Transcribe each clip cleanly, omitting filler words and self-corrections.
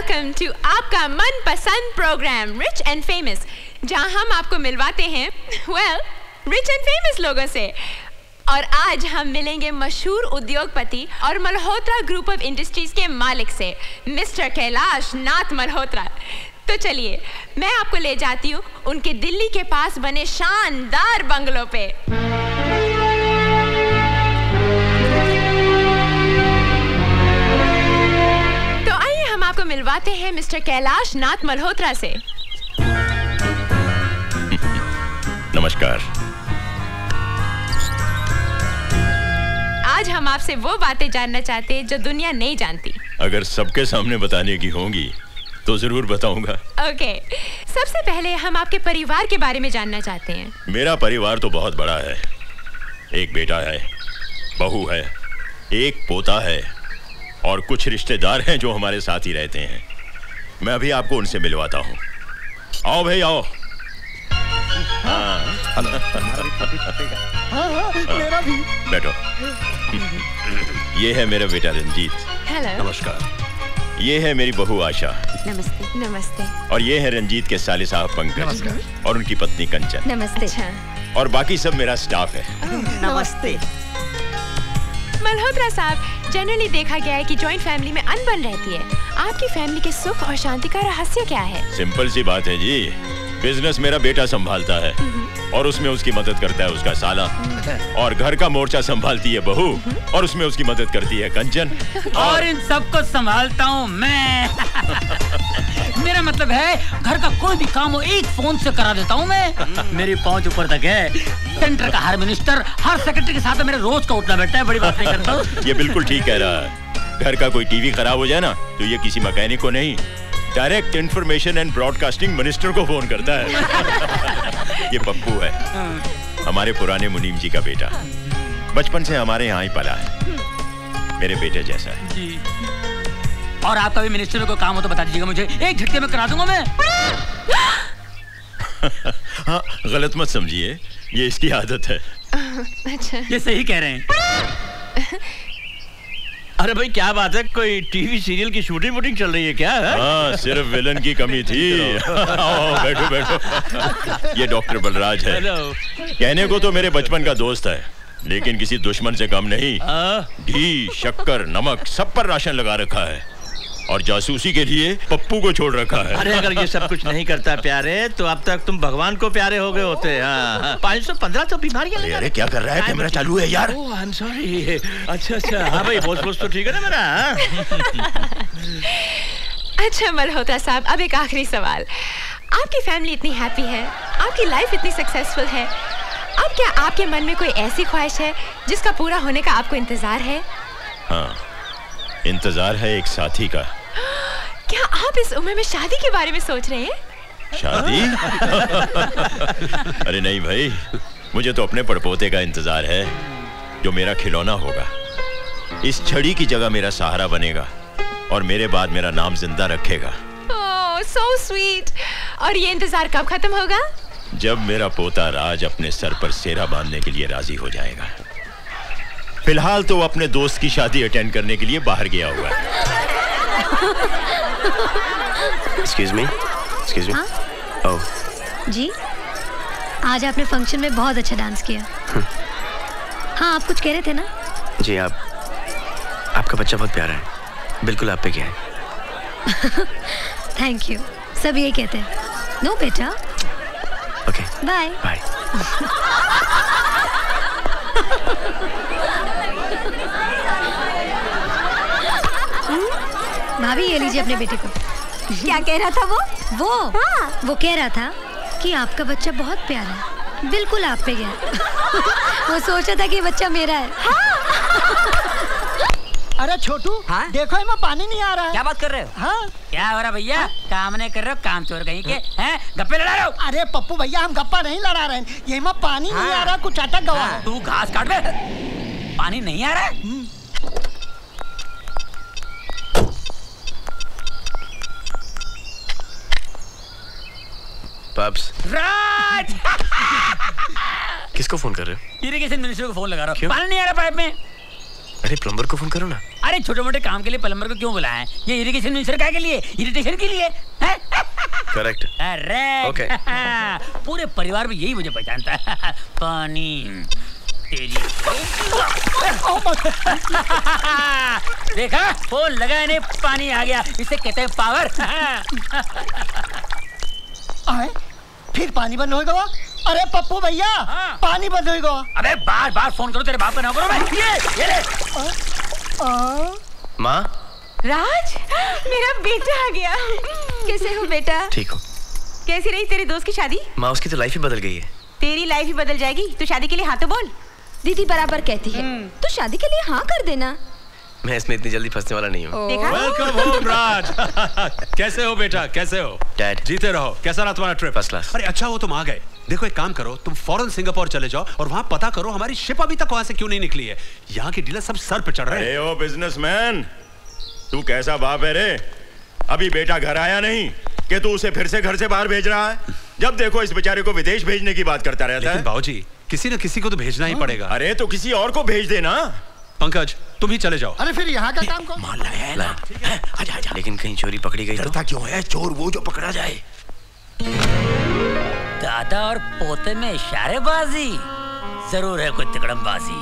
Welcome to आपका मनपसंद programme rich and famous, जहां हम आपको मिलवाते हैं रिच एंड फेमस लोगों से। और आज हम मिलेंगे मशहूर उद्योगपति और मल्होत्रा ग्रुप ऑफ इंडस्ट्रीज के मालिक से, मिस्टर कैलाश नाथ मल्होत्रा। तो चलिए मैं आपको ले जाती हूँ उनके दिल्ली के पास बने शानदार बंगलों पे। तो आइए हम आपको मिलवाते हैं मिस्टर कैलाश नाथ मल्होत्रा से। नमस्कार। आज हम आपसे वो बातें जानना चाहते हैं जो दुनिया नहीं जानती। अगर सबके सामने बताने की होंगी तो जरूर बताऊंगा। ओके, सबसे पहले हम आपके परिवार के बारे में जानना चाहते हैं। मेरा परिवार तो बहुत बड़ा है। एक बेटा है, बहू है, एक पोता है और कुछ रिश्तेदार हैं जो हमारे साथ ही रहते हैं। मैं अभी आपको उनसे मिलवाता हूँ। आओ भाई आओ। मेरा भी। बैठो। ये है मेरा बेटा रंजीत। हेलो। नमस्कार। ये है मेरी बहू आशा। नमस्ते। नमस्ते। और ये है रंजीत के साले साहब पंकज और उनकी पत्नी कंचन। नमस्ते। और बाकी सब मेरा स्टाफ है। नमस्ते। मल्होत्रा साहब, जनरली देखा गया है कि जॉइंट फैमिली में अनबन रहती है। आपकी फैमिली के सुख और शांति का रहस्य क्या है? सिंपल सी बात है जी, बिजनेस मेरा बेटा संभालता है और उसमें उसकी मदद करता है उसका साला, और घर का मोर्चा संभालती है बहू और उसमें उसकी मदद करती है कंचन, और इन सबको संभालता हूँ मैं। मेरा मतलब है घर का कोई भी काम हो एक फोन से करा देता हूँ मैं। मेरी पहुँच ऊपर तक है। सेंटर का हर मिनिस्टर, हर सेक्रेटरी के साथ मेरे रोज का उठना बैठता है। बड़ी बात नहीं करता हूँ। ये बिल्कुल ठीक कह रहा है। घर का कोई टीवी खराब हो जाए ना तो ये किसी मैकेनिक को नहीं, direct information and broadcasting minister को फोन करता है। ये पप्पू है, हमारे पुराने मुनीम जी का बेटा। बचपन से हमारे यहाँ ही पला है, मेरे बेटे जैसा है जी। और आपका भी मिनिस्टर को काम हो तो बता दीजिएगा, मुझे एक झटके में करा दूंगा मैं। हाँ, गलत मत समझिए, ये इसकी आदत है। अच्छा, ये सही कह रहे हैं। अरे भाई क्या बात है, कोई टीवी सीरियल की शूटिंग वूटिंग चल रही है क्या? हाँ, सिर्फ विलन की कमी थी। आओ बैठो बैठो। ये डॉक्टर बलराज है। कहने को तो मेरे बचपन का दोस्त है, लेकिन किसी दुश्मन से कम नहीं। घी, शक्कर, नमक सब पर राशन लगा रखा है और जासूसी के लिए पप्पू को छोड़ रखा है। अरे अगर ये सब कुछ नहीं करता प्यारे तो अब तक तुम भगवान को प्यारे हो गए होते। हाँ, 515 तो बीमारियां। अरे क्या कर रहा है? कैमरा चालू है यार। Oh I am sorry. अच्छा अच्छा। हाँ भाई, बहुत बहुत तो ठीक है ना मेरा। अच्छा मल्होत्रा साहब, अब एक आखिरी सवाल। आपकी फैमिली इतनी हैप्पी है, आपकी लाइफ इतनी सक्सेसफुल है, अब क्या आपके मन में कोई ऐसी ख्वाहिश है जिसका पूरा होने का आपको इंतजार है? हाँ, इंतजार है एक साथी का। क्या आप इस उम्र में शादी के बारे में सोच रहे हैं? शादी? अरे नहीं भाई, मुझे तो अपने पड़पोते का इंतजार है जो मेरा खिलौना होगा, इस छड़ी की जगह मेरा सहारा बनेगा और मेरे बाद मेरा नाम जिंदा रखेगा। Oh so sweet. और ये इंतजार कब खत्म होगा? जब मेरा पोता राज अपने सर पर सेहरा बांधने के लिए राजी हो जाएगा। फिलहाल तो अपने दोस्त की शादी अटेंड करने के लिए बाहर गया हुआ है। Excuse me, excuse me. हाँ? Oh. जी, आज आपने फंक्शन में बहुत अच्छा डांस किया। हाँ, आप कुछ कह रहे थे ना? जी, आपका बच्चा बहुत प्यारा है, बिल्कुल आप पे क्या है। थैंक यू, सब ये कहते हैं। नो बेटा। Okay, bye bye. भाभी ये लीजिए अपने बेटे को। क्या कह रहा था वो? हाँ। वो कह रहा था कि आपका बच्चा बहुत प्यारा है, बिल्कुल आप पे गया। वो सोच रहा था कि बच्चा मेरा है। हाँ। अरे छोटू। हाँ? देखो इसमें पानी नहीं आ रहा है। क्या बात कर रहे हो? हाँ? क्या हो रहा भैया? हाँ? काम नहीं कर रहे हो, काम चोर कहीं के हैं? गप्पे लड़ा रहे हो? अरे पप्पू भैया, हम गप्पा नहीं लड़ा रहे हैं, ये में पानी नहीं आ रहा, कुछ अटक गवा। तू घास काट में, पानी नहीं आ रहा है। राज। किसको फोन कर रहे हो? इरिगेशन मिनिस्टर को फोन लगा रहा हूं। पानी नहीं आ रहा पाइप में। अरे प्लम्बर को फोन करो ना। अरे छोटे मोटे काम के लिए प्लम्बर को क्यों बुलाया है? ये इरिगेशन मिनिस्टर क्या के लिए? इरिटेशन के लिए। करेक्ट। अरे ओके। पूरे परिवार में यही मुझे पहचानता है। पानी तेरी। देखा फोन लगा ने पानी आ गया, इसे कहते हैं पावर। आए फिर पानी बंद होगा। अरे पप्पू भैया हाँ। पानी बंद होगा। अबे बार बार फोन करो, तेरे बाप का ना करो। मैं ये ले। माँ राज मेरा बेटा आ गया। कैसे हो बेटा? ठीक हो। कैसी रही तेरे दोस्त की शादी? माँ उसकी तो लाइफ ही बदल गई है। तेरी लाइफ ही बदल जाएगी तो शादी के लिए हाँ तो बोल। दीदी बराबर कहती है तो शादी के लिए हाँ कर देना। मैं इसमें इतनी जल्दी फंसने वाला नहीं हूँ। Welcome home Raj. कैसे हो बेटा? कैसे हो डैड? जीते रहो। कैसा रहा तुम्हारा ट्रिप? First class. अरे अच्छा वो तुम आ गए। देखो एक काम करो, तुम फौरन सिंगापुर चले जाओ और वहाँ पता करो हमारी शिप अभी तक वहाँ से क्यों नहीं निकली है। यहाँ के डीलर सब सर पे चढ़ रहे हैं। ओ बिजनेसमैन, तू कैसा बाप है रे? अभी बेटा घर आया नहीं कि तू उसे फिर से घर से बाहर भेज रहा है। जब देखो इस बेचारे को विदेश भेजने की बात करता रहता है। बाबूजी किसी न किसी को तो भेजना ही पड़ेगा। अरे तो किसी और को भेज देना। पंकज तुम ही चले जाओ। अरे फिर यहाँ का काम कौन? माल है ना। आजा आजा। लेकिन कहीं चोरी पकड़ी गई? डरता क्यों है? चोर वो जो पकड़ा जाए। दादा और पोते में इशारेबाजी जरूर है, कोई तिकड़मबाजी।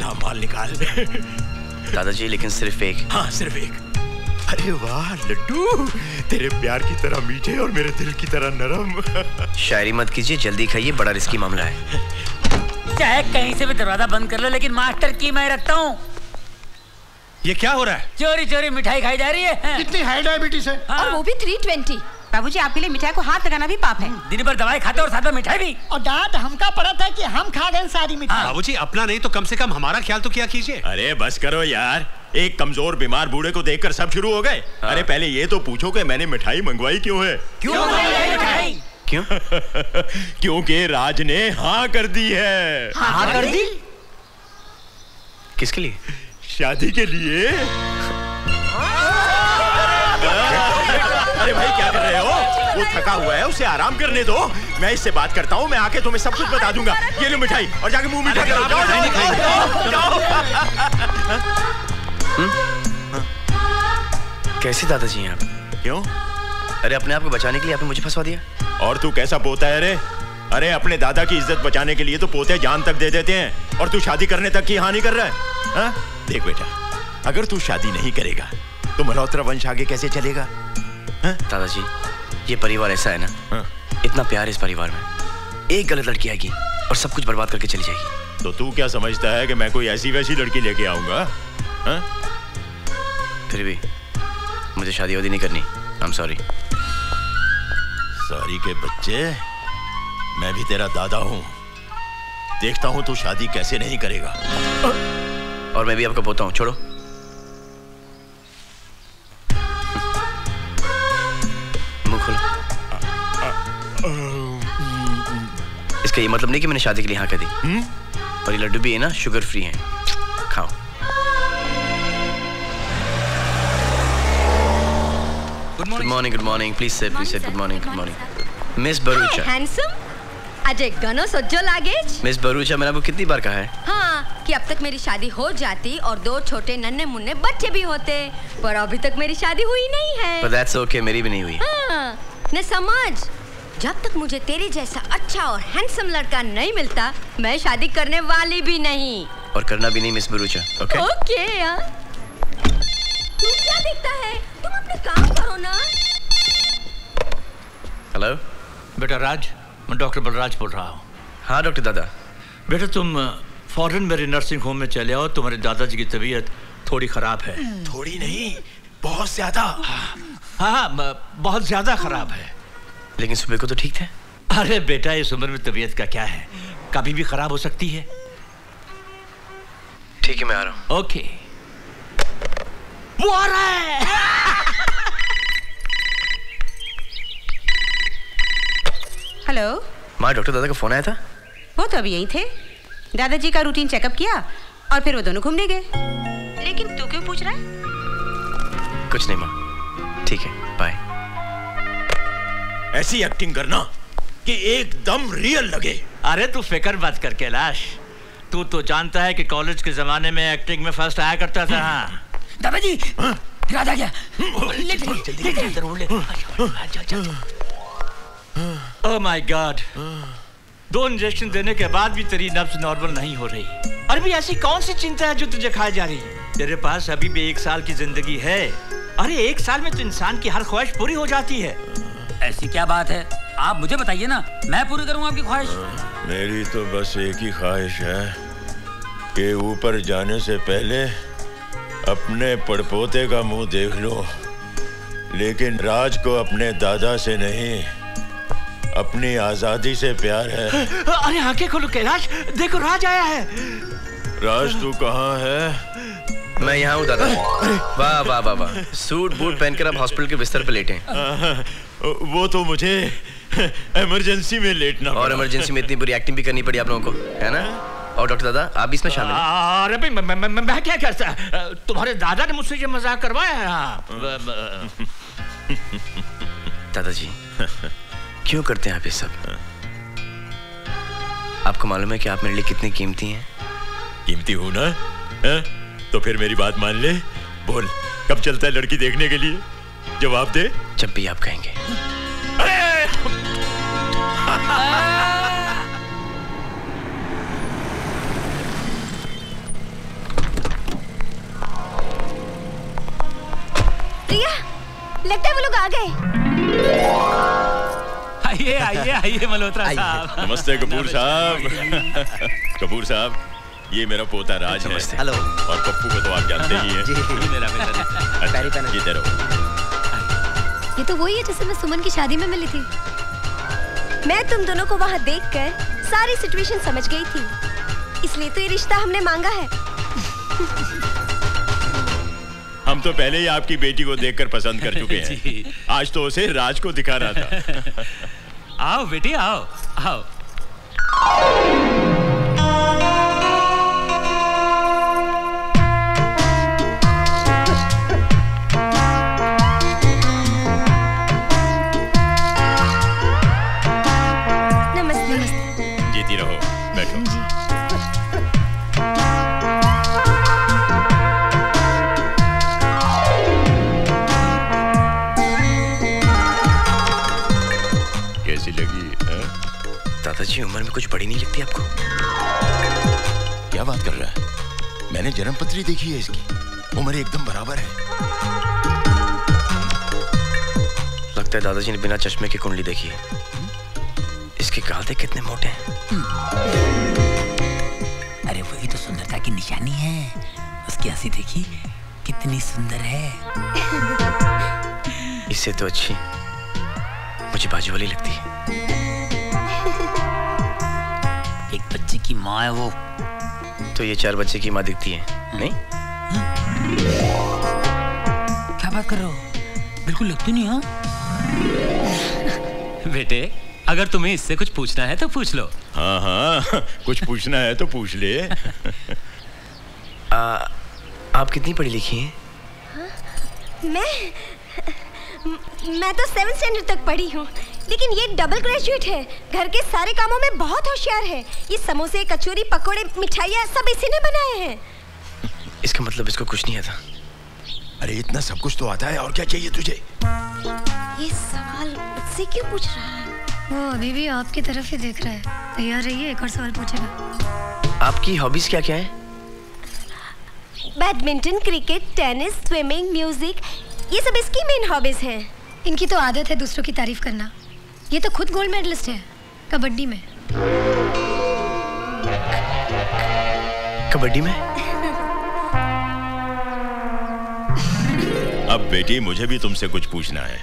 ला माल निकाल। दादाजी लेकिन सिर्फ एक। हाँ सिर्फ एक। अरे वाह लड्डू, तेरे प्यार की तरह मीठे और मेरे दिल की तरह नरम। शायरी मत कीजिए, जल्दी खाइए, बड़ा रिस्की मामला है। चाहे कहीं से भी दरवाजा बंद कर लो लेकिन मास्टर की मैं रखता हूँ। ये क्या हो रहा है? चोरी चोरी मिठाई खाई जा रही है। कितनी हाई डायबिटीज है और वो भी 320। बाबूजी आपके लिए मिठाई को हाथ लगाना भी पाप है। दिन भर दवाई खाते और साथ में मिठाई भी। और डांट हमका पड़ा था कि हम खा गए सारी मिठाई। बाबूजी अपना नहीं तो कम से कम हमारा ख्याल तो क्या कीजिए। अरे बस करो यार, एक कमजोर बीमार बूढ़े को देखकर सब शुरू हो गए। अरे पहले ये तो पूछो कि मैंने मिठाई मंगवाई क्यों है? क्यों? क्योंकि राज ने हाँ कर दी है। हाँ कर दी? किसके लिए? शादी के लिए। अरे भाई क्या कर रहे हो? वो थका हुआ है, उसे आराम करने दो। मैं इससे बात करता हूँ, मैं आके तुम्हें सब कुछ बता दूंगा। ये लो मिठाई और जाके मुंह मीठा करो। कैसे दादाजी हैं आप? क्यों? अरे अपने आप को बचाने के लिए आपने मुझे फंसवा दिया। और तू कैसा पोता है रे? अरे अपने दादा की इज्जत बचाने के लिए तो पोते जान तक दे देते हैं और तू शादी करने तक की हानि कर रहा है। हा? देख बेटा, अगर तू शादी नहीं करेगा तो मल्होत्रा वंश आगे कैसे चलेगा? दादाजी ये परिवार ऐसा है ना, इतना प्यार इस परिवार में, एक गलत लड़की आएगी और सब कुछ बर्बाद करके चली जाएगी। तो तू क्या समझता है कि मैं कोई ऐसी वैसी लड़की लेके आऊंगा? फिर भी मुझे शादी वादी नहीं करनी। I'm sorry. सॉरी के बच्चे, मैं भी तेरा दादा हूँ। देखता हूँ तू शादी कैसे नहीं करेगा। और मैं भी आपका पोता हूँ। छोड़ो। मुंह खोलो। इसका ये मतलब नहीं कि मैंने शादी के लिए हाँ कह दी। और ये लड्डू भी है ना, शुगर फ्री हैं। खाओ। Good morning, good morning. Please sit, please sit. Good morning, good morning. Miss Barucha. Hi, handsome. Ajay गनो सज्जो लागेज। Miss Barucha, मैंने आपको कितनी बार कहा है? हाँ, कि अब तक मेरी शादी हो जाती और दो छोटे नन्हे मुन्ने बच्चे भी होते, पर अभी तक मेरी शादी हुई नहीं है। But that's okay, मेरी भी नहीं हुई। हाँ, न समझ। जब तक मुझे तेरे जैसा अच्छा और हैंडसम लड़का नहीं मिलता, मैं शादी करने वाली भी नहीं। और करना भी नहीं, मिस बरूचा। ओके? ओके यार। तू क्या देखता है? तुम अपने काम करो ना। हेलो बेटा राज, मैं डॉक्टर बलराज बोल रहा हूँ। हाँ डॉक्टर दादा। बेटा तुम फौरन मेरे नर्सिंग होम में चले आओ, तुम्हारे दादाजी की तबीयत थोड़ी खराब है। थोड़ी नहीं, बहुत ज्यादा। हाँ, बहुत ज्यादा खराब है। लेकिन सुबह को तो ठीक थे। अरे बेटा इस उम्र में तबीयत का क्या है, कभी भी खराब हो सकती है। ठीक है मैं आ रहा हूँ। ओके। वो आ रहा है। हेलो माँ, डॉक्टर दादा का फोन आया था। वो तो अभी यही थे। दादाजी का रूटीन चेकअप किया और फिर वो दोनों घूमने गए। लेकिन तू क्यों पूछ रहा है? कुछ नहीं माँ, ठीक है बाय। ऐसी एक्टिंग करना कि एकदम रियल लगे। अरे तू फिकर मत कर कैलाश, तू तो जानता है कि कॉलेज के जमाने में एक्टिंग में फर्स्ट आया करता था। हाँ दादाजी राजा गया, ओह माय गॉड, दो इंजेक्शन देने के बाद भी तेरी नब्ज नॉर्मल नहीं हो रही। और भी ऐसी कौन सी चिंता है जो तुझे खाई जा रही है? तेरे पास अभी भी 1 साल की जिंदगी है। अरे 1 साल में तो इंसान की हर ख्वाहिश पूरी हो जाती है। ऐसी क्या बात है, आप मुझे बताइए ना, मैं पूरी करूंगा आपकी ख्वाहिश। मेरी तो बस एक ही ख्वाहिश है कि ऊपर जाने से पहले अपने पड़पोते का मुंह देख लो, लेकिन राज को अपने दादा से नहीं, अपनी आजादी से प्यार है। अरे आंखें खोलो कैलाश, देखो राज आया है। राज तू कहाँ है? मैं यहाँ हूँ दादा। वाह वाह वाह वाह, सूट बूट पहनकर आप हॉस्पिटल के बिस्तर पे लेटे हैं। वो तो मुझे इमरजेंसी में लेटना, और इमरजेंसी में इतनी बुरी एक्टिंग भी करनी पड़ी आप लोगों को, है ना? और डॉक्टर दादा आप भी इसमें शामिल हैं। अरे भाई मैं क्या करता, तुम्हारे दादा ने मुझसे ये मजाक करवाया है। दादाजी क्यों करते हैं आप ये सब? आपको मालूम है कि आप मेरे लिए कितनी कीमती हैं। कीमती हो ना, तो फिर मेरी बात मान ले। बोल कब चलता है लड़की देखने के लिए? जवाब दे। जब भी आप कहेंगे। प्रिया, लगता है वो लोग आ गए। आइए आइए आइए मल्होत्रा साहब। नमस्ते कपूर साहब। कपूर साहब, ये मेरा पोता राज है। हेलो। और पप्पू को तो आप जानते ही हैं। जी, मेरा अच्छा, ये तो वही है जिसे मैं सुमन की शादी में मिली थी। मैं तुम दोनों को वहाँ देखकर सारी सिचुएशन समझ गई थी, इसलिए तो ये रिश्ता हमने मांगा है। हम तो पहले ही आपकी बेटी को देखकर पसंद कर चुके हैं। आज तो उसे राज को दिखा रहा था। आओ बेटी आओ आओ। जी उम्र में कुछ बड़ी नहीं लगती आपको? क्या बात कर रहा है, मैंने जन्म पत्री देखी है इसकी, उम्र एकदम बराबर है। लगता है दादाजी ने बिना चश्मे की कुंडली देखी है। इसके गाल देख कितने मोटे हैं। अरे वही तो सुंदरता की निशानी है, उसकी हंसी देखी कितनी सुंदर है। इससे तो अच्छी मुझे बाजू वाली लगती है। एक बच्चे की माँ है वो, तो ये 4 बच्चे की माँ दिखती है। नहीं क्या बात कर रहे हो, बिल्कुल लगती नहीं। हाँ बेटे, अगर तुम्हें इससे कुछ पूछना है तो पूछ लो। हाँ हाँ कुछ पूछना है तो पूछ ले। आप कितनी पढ़ी लिखी हैं? मैं तो 7th स्टैंडर्ड तक पढ़ी हूँ, लेकिन ये डबल ग्रेजुएट है। घर के सारे कामों में बहुत होशियार है। ये समोसे कचौरी पकोड़े मिठाइयाँ सब इसी ने बनाए हैं। इसका मतलब इसको कुछ नहीं आता। अरे इतना सब कुछ तो आता है, और क्या चाहिए तुझे? ये सवाल मुझसे क्यों पूछ रहा है? वो अभी भी आपकी तरफ ही देख रहा है। तैयार रहिए, एक और सवाल पूछेगा। आपकी हॉबीज क्या क्या है? Badminton, cricket, tennis, swimming, music, ये सब इसकी मेन हॉबीज हैं। इनकी तो आदत है दूसरों की तारीफ करना। ये तो खुद गोल्ड मेडलिस्ट है कबड्डी में। कबड्डी में? अब बेटी मुझे भी तुमसे कुछ पूछना है।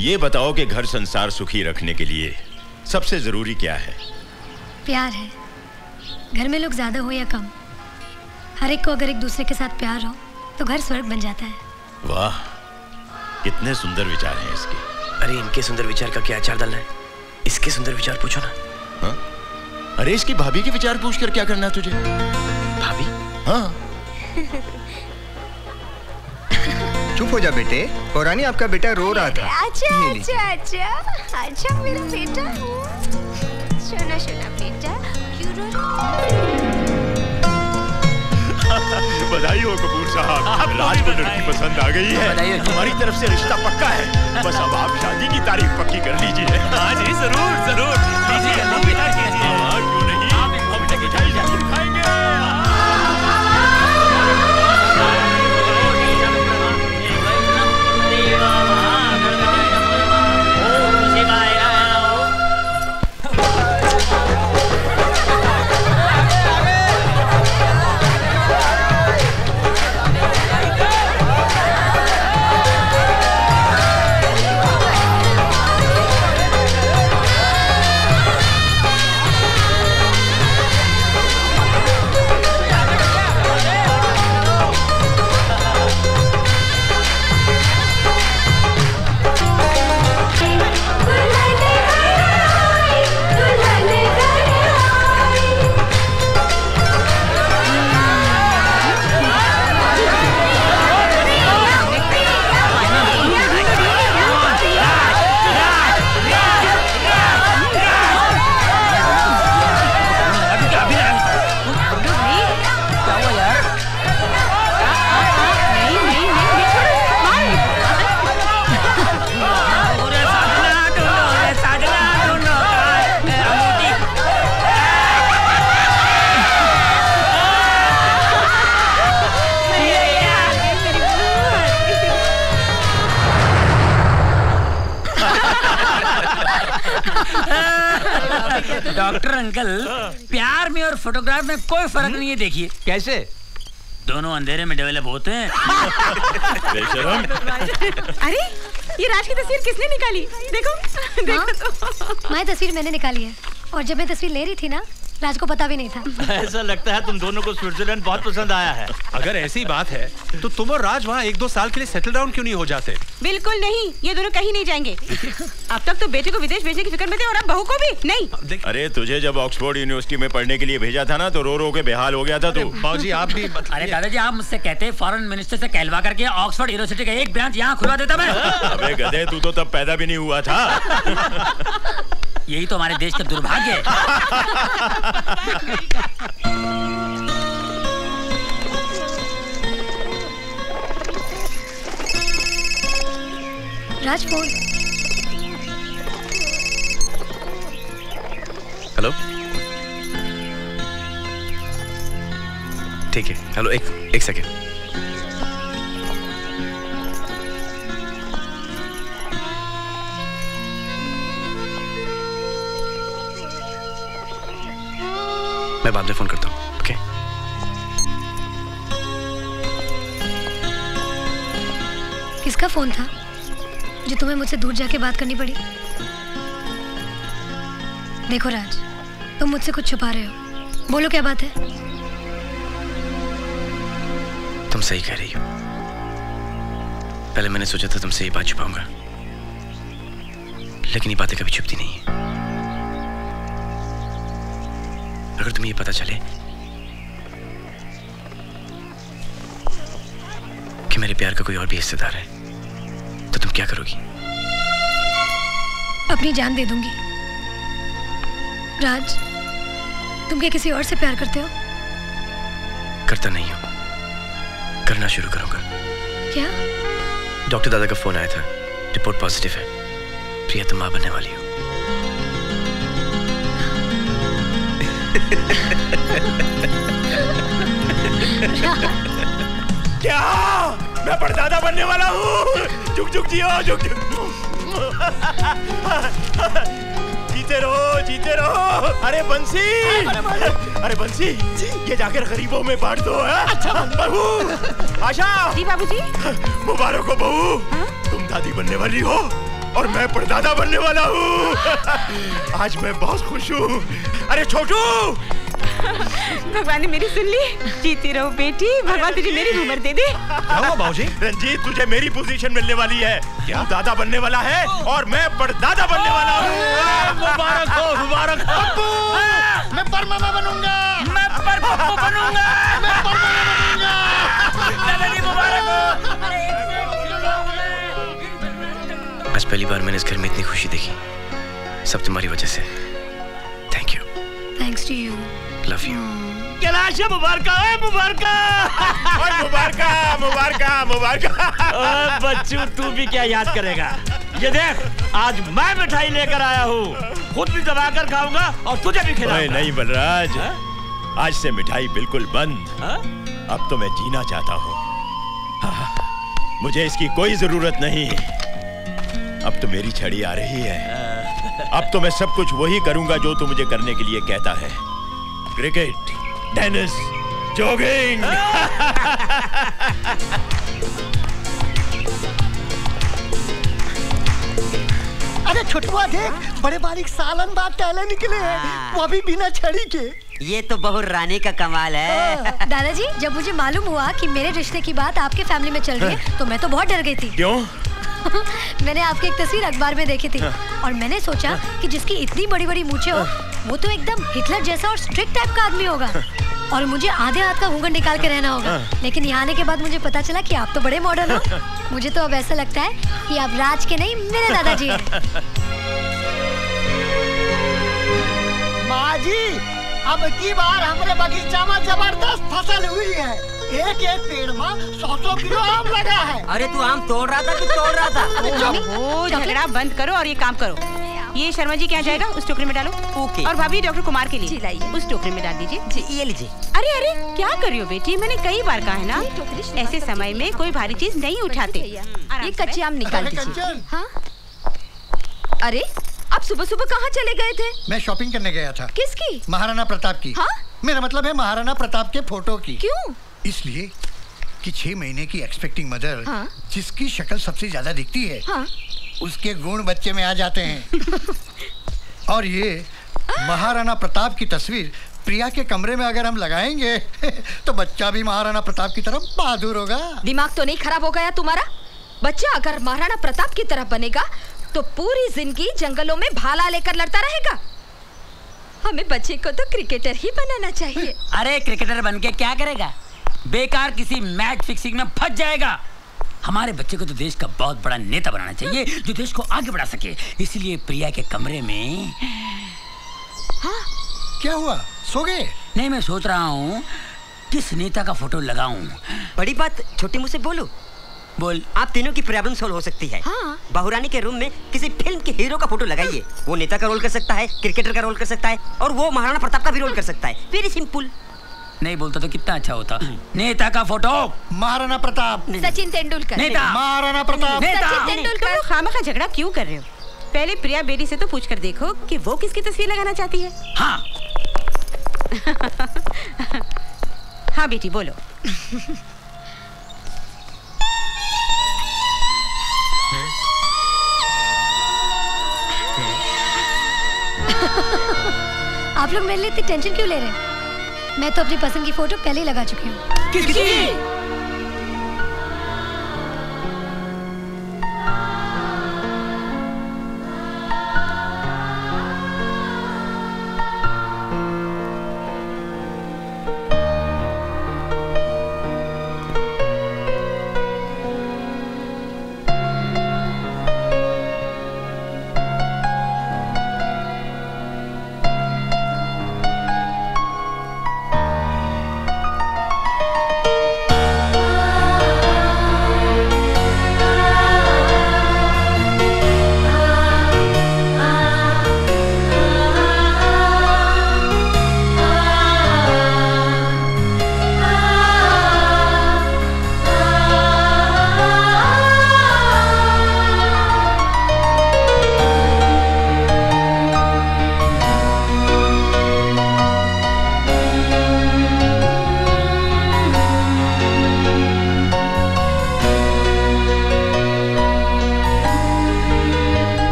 ये बताओ कि घर संसार सुखी रखने के लिए सबसे जरूरी क्या है? प्यार है। घर में लोग ज्यादा हो या कम, हर एक को अगर एक दूसरे के साथ प्यार हो तो घर स्वर्ग बन जाता है। वाह कितने सुंदर विचार हैं इसके। अरे इनके सुंदर विचार का क्या अचार डालना है, इसके सुंदर विचार पूछो ना। हाँ? अरे इसकी भाभी के विचार पूछ कर क्या करना तुझे? भाभी? हाँ। चुप हो जा बेटे, पौरानी आपका बेटा रो रहा था। अच्छा अच्छा अच्छा अच्छा मेरा बेटा, सुना सुना बेटा क्यों रो रहा है? बधाई हो कपूर साहब, राज को लड़की पसंद आ गई है। हमारी तरफ से रिश्ता पक्का है, बस अब आप शादी की तारीख पक्की कर लीजिए। हाँ जी जरूर जरूर, क्यों नहीं, आप खाएंगे। डॉक्टर अंकल, प्यार में और फोटोग्राफ में कोई फर्क नहीं है। देखिए कैसे दोनों अंधेरे में डेवलप होते हैं। अरे ये राज की तस्वीर किसने निकाली? देखो देखो तो। मैं तस्वीर मैंने निकाली है, और जब मैं तस्वीर ले रही थी ना, राज को पता भी नहीं था। ऐसा लगता है तुम दोनों को स्विट्जरलैंड बहुत पसंद आया है। अगर ऐसी बात है तो तुम और राज वहाँ 1-2 साल के लिए सेटल डाउन क्यों नहीं हो जाते? बिल्कुल नहीं, ये दोनों कहीं नहीं जाएंगे। अब तक तो बेटे को विदेश भेजने की फिक्र में थे, और अब बहू को भी नहीं। अरे तुझे जब ऑक्सफोर्ड यूनिवर्सिटी में पढ़ने के लिए भेजा था ना, तो रो रो के बेहाल हो गया था तू। बाबूजी आप भी। अरे दादाजी आप मुझसे कहते फॉरेन मिनिस्टर से कहलवा करके ऑक्सफोर्ड यूनिवर्सिटी का एक ब्रांच यहाँ खुलवा देता मैं। अबे गधे, तू तो तब पैदा भी नहीं हुआ था। यही तो हमारे देश का दुर्भाग्य है। राजपूत। हेलो, ठीक है, हेलो एक सेकेंड। मैं बाद में फोन करता हूँ। ओके किसका फोन था जो तुम्हें मुझसे दूर जाके बात करनी पड़ी? देखो राज, तुम मुझसे कुछ छुपा रहे हो। बोलो क्या बात है? तुम सही कह रही हो, पहले मैंने सोचा था तुमसे ये बात छुपाऊंगा, लेकिन ये बातें कभी छुपती नहीं है। अगर तुम्हें ये पता चले कि मेरे प्यार का कोई और भी हिस्सेदार है, तो तुम क्या करोगी? अपनी जान दे दूंगी। राज, तुम क्या किसी और से प्यार करते हो? करता नहीं हूं, करना शुरू करूंगा। क्या? डॉक्टर दादा का फोन आया था, रिपोर्ट पॉजिटिव है। प्रिया तुम मां बनने वाली हो। क्या मैं परदादा बनने वाला हूँ? झुक जियो, झुक जीते रहो। अरे बंसी, अरे बंसी, ये जाकर गरीबों में बांट दो। अच्छा बहू, आशा जी, बाबूजी मुबारक हो बहू, तुम दादी बनने वाली हो और मैं परदादा बनने वाला हूँ। आज मैं बहुत खुश हूँ। अरे छोटू, भगवान ने मेरी सुन ली। जीती रहो बेटी, भगवान तुझे मेरी उम्र दे दे। क्या हुआ बाबूजी? रंजीत, तुझे मेरी पोजीशन मिलने वाली है। क्या? दादा बनने वाला है और मैं परदादा बनने वाला हूँ। मुबारक हो, मुबारक। पप्पू, मैं परमामा बनूंगा। मैं परपप्पू बनूंगा। मैं परमामा बनूंगा। दादा जी मुबारक हो। आज पहली बार मैंने इस घर में इतनी खुशी देखी, सब तुम्हारी वजह से। Thank you. Thanks to you. Love you. Kailash मुबारका, मुबारका मुबारका मुबारका मुबारका। बच्चू तू भी क्या याद करेगा? ये देख आज मैं मिठाई लेकर आया हूँ, खुद भी दबाकर खाऊंगा और तुझे भी खिलाऊंगा। नहीं बलराज, आज से मिठाई बिल्कुल बंद। अब तो मैं जीना चाहता हूँ, मुझे इसकी कोई जरूरत नहीं। अब तो मेरी छड़ी आ रही है, अब तो मैं सब कुछ वही करूंगा जो तू मुझे करने के लिए कहता है। Cricket, tennis, jogging. अरे छोटुआ देख, बड़े बारीक सालन बाद टहले निकले हैं, वो भी बिना छड़ी के। ये तो बहू रानी का कमाल है। दादाजी जब मुझे मालूम हुआ कि मेरे रिश्ते की बात आपके फैमिली में चल रही है तो मैं तो बहुत डर गई थी। क्यों? मैंने आपकी एक तस्वीर अखबार में देखी थी और मैंने सोचा कि जिसकी इतनी बड़ी बड़ी मूंछें हो वो तो एकदम हिटलर जैसा और स्ट्रिक्ट टाइप का आदमी होगा और मुझे आधे हाथ का घूंघट निकाल के रहना होगा। लेकिन यहाँ आने के बाद मुझे पता चला कि आप तो बड़े मॉडर्न हो। मुझे तो अब ऐसा लगता है कि आप राज के नहीं मेरे दादाजी हैं। माँ जी, अब की बार हमारे बगीचा में जबरदस्त फसल हुई है। एक एक पेड़ में 100-100 किलो आम लगा है। अरे तू आम तोड़ रहा था, झगड़ा बंद करो और ये काम करो। ये शर्मा जी क्या जाएगा उस टोकरी में डालो। ओके। और भाभी डॉक्टर कुमार के लिए उस टोकरी में डाल दीजिए। जी ये लीजिए। अरे अरे क्या कर रही हो बेटी, मैंने कई बार कहा है ना ऐसे समय में कोई भारी चीज नहीं उठाते। ये कच्चे आम निकाल दीजिए। अरे आप सुबह सुबह कहाँ चले गए थे? मैं शॉपिंग करने गया था। किसकी? महाराणा प्रताप की। मेरा मतलब है महाराणा प्रताप के फोटो की। क्यों? इसलिए कि 6 महीने की एक्सपेक्टिंग मदर जिसकी शक्ल सबसे ज्यादा दिखती है उसके गुण बच्चे में आ जाते हैं। और ये महाराणा प्रताप की तस्वीर प्रिया के कमरे में अगर हम लगाएंगे तो बच्चा भी महाराणा प्रताप की तरफ बहादुर होगा। दिमाग तो नहीं खराब हो गया तुम्हारा? बच्चा अगर महाराणा प्रताप की तरफ बनेगा तो पूरी जिंदगी जंगलों में भाला लेकर लड़ता रहेगा। हमें बच्चे को तो क्रिकेटर ही बनाना चाहिए। अरे क्रिकेटर बन के क्या करेगा, बेकार किसी मैच फिक्सिंग में फंस जाएगा। हमारे बच्चे को तो देश का बहुत बड़ा नेता बनाना चाहिए जो देश को आगे बढ़ा सके। इसलिए प्रिया के कमरे में। हाँ क्या हुआ, सो गए? नहीं मैं सोच रहा हूँ किस नेता का फोटो लगाऊं। बड़ी बात छोटे मुंह से बोलो। बोल। आप तीनों की प्रॉब्लम सॉल्व हो सकती है। हाँ। बहुरानी के रूम में किसी फिल्म के हीरो का फोटो लगाइए। वो नेता का रोल कर सकता है, क्रिकेटर का रोल कर सकता है और वो महाराणा प्रताप का भी रोल कर सकता है। Very simple. नहीं बोलता तो कितना अच्छा होता। नेता का फोटो महाराणा प्रताप, सचिन तेंदुलकर, नेता महाराणा प्रताप, सचिन तेंदुलकर। खामखा झगड़ा क्यों कर रहे हो? पहले प्रिया बेटी से तो पूछ कर देखो कि वो किसकी तस्वीर लगाना चाहती है। हाँ हाँ बेटी बोलो। आप लोग मेरे लिए इतनी टेंशन क्यों ले रहे हैं? मैं तो अपनी पसंद की फोटो पहले ही लगा चुकी हूँ। किसकी?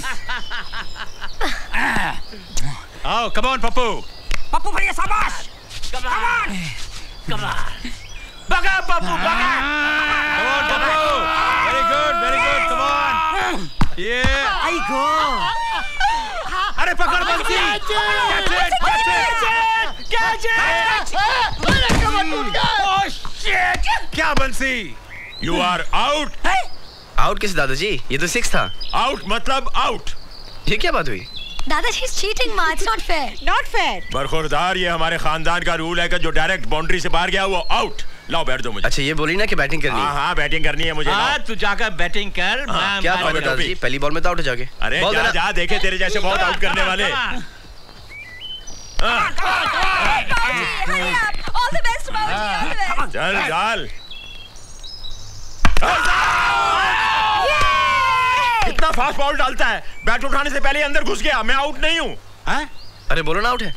please. Oh, come on, Pappu. Pappu, Priya, sabash. Come on. Come on. Baga, Pappu, baga. Come on, Pappu. Very good, very good. Come on. Yeah. I go. Arey, pakad bansi. Catch it, catch it, catch it. Arey, come on, dude. Oh shit. क्या बंसी? You are out. Out किस दादाजी? ये तो 6 था. Out मतलब out. ये क्या बात हुई? दादाजी is cheating माँ. It's not fair. Not fair. बरखुरदार ये हमारे खानदान का रूल है कि जो डायरेक्ट बाउंड्री से बाहर गया वो out. लाओ बैठ दो मुझे. अच्छा ये बोली ना कि बैटिंग करनी है. हाँ हाँ बैटिंग करनी है मुझे. हाँ तू जाकर बैटिंग कर. क्या बात दादाजी? पहली बॉल में तो out हो जाओगे. अरे जा जा देखे तेरे जैसे बहुत out करने वाले. चल चल. इतना फास्ट बॉल डालता है, बैट उठाने से पहले अंदर घुस गया. मैं आउट नहीं हूँ. अरे बोलो ना आउट है.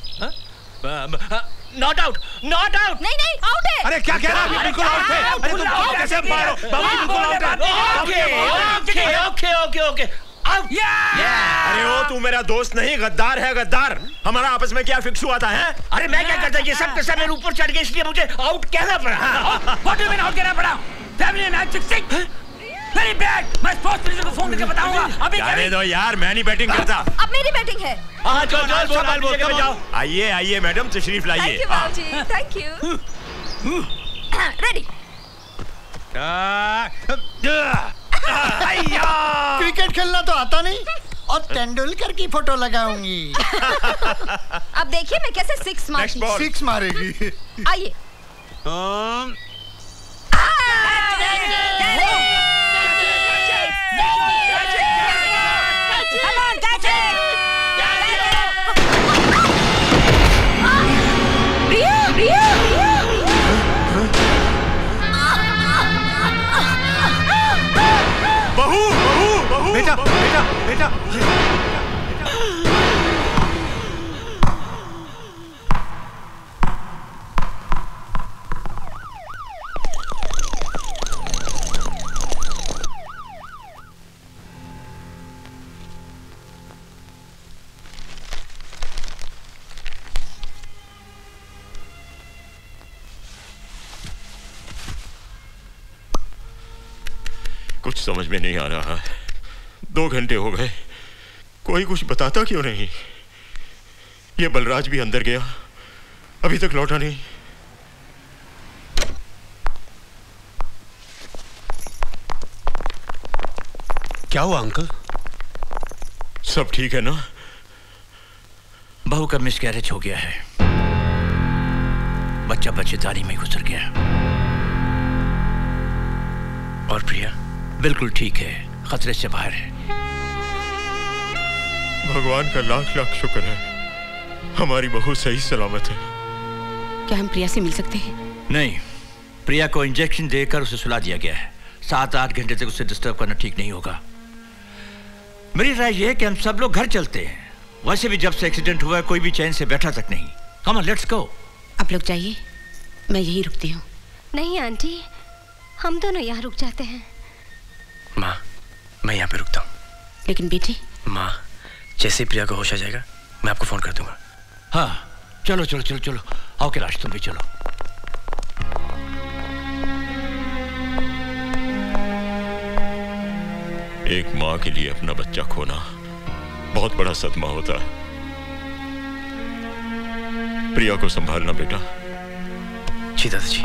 Not out, not out. नहीं नहीं आउट है. अरे क्या कह रहा है? बिल्कुल आउट है. अरे तुम आउट कैसे मारो? बिल्कुल आउट है. Okay okay okay. अरे वो तू मेरा दोस्त नहीं गद्दार है. गद्दार हमारा आपस में क्या फिक्स हुआ था? हैं? अरे मैं क्या करता, ये सब कसम मेरे ऊपर चढ़ गई इसलिए मुझे आउट कहना पड़ा. What do you mean out कहना पड़ा? Family match six very bad. मैं स्पोर्ट्स मिनिस्टर को फोन करके बताऊंगा. अभी जाने दो यार, मैं नहीं बैटिंग करता. अब मेरी बैटिंग है. हां चल चल बॉल बोल के जाओ. आइए आइए मैडम तशरीफ लाइए. थैंक यू बाबू जी, थैंक यू. रेडी. क्रिकेट खेलना तो आता नहीं और तेंदुलकर की फोटो लगाऊंगी. अब देखिए मैं कैसे सिक्स मारेगी. आइए. बेटा बेटा बेटा कुछ समझ में नहीं आ रहा. 2 घंटे हो गए, कोई कुछ बताता क्यों नहीं? ये बलराज भी अंदर गया, अभी तक लौटा नहीं. क्या हुआ अंकल? सब ठीक है ना? बहू का मिसकैरेज हो गया है. बच्चा बच्चेदारी में गुजर गया. और प्रिया बिल्कुल ठीक है, खतरे से बाहर है. भगवान का लाख लाख शुक्र है, हमारी बहू सही सलामत है. क्या हम प्रिया से मिल सकते हैं? नहीं, प्रिया को इंजेक्शन देकर उसे सुला दिया गया है. 7-8 घंटे तक उसे डिस्टर्ब करना ठीक नहीं होगा. मेरी राय यह है कि हम सब लोग घर चलते हैं. वैसे भी जब से एक्सीडेंट हुआ है कोई भी चैन से बैठा तक नहीं. Come on let's go. आप लोग जाइए, मैं यहीं रुकती हूँ. नहीं आंटी, हम दोनों यहाँ रुक जाते हैं. माँ मैं यहाँ पे रुकता हूँ. लेकिन बेटी. माँ जैसे प्रिया को होश आ जाएगा मैं आपको फोन कर दूंगा. हाँ चलो चलो चलो चलो. आओ कैलाश तुम भी चलो. एक माँ के लिए अपना बच्चा खोना बहुत बड़ा सदमा होता है. प्रिया को संभालना बेटा. जी दादाजी.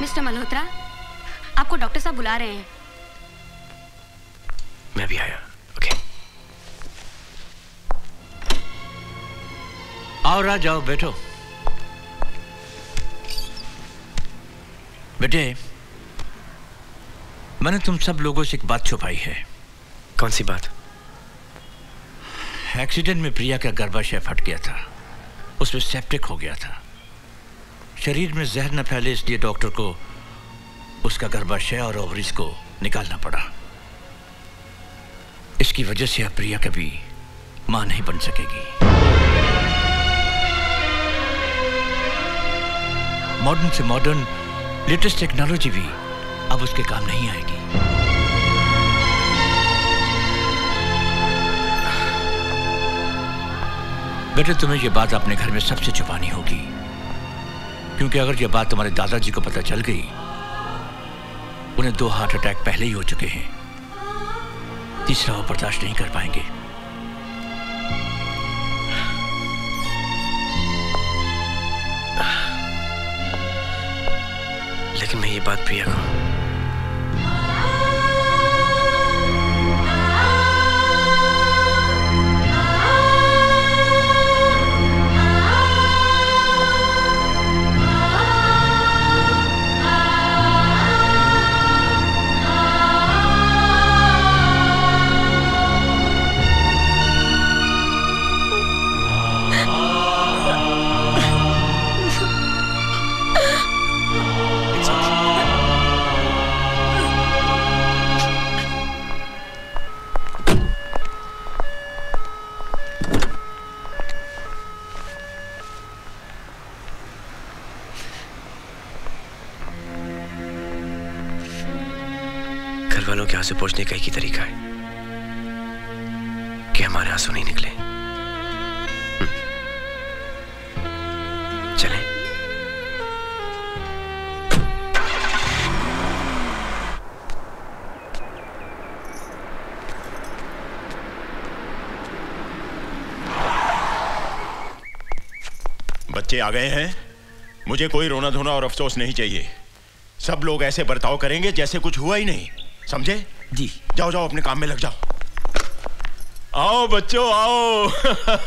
मिस्टर मल्होत्रा, आपको डॉक्टर साहब बुला रहे हैं। मैं भी आया। ओके। आओ राज, आओ, बैठो। बेटे, मैंने तुम सब लोगों से एक बात छुपाई है। कौन सी बात? एक्सीडेंट में प्रिया का गर्भाशय फट गया था, उसमें सेप्टिक हो गया था। शरीर में जहर न फैले इसलिए डॉक्टर को उसका गर्भाशय और ओवरीज को निकालना पड़ा। इसकी वजह से अब प्रिया कभी मां नहीं बन सकेगी। मॉडर्न से मॉडर्न लेटेस्ट टेक्नोलॉजी भी अब उसके काम नहीं आएगी। बेटे, तुम्हें यह बात अपने घर में सबसे छुपानी होगी, क्योंकि अगर यह बात तुम्हारे दादाजी को पता चल गई, उन्हें 2 हार्ट अटैक पहले ही हो चुके हैं, तीसरा वो बर्दाश्त नहीं कर पाएंगे। लेकिन मैं ये बात प्रिया को से पहुंचने का एक ही तरीका है कि हमारे आंसू नहीं निकले। चलें। बच्चे आ गए हैं। मुझे कोई रोना धोना और अफसोस नहीं चाहिए। सब लोग ऐसे बर्ताव करेंगे जैसे कुछ हुआ ही नहीं, समझे? जी। जाओ जाओ, अपने काम में लग जाओ। आओ बच्चों, आओ।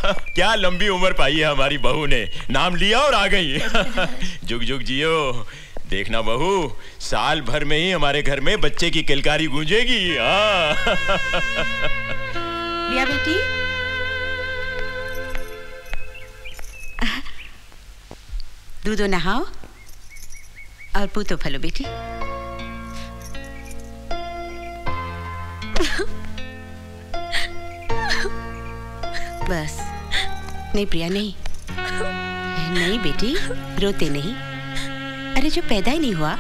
क्या लंबी उम्र पाई है हमारी बहू ने। नाम लिया और आ गई। जुग जुग जियो। देखना बहू, साल भर में ही हमारे घर में बच्चे की किलकारी गूंजेगी। प्रिया बेटी, दूधो नहाओ और पूतो फलो बेटी। बस। नहीं प्रिया, नहीं नहीं बेटी, रोते नहीं। अरे जो पैदा ही नहीं हुआ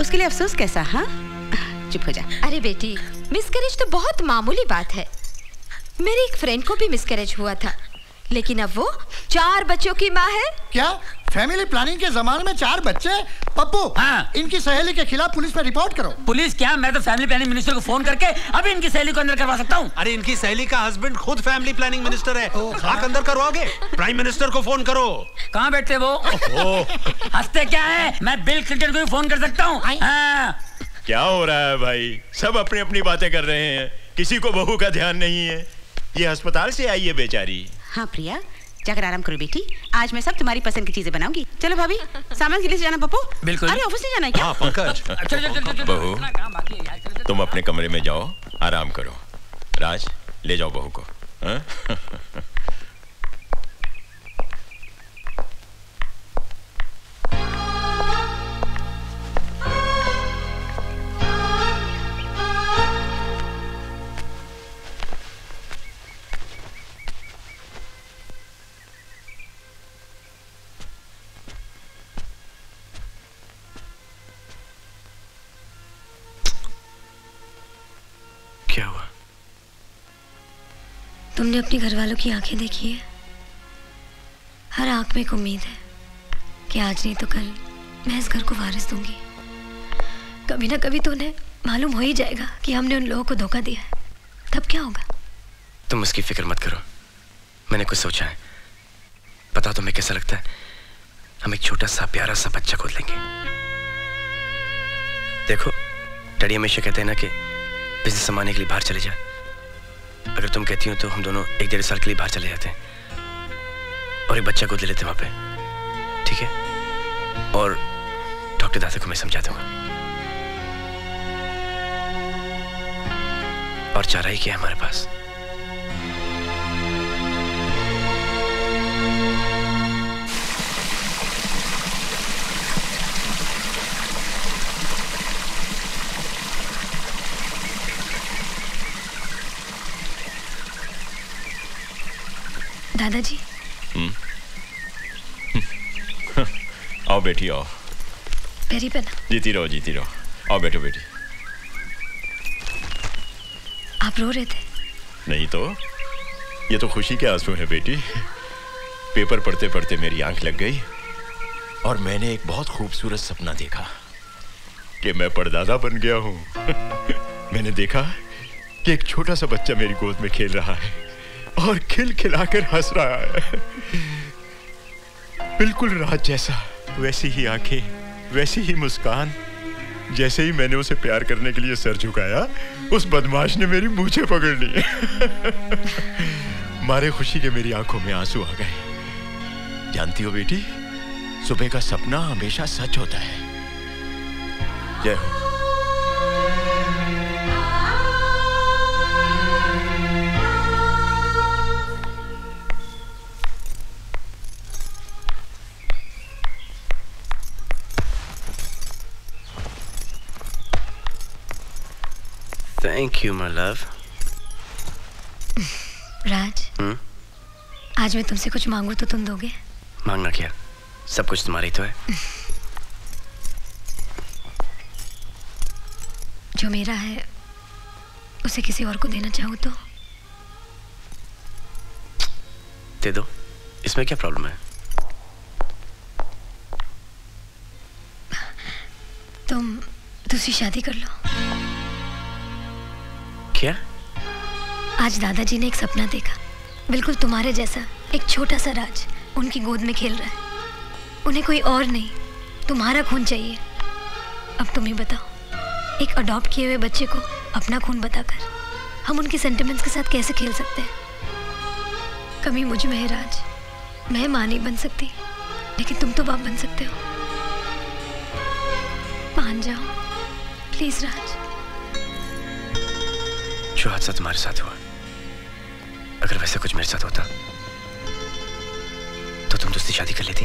उसके लिए अफसोस कैसा? हाँ, चुप हो जा। अरे बेटी, मिसकैरेज तो बहुत मामूली बात है। मेरी एक फ्रेंड को भी मिसकैरेज हुआ था, लेकिन अब वो 4 बच्चों की माँ है। क्या? फैमिली प्लानिंग के जमाने में 4 बच्चे? पप्पू, हाँ। इनकी सहेली के खिलाफ पुलिस में रिपोर्ट करो। पुलिस क्या, मैं तो फैमिली प्लानिंग मिनिस्टर को फोन करके अभी इनकी सहेली को अंदर करवा सकता हूँ। अरे इनकी सहेली का हस्बैंड खुद फैमिली प्लानिंग मिनिस्टर है। आप अंदर करवाओगे? प्राइम मिनिस्टर को फोन करो। कहाँ बैठते वो? हंसते क्या है, मैं बिल क्लिंटन को भी फोन कर सकता हूँ। क्या हो रहा है भाई? सब अपनी अपनी बातें कर रहे हैं, किसी को बहू का ध्यान नहीं है। ये अस्पताल से आई है बेचारी। हाँ प्रिया, जाकर आराम करो बेटी। आज मैं सब तुम्हारी पसंद की चीजें बनाऊंगी। चलो भाभी, सामान के लिए जाना। पप्पू, बिल्कुल। अरे ऑफिस नहीं जाना है क्या? हाँ, पंकज। बहू, तुम अपने कमरे में जाओ, आराम करो। राज, ले जाओ बहू को। तुमने अपने घर वालों की आंखें देखी है। हर आंख में एक उम्मीद है कि आज नहीं तो कल मैं इस घर को वारिस दूंगी। कभी ना कभी तो उन्हें मालूम हो ही जाएगा कि हमने उन लोगों को धोखा दिया है। तब क्या होगा? तुम उसकी फिक्र मत करो। मैंने कुछ सोचा है। पता तुम्हें कैसा लगता है? हम एक छोटा सा प्यारा सा बच्चा खोद लेंगे। देखो डैडी हमेशा कहते हैं ना कि बिजनेस संभालने के लिए बाहर चले जा। अगर तुम कहती हो तो हम दोनों एक डेढ़ साल के लिए बाहर चले जाते हैं और एक बच्चा गोद ले लेते हैं वहाँ पे, ठीक है? और डॉक्टर दादा को मैं समझा दूंगा। और चारा ही क्या है हमारे पास? दादाजी। आओ बेटी आओ। पेरी पे ना। जीती रहो आओ बैठो बेटी। आप रो रहे थे? नहीं तो, ये तो खुशी के आंसू हैं बेटी। पेपर पढ़ते पढ़ते मेरी आंख लग गई और मैंने एक बहुत खूबसूरत सपना देखा कि मैं परदादा बन गया हूँ। मैंने देखा कि एक छोटा सा बच्चा मेरी गोद में खेल रहा है और खिलखिलाकर हंस रहा है, बिल्कुल राज जैसा। वैसी ही आंखें, वैसी ही मुस्कान। जैसे ही मैंने उसे प्यार करने के लिए सर झुकाया, उस बदमाश ने मेरी मूंछें पकड़ ली। मारे खुशी के मेरी आंखों में आंसू आ गए। जानती हो बेटी, सुबह का सपना हमेशा सच होता है। जय हो। Thank you, my love. राज, आज मैं तुमसे कुछ मांगू तो तुम दोगे? मांगना क्या, सब कुछ तुम्हारी तो है। जो मेरा है उसे किसी और को देना चाहूँ तो दे दो, इसमें क्या प्रॉब्लम है? तुम दूसरी शादी कर लो। क्या? आज दादाजी ने एक सपना देखा, बिल्कुल तुम्हारे जैसा। एक छोटा सा राज उनकी गोद में खेल रहा है। उन्हें कोई और नहीं, तुम्हारा खून चाहिए। अब तुम ही बताओ, एक अडॉप्ट किए हुए बच्चे को अपना खून बताकर हम उनकी सेंटिमेंट्स के साथ कैसे खेल सकते हैं? कमी मुझ में है राज, मैं मां नहीं बन सकती, लेकिन तुम तो बाप बन सकते हो। मान जाओ प्लीज राज। जो हादसा तुम्हारे साथ हुआ, अगर वैसा कुछ मेरे साथ होता तो तुम दूसरी शादी कर लेती।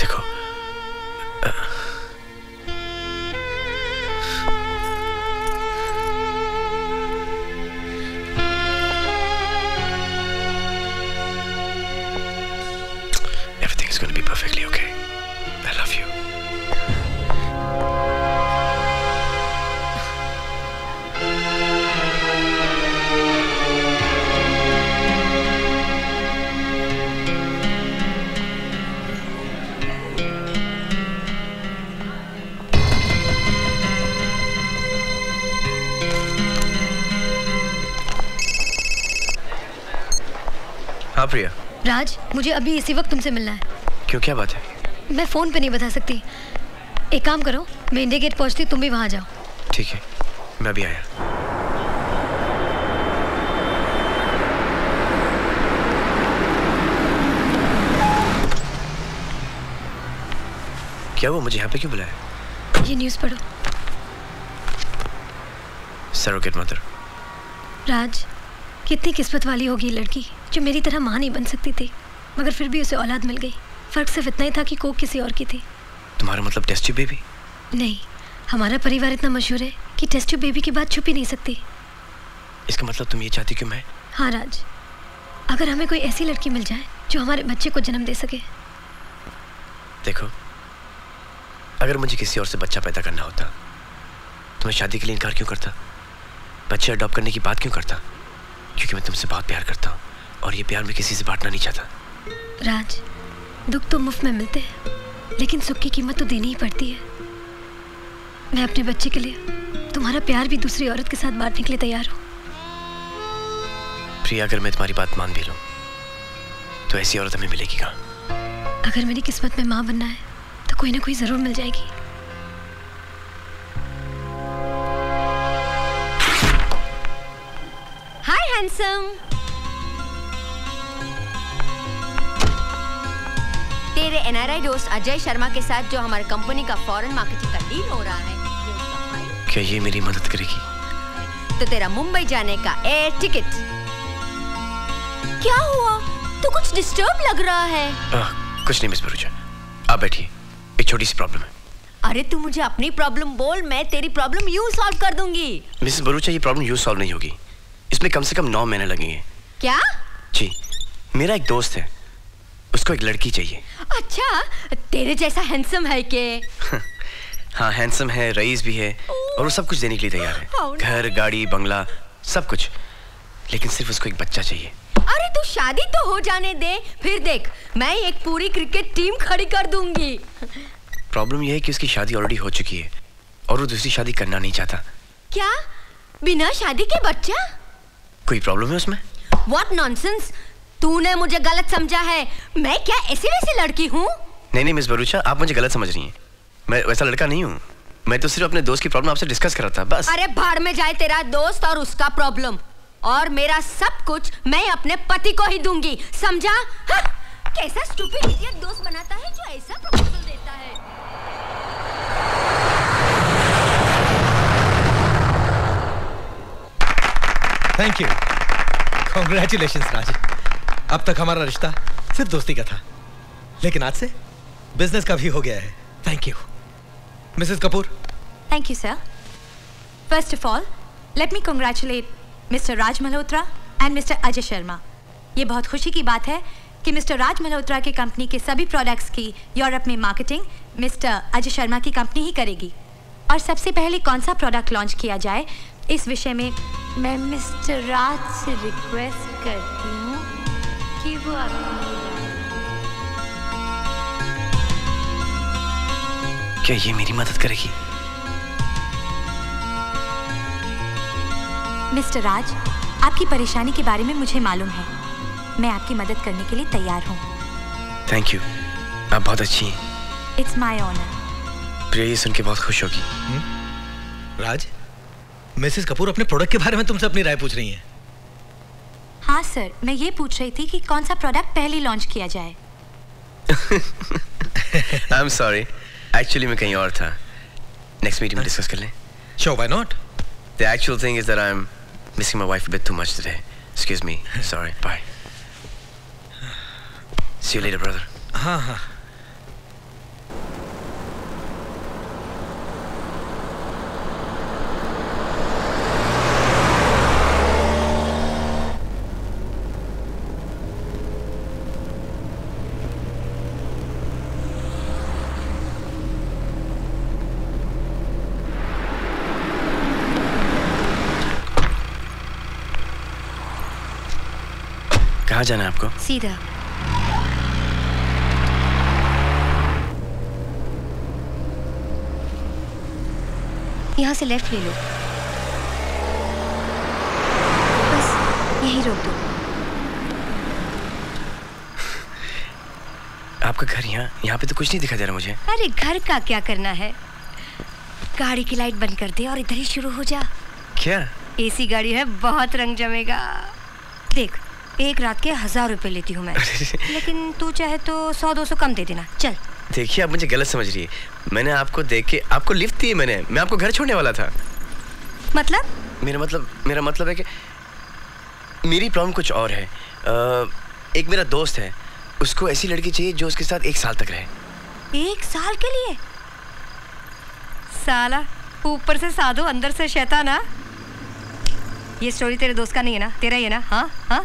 देखो everything is going to be perfectly okay. I love you. हाँ प्रिया। राज, मुझे अभी इसी वक्त तुमसे मिलना है। क्यों, क्या बात है? मैं फोन पे नहीं बता सकती। एक काम करो, मैं इंडिया गेट पहुंचती, तुम भी वहां जाओ। ठीक है, मैं भी आया। क्या वो मुझे यहाँ पे क्यों बुलाया? ये न्यूज़ पढ़ो। Surrogate mother. राज, कितनी किस्मत वाली होगी लड़की जो मेरी तरह मां नहीं बन सकती थी, मगर फिर भी उसे औलाद मिल गई। फर्क सिर्फ इतना ही था कि कोख किसी और की थी। तुम्हारा मतलब टेस्ट ट्यूब बेबी? नहीं, हमारा परिवार इतना मशहूर है कि टेस्ट ट्यूब बेबी की बात छुपी नहीं सकती। इसका मतलब तुम ये चाहती कि मैं? हाँ राज, अगर हमें कोई ऐसी लड़की मिल जाए जो हमारे बच्चे को जन्म दे सके। देखो, अगर मुझे किसी और से बच्चा पैदा करना होता तो मैं शादी के लिए इनकार क्यों करता? बच्चे अडॉप्ट करने की बात क्यों करता? क्योंकि मैं तुमसे बहुत प्यार करता हूँ और ये प्यार मैं किसी से बांटना नहीं चाहता। राज, दुख तो मुफ्त में मिलते हैं, लेकिन सुख की कीमत तो देनी ही पड़ती है। मैं अपने बच्चे के लिए तुम्हारा प्यार भी दूसरी औरत के साथ बांटने के लिए तैयार हूँ। प्रिया, अगर मैं तुम्हारी बात मान भी लूँ तो ऐसी औरत हमें मिलेगी कहाँ? अगर मेरी किस्मत में माँ बनना है तो कोई ना कोई जरूर मिल जाएगी। हाय हैंडसम, तेरे एनआरआई दोस्त अजय शर्मा के साथ जो हमारी कंपनी का फॉरेन मार्केटिंग का डील हो रहा है, क्या ये मेरी मदद करेगी? तो तेरा मुंबई जाने का एयर टिकट। क्या हुआ? तो कुछ डिस्टर्ब लग रहा है। कुछ नहीं मिस भरूचा, आप बैठिए, एक छोटी सी प्रॉब्लम है। अरे तू मुझे अपनी प्रॉब्लम बोल, मैं तेरी प्रॉब्लम यूं सॉल्व कर दूंगी। मिसेस भरूचा, ये प्रॉब्लम यूं सॉल्व नहीं होगी, इसमें कम से कम 9 महीने लगेंगे। क्या? जी, मेरा एक दोस्त है, उसको एक लड़की चाहिए। अच्छा, तेरे जैसा हैंडसम है के? हाँ, हैंडसम है, रईस भी है और वो सब कुछ देने के लिए तैयार है, घर, गाड़ी, बंगला, सब कुछ, लेकिन सिर्फ उसको एक बच्चा चाहिए। अरे तू शादी तो हो जाने दे, फिर देख मैं एक पूरी क्रिकेट टीम खड़ी कर दूंगी। प्रॉब्लम यह है कि उसकी शादी ऑलरेडी हो चुकी है और वो दूसरी शादी करना नहीं चाहता। क्या? बिना शादी के बच्चा? कोई प्रॉब्लम है उसमें? What nonsense! तूने मुझे गलत समझा है, मैं क्या ऐसी वैसी लड़की हूँ? नहीं नहीं मिस भरूचा, आप मुझे गलत समझ रही है, मैं वैसा लड़का नहीं हूँ, मैं तो सिर्फ अपने दोस्त की प्रॉब्लम आपसे डिस्कस कर रहा था बस। अरे भाड़ में जाए तेरा दोस्त और उसका प्रॉब्लम, और मेरा सब कुछ मैं अपने पति को ही दूंगी, समझा? हाँ, कैसा स्टूपिड इडियट दोस्त बनाता है जो ऐसा प्रपोजल देता है। Thank you, congratulations Raj. अब तक हमारा रिश्ता सिर्फ दोस्ती का था, लेकिन आज से बिजनेस का भी हो गया है। Thank you Mrs Kapoor. Thank you sir. First of all let me congratulate Mr Raj Malhotra and Mr Ajay Sharma. ये बहुत खुशी की बात है कि मिस्टर राज मल्होत्रा की कंपनी के सभी प्रोडक्ट्स की यूरोप में मार्केटिंग मिस्टर अजय शर्मा की कंपनी ही करेगी, और सबसे पहले कौन सा प्रोडक्ट लॉन्च किया जाए इस विषय में मैं मिस्टर राज से रिक्वेस्ट करती हूँ कि वो क्या ये मेरी मदद करेगी? मिस्टर राज, आपकी परेशानी के बारे में मुझे मालूम है, मैं आपकी मदद करने के लिए तैयार हूँ। थैंक यू, आप बहुत अच्छी हैं। It's my honour. प्रिया ये सुन के बहुत खुश होगी। राज, मिसेस कपूर अपने प्रोडक्ट के बारे में तुमसे अपनी राय पूछ रही हैं। हाँ सर, मैं ये पूछ रही थी कि कौन सा प्रोडक्ट पहले लॉन्च किया जाए। आई एम सॉरी, एक्चुअली मैं कहीं और था, नेक्स्ट मीटिंग में डिस्कस कर लें। Sure, why not. The actual thing is that I am missing my wife a bit too much today. Excuse me. Sorry. Bye. See you later, brother. Ha. कहाँ जाना है आपको? सीधा। यहाँ से लेफ्ट ले लो, बस यही रोक दो। आपका घर यहाँ पे तो कुछ नहीं दिखा दे रहा मुझे। अरे घर का क्या करना है, गाड़ी की लाइट बंद कर दे और इधर ही शुरू हो जा। क्या? एसी गाड़ी है, बहुत रंग जमेगा। देख, एक रात के 1000 रुपए लेती हूँ मैं, लेकिन तू चाहे तो 100-200 कम दे देना। चल। देखिए आप मुझे गलत समझ रही है, मैंने आपको देख के आपको लिफ्ट दी, मैं आपको घर छोड़ने वाला था। मतलब? मेरा मतलब है कि मेरी प्रॉब्लम कुछ और है। एक मेरा दोस्त है, उसको ऐसी लड़की चाहिए जो उसके साथ 1 साल तक रहे। 1 साल के लिए? साला ऊपर से साधो अंदर से शैतान। ये स्टोरी तेरे दोस्त का नहीं है ना, तेरा ही है ना? हाँ हाँ।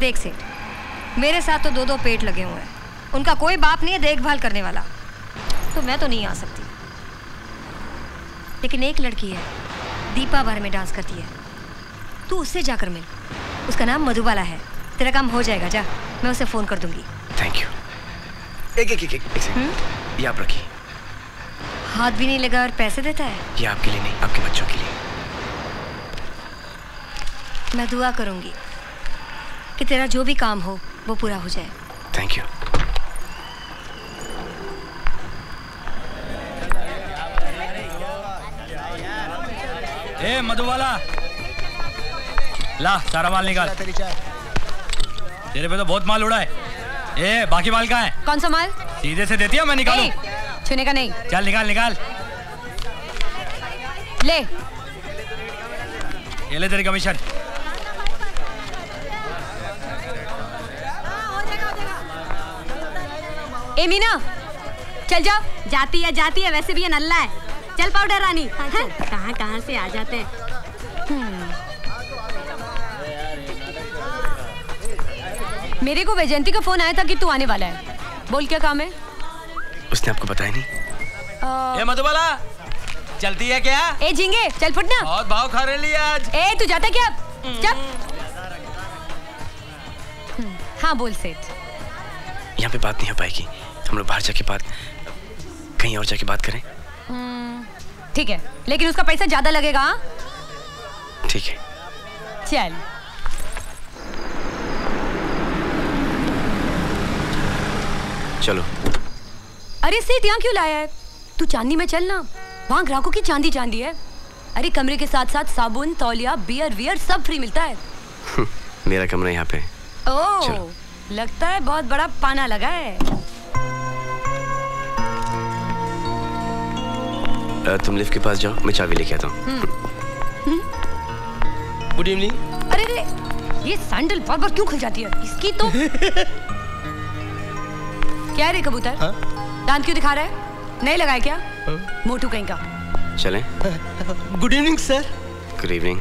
देख सेठ, मेरे साथ तो 2-2 पेट लगे हुए हैं, उनका कोई बाप नहीं है देखभाल करने वाला, तो मैं तो नहीं आ सकती। लेकिन एक लड़की है, दीपा बार में डांस करती है, तू उससे जाकर मिल, उसका नाम मधुबाला है, तेरा काम हो जाएगा। जा, मैं उसे फोन कर दूंगी। Thank you. एक ये आप रखिए। हाथ भी नहीं लगा और पैसे देता है। ये आपके लिए नहीं, आपके बच्चों के लिए। मैं दुआ करूंगी कि तेरा जो भी काम हो वो पूरा हो जाए। Thank you. ए मधुबाला, ला सारा माल निकाल। तेरे पे तो बहुत माल उड़ा है। ए बाकी माल कहाँ है? कौन सा माल? सीधे से देती है, मैं निकालूं। छूने का नहीं। चल निकाल निकाल। ले ये ले तेरी कमीशन। ए मीना चल जाओ। जाती है वैसे भी ये नल्ला है। चल पाउडर रानी। कहाँ से आ जाते हैं। मेरे को वैजयंती का फोन आया था कि तू आने वाला है। बोल क्या काम है? उसने आपको बताया नहीं? ये मधुबाला चलती है क्या? ए झींगे चल फुटना। बहुत भाव खा रहे लिए आज। ए तू जाता क्या? चल। हाँ बोल सेठ। यहाँ पे बात नहीं हो पाएगी, हम लोग बाहर जाके बात, कहीं और जाके बात करें। ठीक है, लेकिन उसका पैसा ज्यादा लगेगा। ठीक है चल। चलो। अरे सेठ यहाँ क्यों लाया है? तू चांदी में चल ना, वहाँ ग्राहकों की चांदी चांदी है। अरे कमरे के साथ साथ साबुन, तौलिया, बियर वियर सब फ्री मिलता है। मेरा कमरा यहाँ पे। ओह, लगता है बहुत बड़ा पाना लगा है। तुम लिफ्ट के पास जाओ, मैं चाबी लेके आता हूँ। Good evening. अरे ये सैंडल बार बार क्यों खुल जाती है इसकी तो। क्या रे कबूतर, दांत क्यों दिखा रहा है? नहीं लगाए क्या? मोटू कहीं का। चले। Good evening sir. Good evening.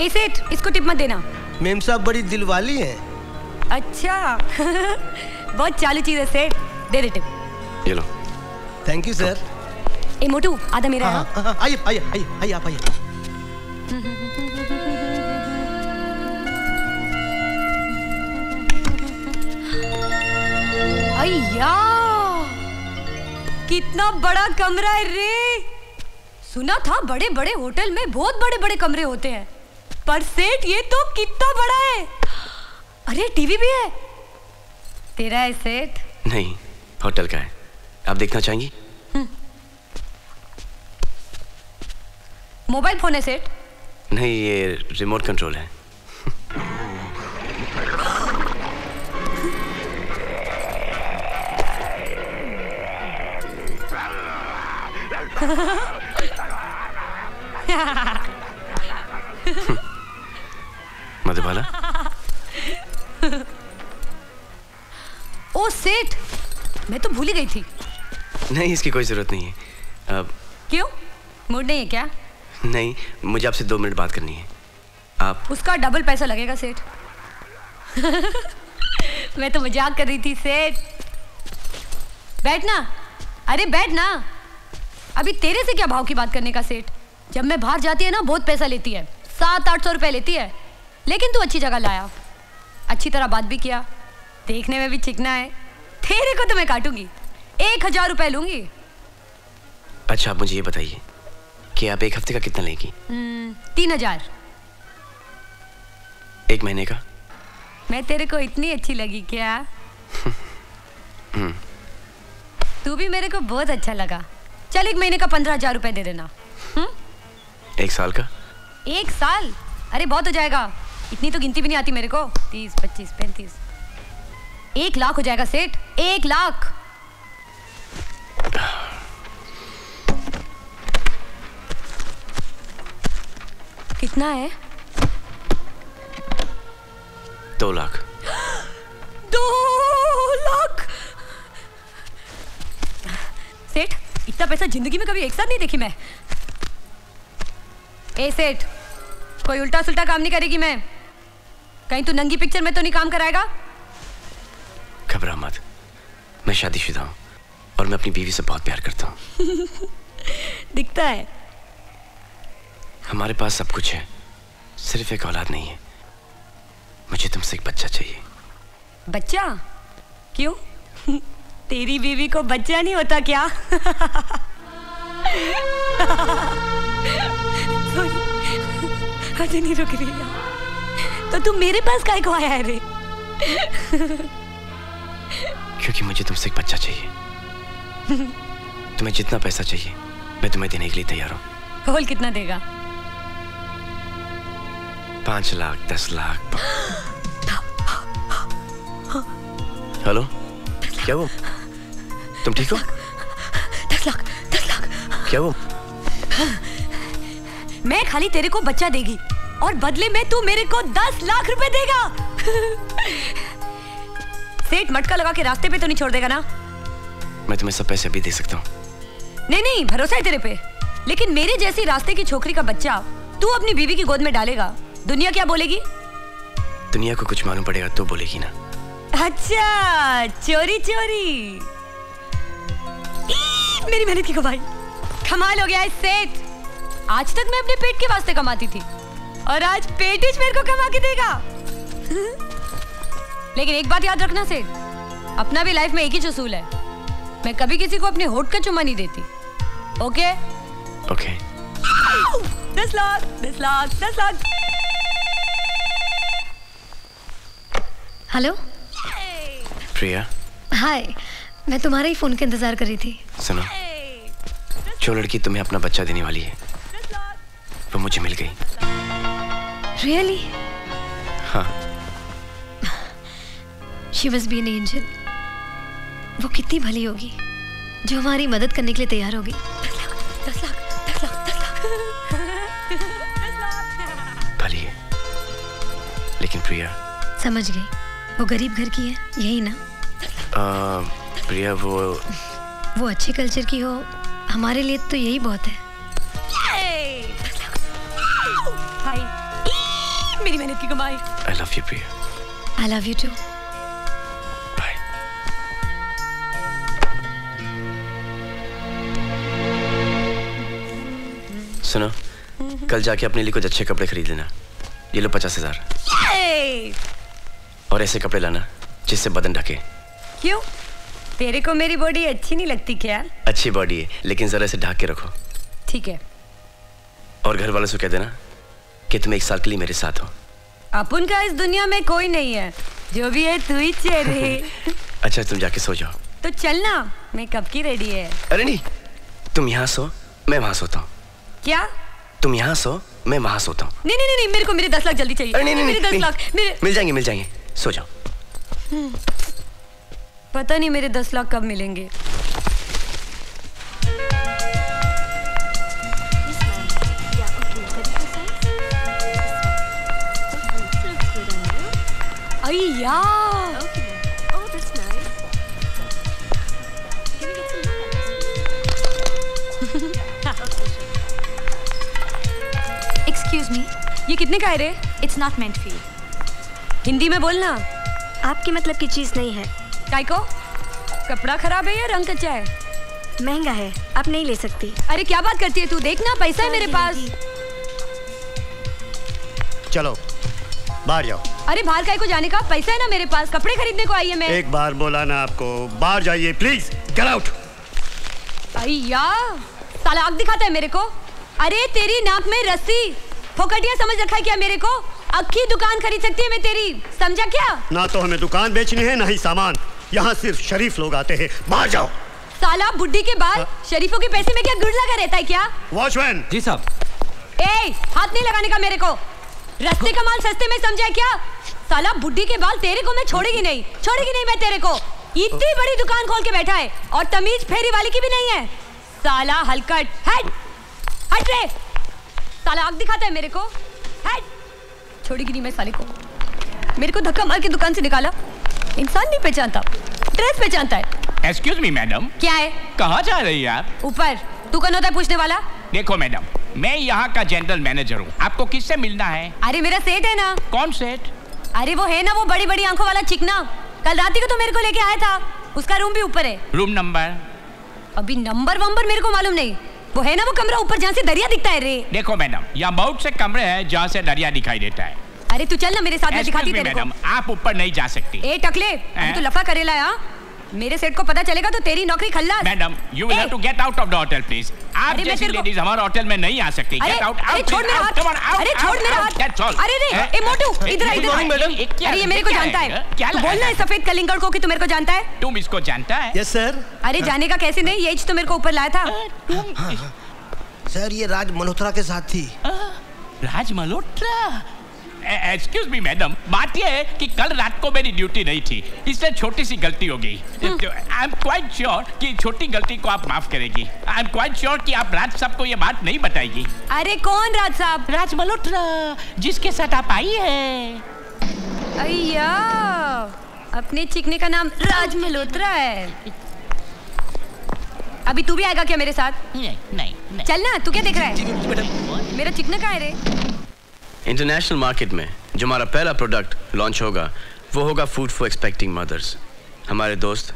ए सेठ, इसको टिप मत देना। मेम साहब बड़ी दिलवाली है। अच्छा। बहुत चालू चीज है सेठ, दे दे टिप। ये लो। Thank you sir. ए मोटू आधा मेरा है। आइए आइए आइए आइए आप आइए। अय्या कितना बड़ा कमरा है रे। सुना था बड़े बड़े होटल में बहुत बड़े बड़े कमरे होते हैं, पर सेठ ये तो कितना बड़ा है। अरे टीवी भी है। तेरा है सेठ? नहीं, होटल का है। आप देखना चाहेंगी? मोबाइल फोन है सेठ? नहीं, ये रिमोट कंट्रोल है। मधुबाला। ओ सेठ, मैं तो भूल ही गई थी। नहीं, इसकी कोई जरूरत नहीं है। अब क्यों? मूड नहीं है क्या? नहीं, मुझे आपसे 2 मिनट बात करनी है। आप उसका डबल पैसा लगेगा सेठ। मैं तो मजाक कर रही थी सेठ। बैठना, अरे बैठना। अभी तेरे से क्या भाव की बात करने का सेठ। जब मैं बाहर जाती है ना बहुत पैसा लेती है, 700-800 रुपए लेती है। लेकिन तू अच्छी जगह लाया, अच्छी तरह बात भी किया, देखने में भी चिकना है। तेरे को तो मैं काटूंगी, 1000 रुपए लूंगी। अच्छा, आप मुझे ये बताइए कि आप 1 हफ्ते का कितना लेगी? 3000। 1 महीने का? मैं तेरे को इतनी अच्छी लगी क्या? तू भी मेरे को बहुत अच्छा लगा। चल 1 महीने का 15,000 रुपए दे देना। 1 साल का? 1 साल? अरे बहुत हो जाएगा, इतनी तो गिनती भी नहीं आती मेरे को। 30, 25, 35, 1 लाख हो जाएगा सेठ। 1 लाख। कितना है? 2 लाख। 2 लाख सेठ, इतना पैसा जिंदगी में कभी एक साथ नहीं देखी मैं। ए सेठ, कोई उल्टा सुल्टा काम नहीं करेगी मैं। कहीं तू नंगी पिक्चर में तो नहीं काम कराएगा? घबरा मत, मैं शादीशुदा हूँ और मैं अपनी बीवी से बहुत प्यार करता हूँ। दिखता है। हमारे पास सब कुछ है, सिर्फ एक औलाद नहीं है। मुझे तुमसे एक बच्चा चाहिए। बच्चा? क्यों? तेरी बीवी को बच्चा नहीं होता क्या? आज नहीं रुक रही तो तुम मेरे पास काहे को आया है रे? क्योंकि मुझे तुमसे एक बच्चा चाहिए। तुम्हें जितना पैसा चाहिए मैं तुम्हें देने के लिए तैयार हूँ। कॉल कितना देगा? 5 लाख, 10 लाख। हेलो, क्या वो? तुम ठीक हो? 10 लाख, 10 लाख। क्या वो? मैं खाली तेरे को बच्चा देगी और बदले में तू मेरे को 10 लाख रुपए देगा। सेठ मटका लगा के रास्ते पे तो नहीं छोड़ देगा ना? मैं तुम्हें सब पैसे भी दे सकता हूँ। नहीं नहीं, भरोसा है तेरे पे। लेकिन मेरे जैसी रास्ते की छोकरी का बच्चा तू अपनी बीवी की गोद में डालेगा, दुनिया क्या बोलेगी? दुनिया को कुछ मालूम पड़ेगा तो बोलेगी ना। अच्छा, चोरी चोरी। मेरी मेहनत की कमाई, कमाल हो गया है सेठ। आज तक मैं अपने पेट के वास्ते कमाती थी और आज पेट ही मेरे को कमा के देगा। लेकिन एक बात याद रखना सेठ, अपना भी लाइफ में एक ही असूल है, मैं कभी किसी को अपने होठ का चुम्मा नहीं देती। Okay? Okay. 10 lakh, 10 lakh, 10 lakh. Hello Priya. Hi, मैं तुम्हारा ही फोन का इंतजार कर रही थी। सुनो, जो लड़की तुम्हें अपना बच्चा देने वाली है वो मुझे मिल गई। Really? हाँ। She must be an angel. वो कितनी भली होगी जो हमारी मदद करने के लिए तैयार होगी। 10 लाख। भली है। लेकिन प्रिया। समझ गई, वो गरीब घर की है, यही ना? प्रिया वो अच्छे कल्चर की हो, हमारे लिए तो यही बहुत है। मेरी मेहनत की कमाई। I love you, Priya. I love you too. Bye. सुनो, कल जाके अपने लिए कुछ अच्छे कपड़े खरीद लेना। ये लो 50,000। और ऐसे कपड़े लाना जिससे बदन ढके। क्यों? तेरे को मेरी बॉडी अच्छी नहीं लगती क्या? अच्छी बॉडी है, लेकिन जरा से ढक के रखो। ठीक है। और घर वालों से कह देना कि तुम 1 साल के लिए मेरे साथ हो। अपन का इस दुनिया में कोई नहीं है, जो भी है तू ही चेहरे। अच्छा, तुम जाके सो जाओ। तो चलना, मैं कब की रेडी है। अरे नहीं, तुम यहाँ सो, मैं वहाँ सोता हूँ। क्या? तुम यहाँ सो, मैं वहाँ सोता हूँ। नहीं, नहीं नहीं नहीं, मेरे को मेरे 10 लाख जल्दी चाहिए। अरे नहीं नहीं, मेरे 10 लाख मिल जाएंगे, मिल जाएंगे, सो जाओ। पता नहीं मेरे 10 लाख कब मिलेंगे। अय्या, एक्सक्यूज मी, ये कितने का है रे? It's not meant for you. Hindi में बोलना। आपके मतलब की चीज नहीं है। काइको, कपड़ा खराब है या रंग कच्चा है? महंगा है, आप नहीं ले सकती। अरे क्या बात करती है तू, देखना पैसा है मेरे पास। चलो बाहर जाओ। अरे बाहर काहे को जाने का, पैसा है ना मेरे पास, कपड़े खरीदने को आई है मैं। एक बार बोला ना आपको, बाहर जाइए प्लीज। Get out. अय्या, साला आग दिखाता है मेरे को। अरे तेरी नाक में रस्सी, फोकटिया समझ रखा है क्या मेरे को? अक्की दुकान खरीद सकती है मैं तेरी, समझा क्या? ना तो हमें दुकान बेचनी है, ना ही सामान। यहाँ सिर्फ शरीफ लोग आते हैं, बाहर जाओ। साला बुढ़ी के बाल, शरीफों के पैसे में क्या गुड़ लगा रहता है क्या? वॉचमैन जी साहब। ए, हाथ नहीं लगाने का मेरे को। रस्ते का माल सस्ते में समझा क्या? साला बुड्ढी के बाल, तेरे को मैं छोड़ेगी नहीं मैं तेरे को। इतनी बड़ी दुकान खोल के बैठा है और तमीज फेरी वाले की भी नहीं है, साला हलकट। हट हट रे, साला आग दिखाता है मेरे को। हट, छोड़ेगी नहीं मैं साले को। मेरे को धक्का मार के दुकान से निकाला। इंसान नहीं पहचानता, ड्रेस पहचानता है। Excuse me madam. क्या है? कहाँ जा रही है आप? ऊपर। तू कौन होता है पूछने वाला? देखो मैडम, मैं यहाँ का जनरल मैनेजर हूँ, आपको किससे मिलना है? अरे मेरा सेठ है ना। कौन सेठ? अरे वो है ना, वो बड़ी बड़ी आंखों वाला चिकना, कल रात ही को तो मेरे को लेके आया था। उसका रूम भी ऊपर है। Room number? अभी नंबर वंबर मेरे को मालूम नहीं। वो है ना वो कमरा ऊपर, जहाँ से दरिया दिखता है रे। देखो मैडम, यहाँ बहुत से कमरे हैं जहाँ से दरिया दिखाई देता है। अरे तू चल ना मेरे साथ, मैं दिखाती तेरे को। मैडम आप ऊपर नहीं जा सकती। ए टकले, तू लफा करेला है। मेरे सेठ को पता चलेगा तो तेरी नौकरी खल्लास। Madam, you will have to get out of the hotel, please. आप जैसी लेडीज हमारे होटल में नहीं आ सकती। Get out, out, out, come on, out, out, out. That's all. अरे नहीं, ये मोटू, इधर इधर। मैडम, अरे ये मेरे को जानता है। तू बोलना है सफेद कलिंगड़ को कि तू मेरे को जानता है। तुम इसको जानता है? Yes sir. अरे जाने का कैसे नहीं, ये तो मेरे को ऊपर लाया था। सर ये राज मल्होत्रा के साथ थी। Raj Malhotra? Excuse me madam, बात यह है कि कल रात को मेरी ड्यूटी नहीं थी, इससे छोटी सी गलती हो गई। आई एम क्वाइट श्योर कि छोटी गलती को आप माफ करेगी। आई एम क्वाइट श्योर कि आप राज साहब को ये बात नहीं बताएगी। अरे कौन राज साहब? राज मल्होत्रा, जिसके साथ आप आई है। अय्या, अपने चिकने का नाम राज मल्होत्रा है। अभी तू भी आएगा क्या मेरे साथ? नहीं। चल ना, तू क्या देख रहा है? मेरा चिकना कहाँ है रे? इंटरनेशनल मार्केट में जो हमारा पहला प्रोडक्ट लॉन्च होगा वो होगा फूड फॉर एक्सपेक्टिंग मदर्स। हमारे दोस्त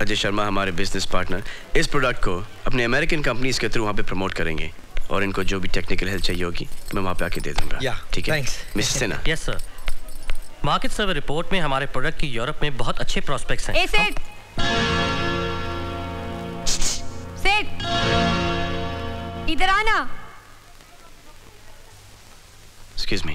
अजय शर्मा, हमारे बिजनेस पार्टनर, इस प्रोडक्ट को अपने अमेरिकन कंपनीज के थ्रू वहाँ पे प्रमोट करेंगे और इनको जो भी टेक्निकल हेल्प चाहिए होगी मैं वहाँ पे आके दे दूँगा। ठीक है Mr Sena? Yes sir. Market survey report में हमारे प्रोडक्ट की यूरोप में बहुत अच्छे प्रोस्पेक्ट्स हैं। सेठ इधर आना। Excuse me.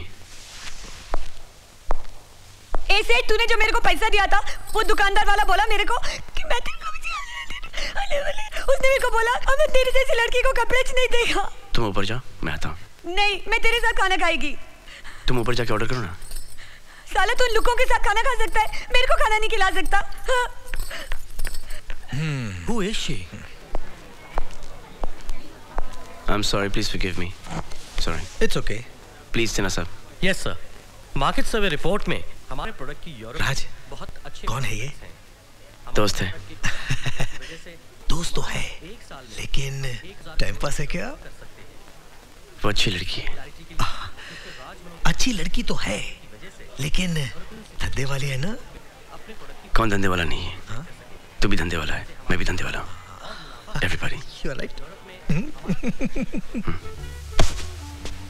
सेठ, तूने जो मेरे को पैसा दिया था वो दुकानदार वाला बोला मेरे को कि मैं तेरे को उसने मेरे को बोला अब मैं तेरे जैसी लड़की को कपड़े नहीं देगा। तुम ऊपर जा, मैं आता हूँ। नहीं, मैं तेरे साथ खाना खाएगी। तुम ऊपर जाके ऑर्डर करो ना। साला तू लुकों के साथ खाना खा सकता है, मेरे को खाना नहीं खिला सकता। Who is she? I'm sorry, please forgive me. Sorry. It's okay. Please Sena साहब। Yes sir. Market survey report में हमारे प्रोडक्ट की यूरोप राज बहुत अच्छे। कौन है ये? दोस्त है। दोस्त तो है लेकिन टाइम पास है क्या? वो अच्छी लड़की है। अच्छी लड़की तो है लेकिन धंधे वाली है ना? कौन धंधे वाला नहीं है? हा? तू भी धंधे वाला है, मैं भी धंधे वाला हूँ। एवरीबॉडी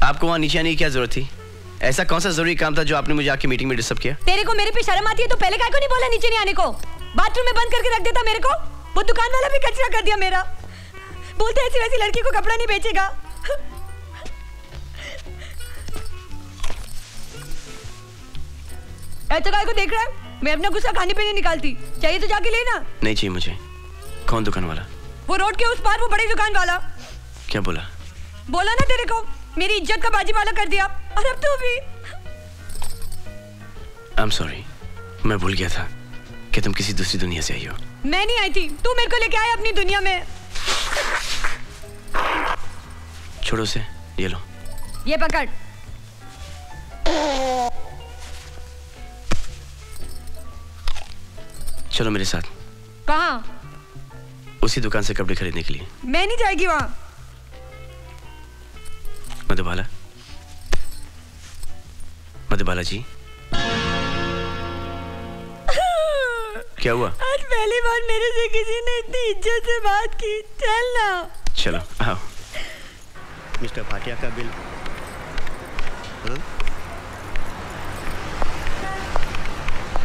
आपको वहाँ नीचे आने की क्या जरूरत थी? ऐसा कौन सा जरूरी काम था जो आपने मुझे आके मीटिंग में डिस्टर्ब किया? तेरे को मेरे पे शर्म आती है तो पहले काहे को नहीं बोला नीचे नहीं आने को? बाथरूम में बंद करके रख देता मेरे को। वो दुकान वाला भी कचरा कर दिया मेरा। बोलते ऐसी वैसी लड़की को कपड़ा नहीं बेचेगा। ऐसा काहे को देख रहा है? मैं अपना गुस्सा खाने पे नहीं निकालती। चाहिए तो जाके लेना। नहीं चाहिए मुझे। कौन दुकान वाला? वो रोड के उस पार वो बड़ी दुकान वाला। क्या बोला? बोला ना तेरे को मेरी इज्जत का बाजीमाला कर दिया और अब तू भी। I'm sorry, मैं भूल गया था कि तुम किसी दूसरी दुनिया से आई हो। मैं नहीं आई थी, तू मेरे को लेके आया अपनी दुनिया में। छोड़ो से, ये लो। ये पकड़। चलो मेरे साथ। कहाँ? उसी दुकान से कपड़े खरीदने के लिए। मैं नहीं जाएगी वहाँ। मधुबाला, मधुबाला जी, क्या हुआ? आज पहली बार मेरे से किसी ने इतनी इज्जत से बात की। चल ना। चलो आओ। मिस्टर भाटिया का बिल।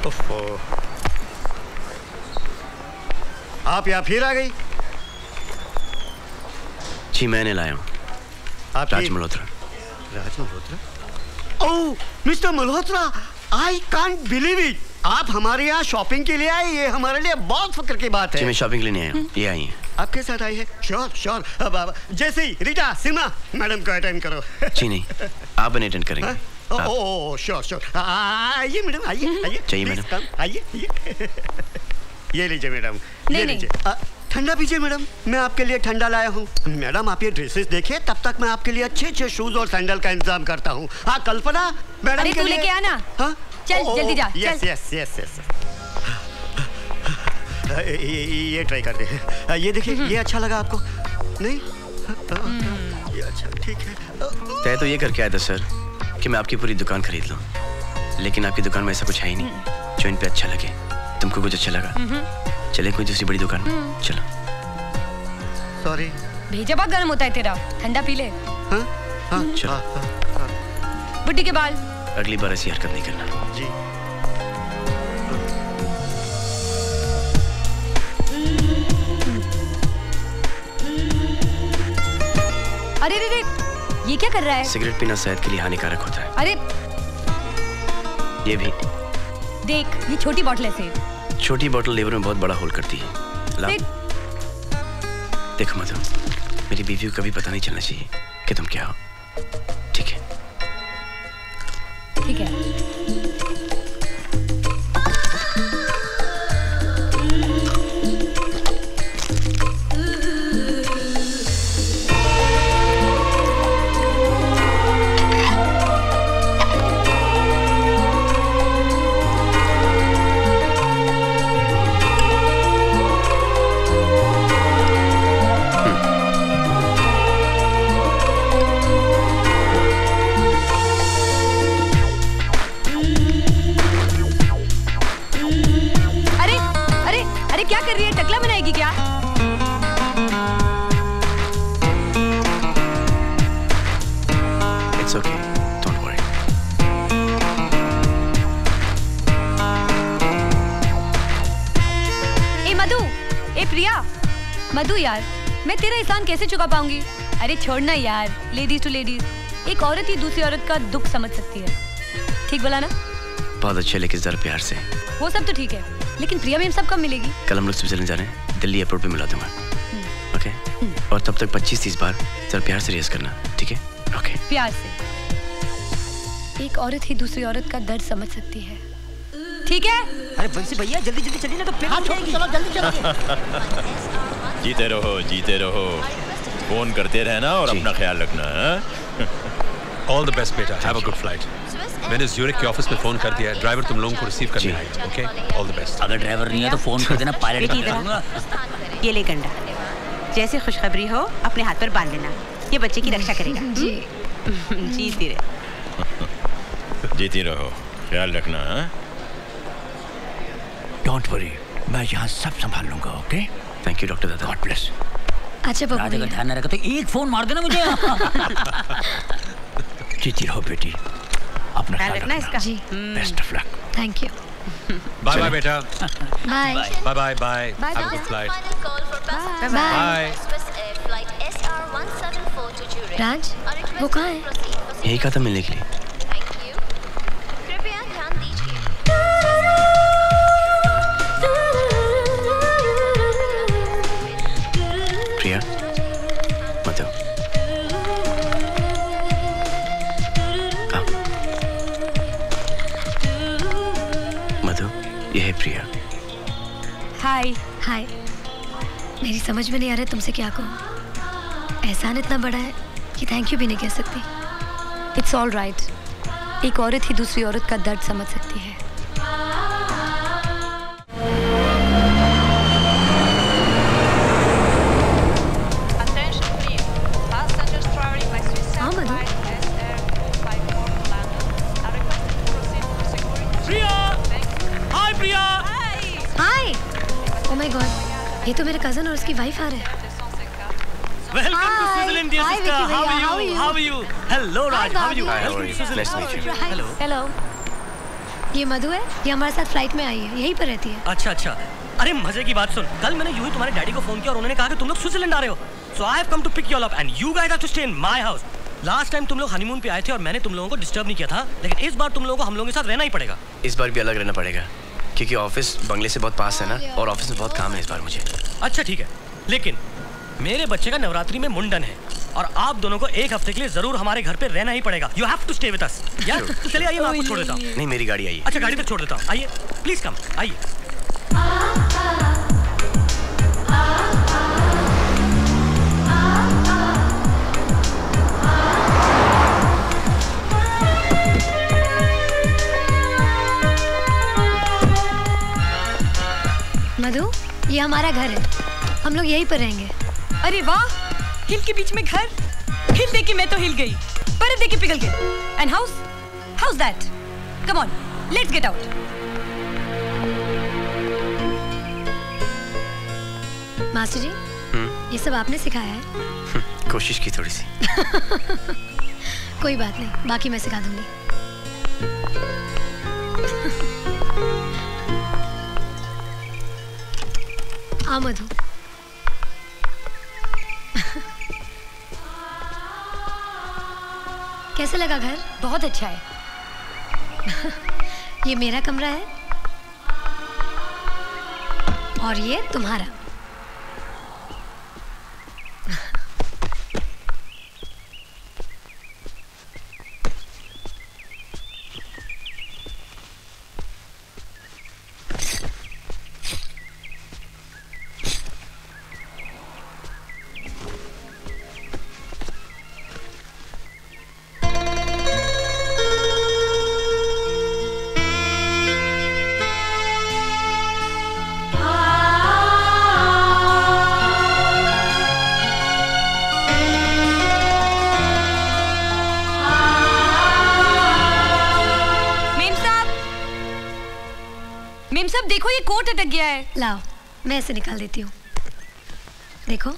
ओफो, आप यहाँ फिर आ गई? जी मैंने लाया हूँ। Raj Malhotra. Raj Malhotra? Oh Mr Malhotra, I can't believe it. आप हमारे यहाँ शॉपिंग के लिए आए, ये हमारे लिए बहुत फक्र की बात है। मैं शॉपिंग लेने आया हूँ। ये आई है। आपके साथ आई है? Sure sure. अब जैसे ही रीटा सिमा मैडम को अटेंड करो। जी नहीं, आप इन्हें अटेंड करेंगे। Oh sure sure. आइए मैडम, आइए आइए। चाहिए मैडम? आइए। ये लीजिए मैडम, ये लीजिए। ठंडा पीजिए मैडम, मैं आपके लिए ठंडा लाया हूँ। मैडम आप ये ड्रेसेस देखिए, तब तक मैं आपके लिए अच्छे-अच्छे शूज और सैंडल का इंतजाम करता हूँ। हाँ कल्पना मैडम के लिए लेके आना। हाँ चल जल्दी जा। Yes yes yes yes. ये ट्राई करते हैं। ये देखिए, ये अच्छा लगा आपको? नहीं ये अच्छा, ठीक है। तय तो ये करके आया था सर कि मैं आपकी पूरी दुकान खरीद लूँ, लेकिन आपकी दुकान में ऐसा कुछ है ही नहीं जो इन पे अच्छा लगे। तुमको कुछ अच्छा लगा? चले कोई दूसरी बड़ी दुकान। चलो। सॉरी। भेजा बहुत गर्म होता है तेरा, ठंडा पी ले। हाँ हाँ चलो। बुड्ढी के बाल। अगली बार ऐसी हरकत नहीं करना। जी। अरे रे रे, ये क्या कर रहा है? सिगरेट पीना सेहत के लिए हानिकारक होता है। अरे ये भी देख, ये छोटी बॉटल है सेब। छोटी बोतल लेवर में बहुत बड़ा होल करती है। देखो मधु, मेरी बीवी को कभी पता नहीं चलना चाहिए कि तुम क्या हो। ठीक है, ठीक है। मधु यार, मैं तेरा एहसान कैसे चुका पाऊंगी? अरे छोड़ना यार, लेडीज टू लेडीज, एक औरत ही दूसरी औरत का दुख समझ सकती है। ठीक बोला ना? बहुत अच्छे, लेकिन जरा प्यार से। वो सब तो ठीक है, लेकिन प्रिया में हम सब कब मिलेगी? कल हम लोग स्विट्जरलैंड जा रहे हैं, दिल्ली एयरपोर्ट पे मिला दूंगा। ओके? और तब तक 25-30 बार जरा प्यार से रिहर्स करना, ठीक है? ओके, प्यार से। एक औरत ही दूसरी औरत का दर्द समझ सकती है, ठीक है? अरे बंसी भैया जल्दी जल्दी चलिए ना, तो प्लेन उड़ेगी। चलो जल्दी चलो। जीते रहो, जीते रहो। फोन करते रहना और अपना ख्याल रखना। ऑल द बेस्ट बेटा, हैव अ गुड फ्लाइट। मैंने ज़्यूरिख के ऑफिस में फोन कर दिया, ड्राइवर तुम लोगों को रिसीव करने आएगा। Okay, all the best. अगर ड्राइवर नहीं है तो फोन कर देना, पायलट की तरह। ये ले गंडा, जैसे खुशखबरी हो अपने हाथ पर बांध लेना, ये बच्चे की रक्षा करेगा। जी जीते रहो, जीते रहो, ख्याल रखना। डोंट वरी, मैं यहाँ सब संभाल लूंगा। ओके, थैंक यू डॉक्टर दादा, गॉड ब्लेस। अच्छा बाबू, अगर ध्यान न रखा तो एक फोन मार देना मुझे। जीती रहो बेटी, अपना ख्याल रखना इसका। जी, best of luck. Thank you, bye bye बेटा, bye bye bye bye, have a good flight, bye bye. Raj वो कहाँ है? यही कहा था मिलने के लिए। कृपया ध्यान दीजिए। प्रिया, मधु, मधु, यह है प्रिया। हाय हाय, मेरी समझ में नहीं आ रहा तुमसे क्या कहूँ। एहसान इतना बड़ा है कि थैंक यू भी नहीं कह सकती। इट्स ऑल राइट, एक औरत ही दूसरी औरत का दर्द समझ सकती है। ये तो मेरे कजन और उसकी वाइफ आ रहे हैं। Welcome to Switzerland, dear sister. How are you? How are you? Hello, Raj. How are you? Nice to meet you. Hello. Hello. ये मधु है, ये हमारे साथ फ्लाइट में आई है, यहीं पर रहती है। अच्छा अच्छा। अरे मजे की बात सुन, कल मैंने यूं ही तुम्हारे डैडी को फोन किया और उन्होंने कहा कि तुम लोग स्विट्जरलैंड आ रहे हो। So I have come to pick you all up and you guys have to stay in my house. Last time तुम लोग हनीमून पे आए थे और मैंने तुम लोगों को डिस्टर्ब नहीं किया था, लेकिन इस बार तुम लोगों को हम लोगों के साथ रहना ही पड़ेगा। इस बार भी अलग रहना पड़ेगा, क्योंकि ऑफिस बंगले से बहुत पास है ना, और ऑफिस में बहुत काम है इस बार मुझे। अच्छा ठीक है, लेकिन मेरे बच्चे का नवरात्रि में मुंडन है और आप दोनों को एक हफ्ते के लिए जरूर हमारे घर पे रहना ही पड़ेगा। You have to stay with us. यार चलिए आइए, मैं आपको छोड़ देता हूँ। नहीं मेरी गाड़ी आई। अच्छा गाड़ी तक छोड़ देता हूँ, आइए प्लीज कम आइए। मधु, ये हमारा घर है, हम लोग यहीं पर रहेंगे। अरे वाह, हिल के बीच में घर। हिल देखी, मैं तो हिल गई, पर देखी पिघल गई। And house, house that, come on let's get out. Master ji, ये सब आपने सिखाया है? कोशिश की थोड़ी सी। कोई बात नहीं, बाकी मैं सिखा दूंगी। आ मधु। कैसा लगा घर? बहुत अच्छा है। ये मेरा कमरा है और ये तुम्हारा। मैम साहब देखो ये कोट अटक गया है। लाओ मैं ऐसे निकाल देती हूँ। देखो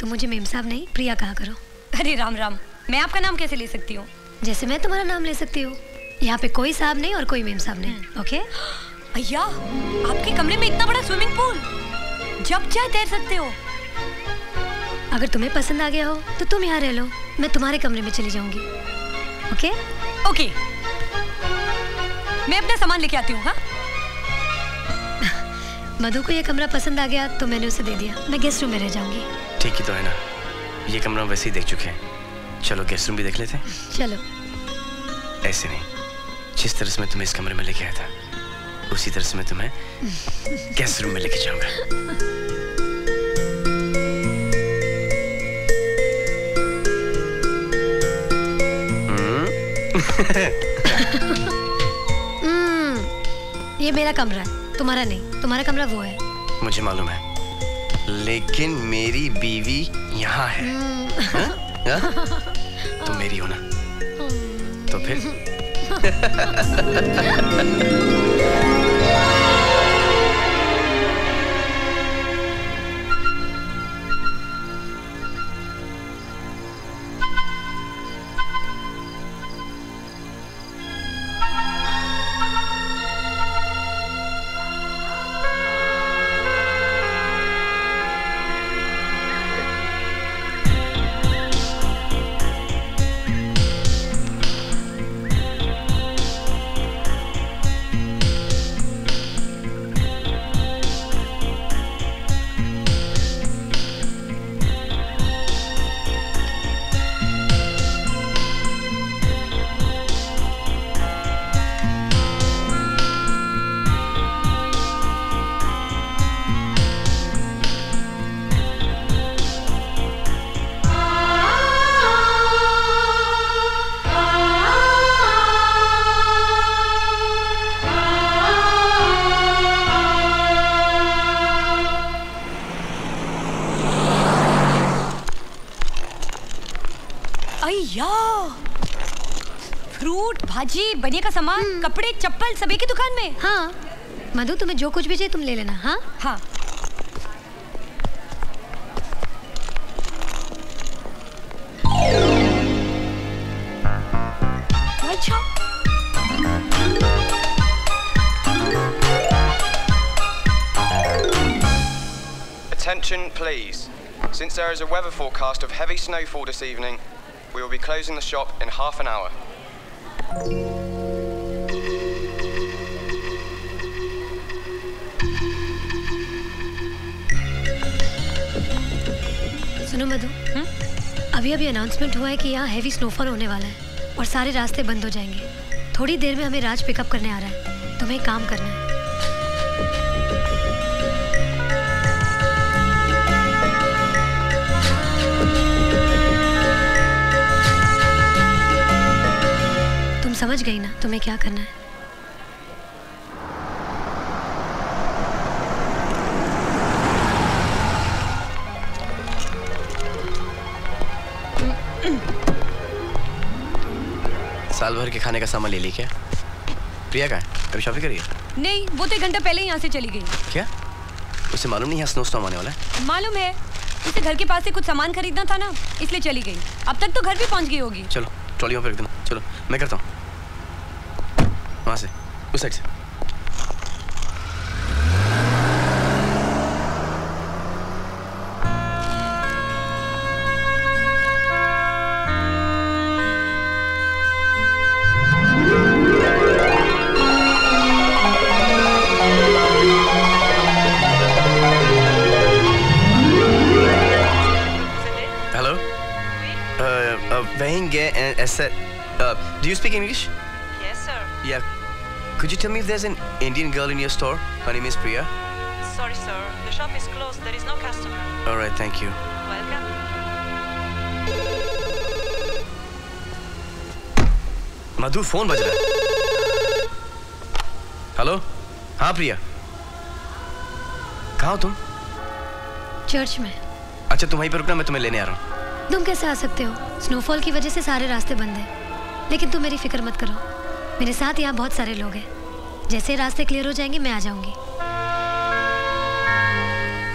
तुम मुझे मेम साहब नहीं प्रिया कहा करो। अरे राम राम, मैं आपका नाम कैसे ले सकती हूँ? जैसे मैं तुम्हारा नाम ले सकती हूँ। यहाँ पे कोई साहब नहीं और कोई मेम साहब नहीं। ओके भैया आपके कमरे में इतना बड़ा स्विमिंग पूल, जब चाहे तैर सकते हो। अगर तुम्हें पसंद आ गया हो तो तुम यहाँ रह लो, मैं तुम्हारे कमरे में चली जाऊंगी। ओके ओके मैं अपना सामान लेके आती हूँ। हाँ मधु को ये कमरा पसंद आ गया तो मैंने उसे दे दिया। मैं गेस्ट रूम में रह जाऊंगी। ठीक ही तो है ना, ये कमरा वैसे ही देख चुके हैं। चलो गेस्ट रूम भी देख लेते हैं। चलो ऐसे नहीं, जिस तरह से मैं तुम्हें इस कमरे में लेके आया था उसी तरह से मैं तुम्हें गेस्ट रूम में लेके जाऊंगा। ये मेरा कमरा है, तुम्हारा नहीं। तुम्हारा कमरा वो है, मुझे मालूम है, लेकिन मेरी बीवी यहाँ है। हा? तुम मेरी हो ना? तो फिर भाजी, बनिया का सामान, कपड़े, चप्पल सब एक ही दुकान में। हाँ मधु तुम्हें जो कुछ भी चाहिए तुम ले लेना। हाँ हाँ Attention please. Since there is a weather forecast of heavy snowfall this evening, we will be closing the shop in half an hour. सुनो मधु, अभी अभी अनाउंसमेंट हुआ है कि यहाँ हैवी स्नोफॉल होने वाला है और सारे रास्ते बंद हो जाएंगे। थोड़ी देर में हमें राज पिकअप करने आ रहा है, तुम्हें काम करना है। समझ गई ना तुम्हें क्या करना है? साल भर के खाने का सामान ले ली क्या? प्रिया कहाँ है? अभी शॉपिंग करी है? नहीं, वो तो एक घंटा पहले यहाँ से चली गई। क्या? उसे मालूम नहीं यहाँ स्नोस्टॉर्म आने वाला है? मालूम है, उसे घर के पास से कुछ सामान खरीदना था ना, इसलिए चली गई। अब तक तो घर भी पहुँच गई होगी। चलो ट्रॉलियों पर रख देना। चलो मैं करता हूँ। वहाँ से, उस साइड से। Hello? Vahenge and Asset. Do you speak English? Yes, sir. Yeah. Could you tell me if there's an Indian girl in your store? Her name is Priya. Sorry, sir. The shop is closed. There is no customer. All right, thank you. Welcome. Madhu, phone baj raha hai. Hello? हाँ प्रिया, कहाँ हो तुम? Church में। अच्छा तुम वहीं पर रुकना, मैं तुम्हें लेने आ रहा हूँ। तुम कैसे आ सकते हो? स्नोफॉल की वजह से सारे रास्ते बंद हैं। लेकिन तुम मेरी फिक्र मत करो, मेरे साथ यहाँ बहुत सारे लोग हैं। जैसे रास्ते क्लियर हो जाएंगे मैं आ जाऊंगी।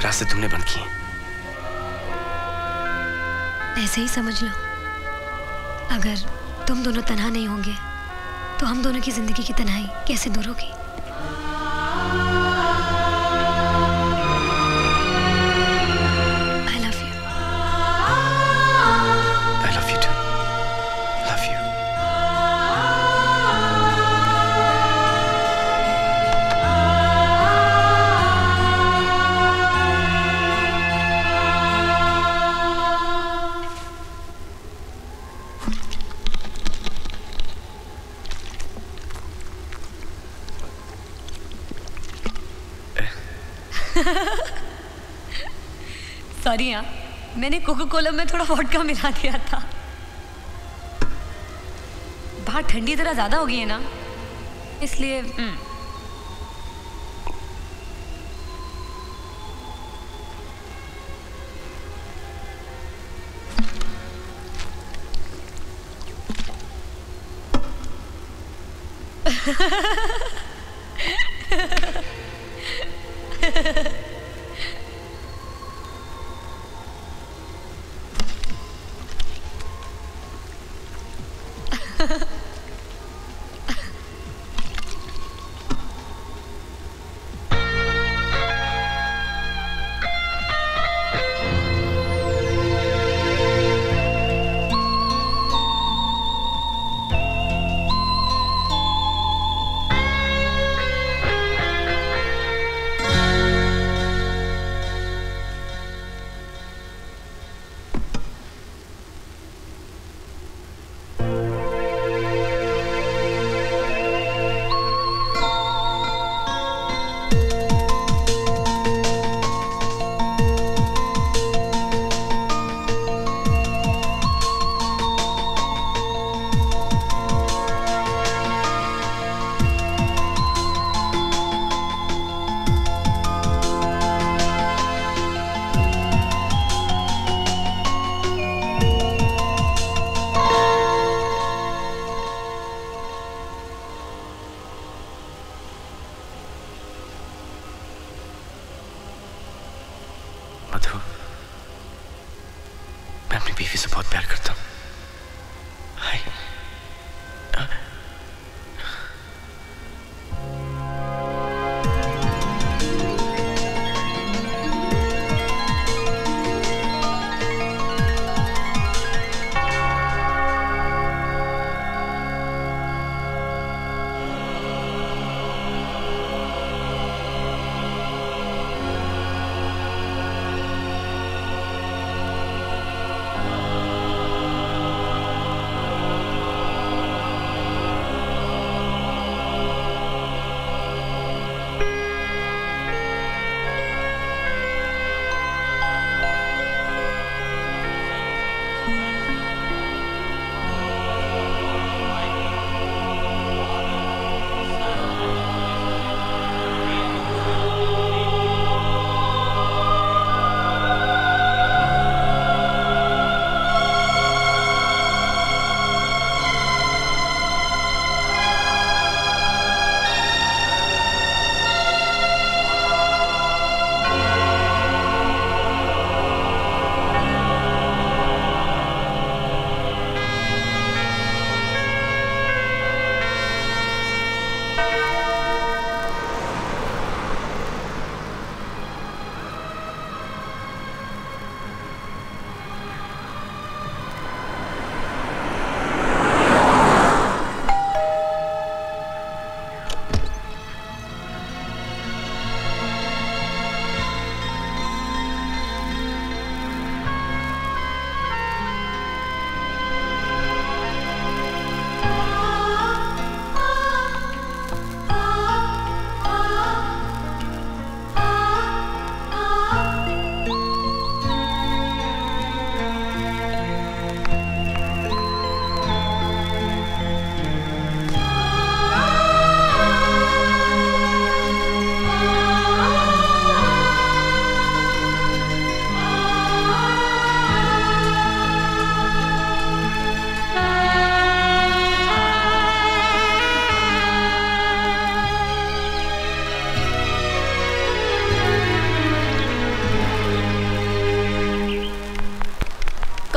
रास्ते तुमने बंद किए। ऐसे ही समझ लो, अगर तुम दोनों तन्हा नहीं होंगे तो हम दोनों की जिंदगी की तन्हाई कैसे दूर होगी। सॉरी, मैंने कोका कोला में थोड़ा वोडका मिला दिया था। बाहर ठंडी तरह ज्यादा हो गई है ना, इसलिए।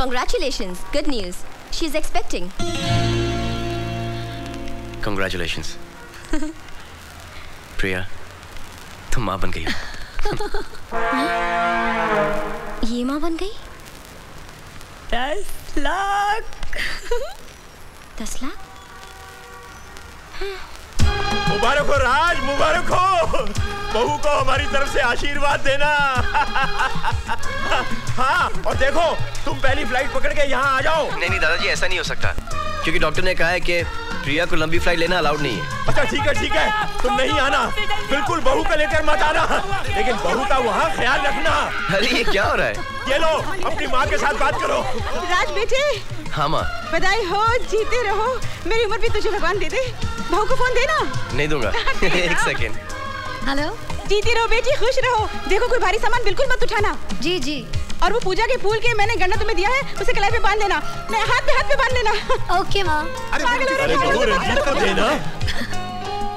Congratulations. Good news. She's expecting. Congratulations. प्रिया, तुम माँ बन गई। ये माँ बन गई? 10 लाख। 10 लाख? मुबारक हो राज, मुबारक हो। बहू को हमारी तरफ से आशीर्वाद देना। हाँ, और देखो तुम पहली फ्लाइट पकड़ के यहाँ आ जाओ। नहीं नहीं दादाजी, ऐसा नहीं हो सकता, क्योंकि डॉक्टर ने कहा है कि प्रिया को लंबी फ्लाइट लेना अलाउड नहीं है। अच्छा ठीक है तुम नहीं आना, बिल्कुल बहू को लेकर मत आना, लेकिन बहू का वहाँ ख्याल रखना। अरे ये क्या हो रहा है? ये लो अपनी माँ के साथ बात करो। राज बेटे। हाँ माँ। बधाई हो, जीते रहो, मेरी उम्र भी तुझे भगवान दे दे। बहू को फोन देना। नहीं दूंगा। एक सेकेंड। हेलो। जीती रहो बेटी, खुश रहो। देखो कोई भारी सामान बिल्कुल मत उठाना। जी जी। और वो पूजा के फूल के मैंने गन्ना तुम्हें दिया है, उसे कलाई पे बांध देना, मैं हाथ पे बांध देना। ओके माँ।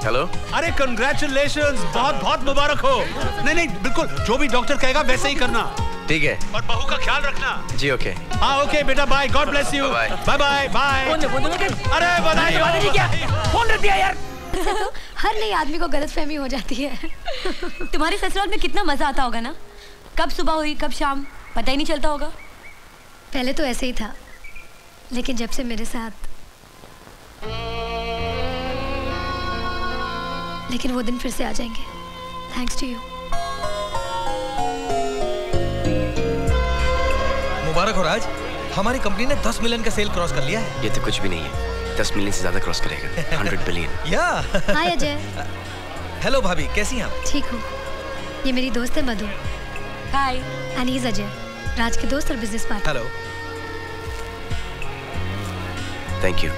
हेलो। अरे कंग्रेचुलेशंस, बहुत बहुत मुबारक हो। नहीं नहीं बिल्कुल, जो भी डॉक्टर कहेगा वैसे ही करना। ठीक है। और बहू का ख्याल रखना। जी ओके। हाँ ओके बेटा, bye, God bless you, bye bye bye. अरे बधाई। क्या फोन रख दिया यार। हर नए आदमी को गलतफहमी हो जाती है। तुम्हारे ससुराल में कितना मजा आता होगा ना, कब सुबह हुई कब शाम पता ही नहीं चलता होगा। पहले तो ऐसे ही था, लेकिन जब से मेरे साथ, लेकिन वो दिन फिर से आ जाएंगे। Thanks to you. मुबारक हो राज, हमारी कंपनी ने 10 मिलियन का सेल क्रॉस कर लिया है। ये तो कुछ भी नहीं है, 10 मिलियन से ज्यादा क्रॉस करेगा। 100 बिलियन। या हाय अजय। हेलो भाभी, कैसी हैं आप? ठीक हूँ। ये मेरी दोस्त है मधु। हाय। अनीस अजय, राज के दोस्त और business partner. Hello. Thank you.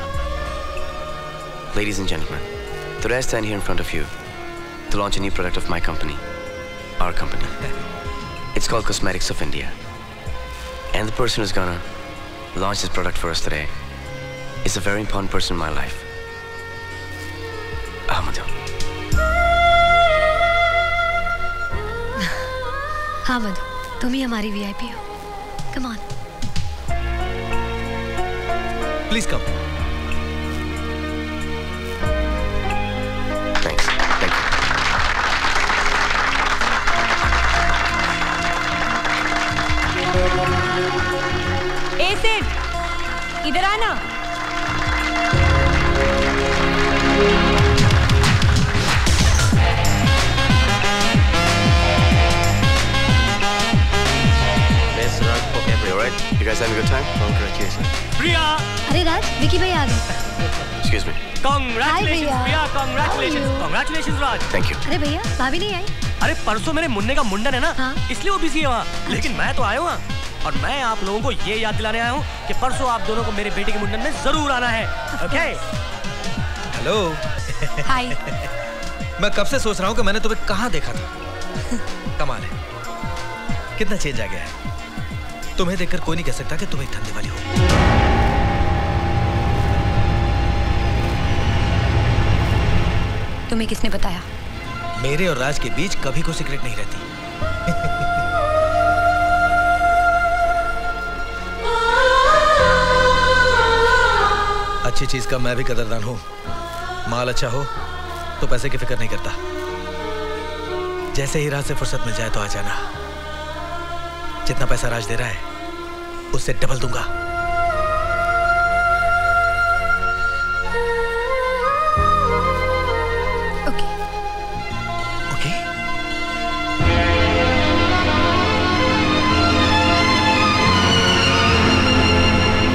Ladies and gentleman, today I stand here in front of you to launch a new product of my company, our company. It's called Cosmetics of India, and the person who's gonna launch this product for us today is a very important person in my life. Ahmadu. हाँ मधु, तुम ही हमारी VIP हो। Come on, please come. Thanks, thank you. Acid, इधर आना। Alright, you guys having a good time? Congratulations. Priya! Hey Raj, Vicky bhai aa gaye. Excuse me. Congratulations Priya, congratulations. Congratulations Raj. Thank you. अरे भैया, भाभी नहीं आई? अरे परसों मेरे मुन्ने का मुंडन है ना, इसलिए वो बिजी है वहाँ, लेकिन मैं तो आया हूँ और मैं आप लोगों को ये याद दिलाने आया हूँ कि परसों आप दोनों को मेरे बेटे के मुंडन में जरूर आना है। ओके। हेलो। हाय। मैं कब से सोच रहा हूँ कि मैंने तुम्हें कहाँ देखा था। कमाल है, कितना चेंज आ गया है। तुम्हें देखकर कोई नहीं कह सकता कि तुम एक धंधे वाली हो। तुम्हें किसने बताया? मेरे और राज के बीच कभी कोई सीक्रेट नहीं रहती। अच्छी चीज का मैं भी कदरदान हूं। माल अच्छा हो तो पैसे की फिक्र नहीं करता। जैसे ही राज से फुर्सत मिल जाए तो आ जाना। जितना पैसा राज दे रहा है उससे डबल दूंगा। Okay. Okay.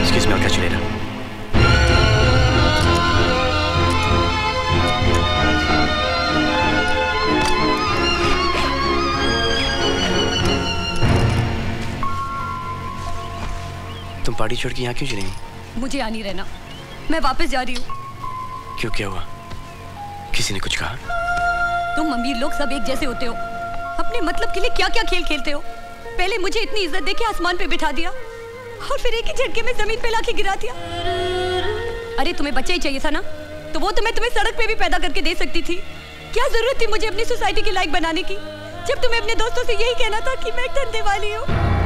Excuse me, catch you later. तुम पार्टी छोड़ के यहाँ क्यों चली गई? मुझे यहाँ नहीं रहना, मैं वापस जा रही हूँ। क्यों, क्या हुआ? किसी ने कुछ कहा? तुम अमीर लोग सब एक जैसे होते हो, अपने मतलब के लिए क्या क्या खेल खेलते हो। पहले मुझे इतनी इज्जत देके आसमान पे बिठा दिया और फिर एक ही झटके में जमीन पे लाके गिरा दिया। अरे तुम्हें बच्चा ही चाहिए था ना, तो वो तुम्हें सड़क पे भी पैदा करके दे सकती थी। क्या जरूरत थी मुझे अपनी सोसाइटी के लायक बनाने की, जब तुम्हें अपने दोस्तों से यही कहना था कि मैं धंधे वाली हूँ।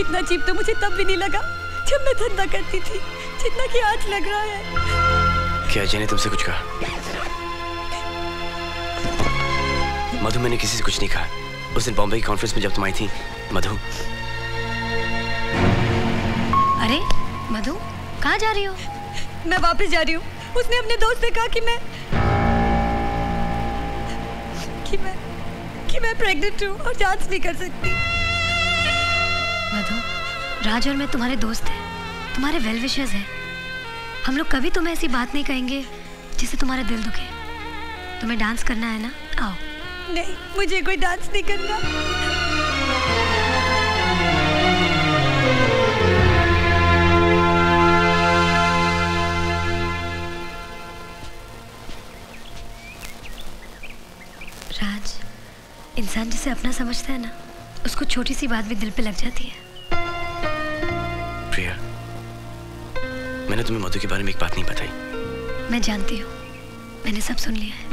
इतना चीप तो मुझे तब भी नहीं लगा जब मैं धंधा करती थी, जितना कि आज लग रहा है। क्या अजय ने तुमसे कुछ कहा? मधु, मैंने किसी से कुछ नहीं कहा। उस दिन बॉम्बे की कॉन्फ्रेंस में जब तुम आई थी मधु। अरे मधु, कहाँ जा रही हो? मैं वापस जा रही हूँ। उसने अपने दोस्त से कहा कि मैं प्रेग्नेंट हूँ और जांच नहीं कर सकती। मधु, राज और मैं तुम्हारे दोस्त हैं, तुम्हारे वेल विशेस हैं। हम लोग कभी तुम्हें ऐसी बात नहीं कहेंगे जिससे तुम्हारा दिल दुखे। तुम्हें डांस करना है ना? आओ। नहीं, मुझे कोई डांस नहीं करना। इंसान जिसे अपना समझता है ना, उसको छोटी सी बात भी दिल पे लग जाती है। प्रिया, मैंने तुम्हें मधु के बारे में एक बात नहीं बताई। मैं जानती हूँ, मैंने सब सुन लिया है।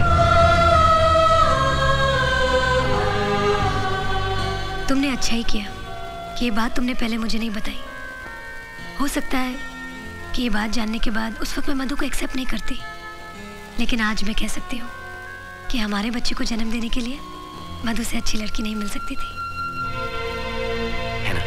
तुमने अच्छा ही किया कि ये बात तुमने पहले मुझे नहीं बताई। हो सकता है कि ये बात जानने के बाद उस वक्त मैं मधु को एक्सेप्ट नहीं करती, लेकिन आज मैं कह सकती हूँ कि हमारे बच्चे को जन्म देने के लिए मधु से अच्छी लड़की नहीं मिल सकती थी, है ना?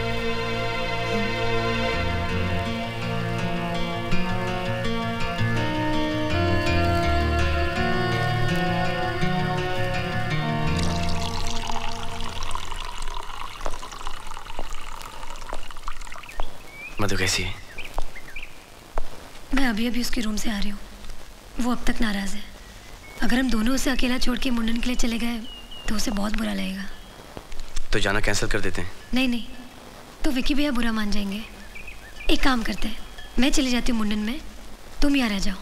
मधु कैसी है? मैं अभी उसके रूम से आ रही हूँ। वो अब तक नाराज है। अगर हम दोनों उसे अकेला छोड़ के मुंडन के लिए चले गए तो उसे बहुत बुरा लगेगा। तो जाना कैंसिल कर देते हैं? नहीं, तो विकी भैया बुरा मान जाएंगे। एक काम करते हैं, मैं चली जाती हूँ मुंडन में, तुम यहाँ रह जाओ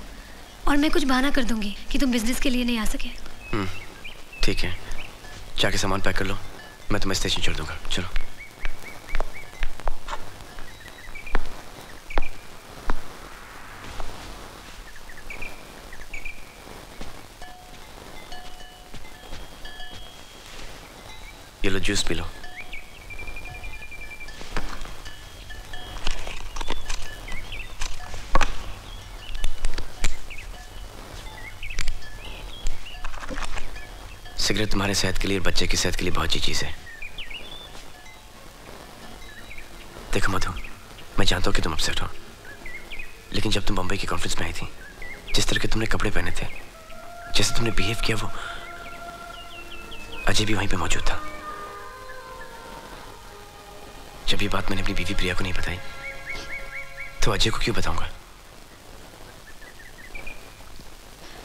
और मैं कुछ बहाना कर दूंगी कि तुम बिजनेस के लिए नहीं आ सके। ठीक है, जाके सामान पैक कर लो, मैं तुम्हें स्टेशन छोड़ दूंगा। चलो। ये लो, जूस पी लो। सिगरेट तुम्हारे सेहत के लिए और बच्चे की सेहत के लिए बहुत अच्छी चीज है। देखो मधु, मैं जानता हूँ कि तुम अपसेट हो, लेकिन जब तुम बम्बई की कॉन्फ्रेंस में आई थी, जिस तरह के तुमने कपड़े पहने थे, जैसे तुमने बिहेव किया, वो अजय भी वहीं पे मौजूद था। जब ये बात मैंने अपनी बीवी प्रिया को नहीं बताई, तो अजय को क्यों बताऊंगा?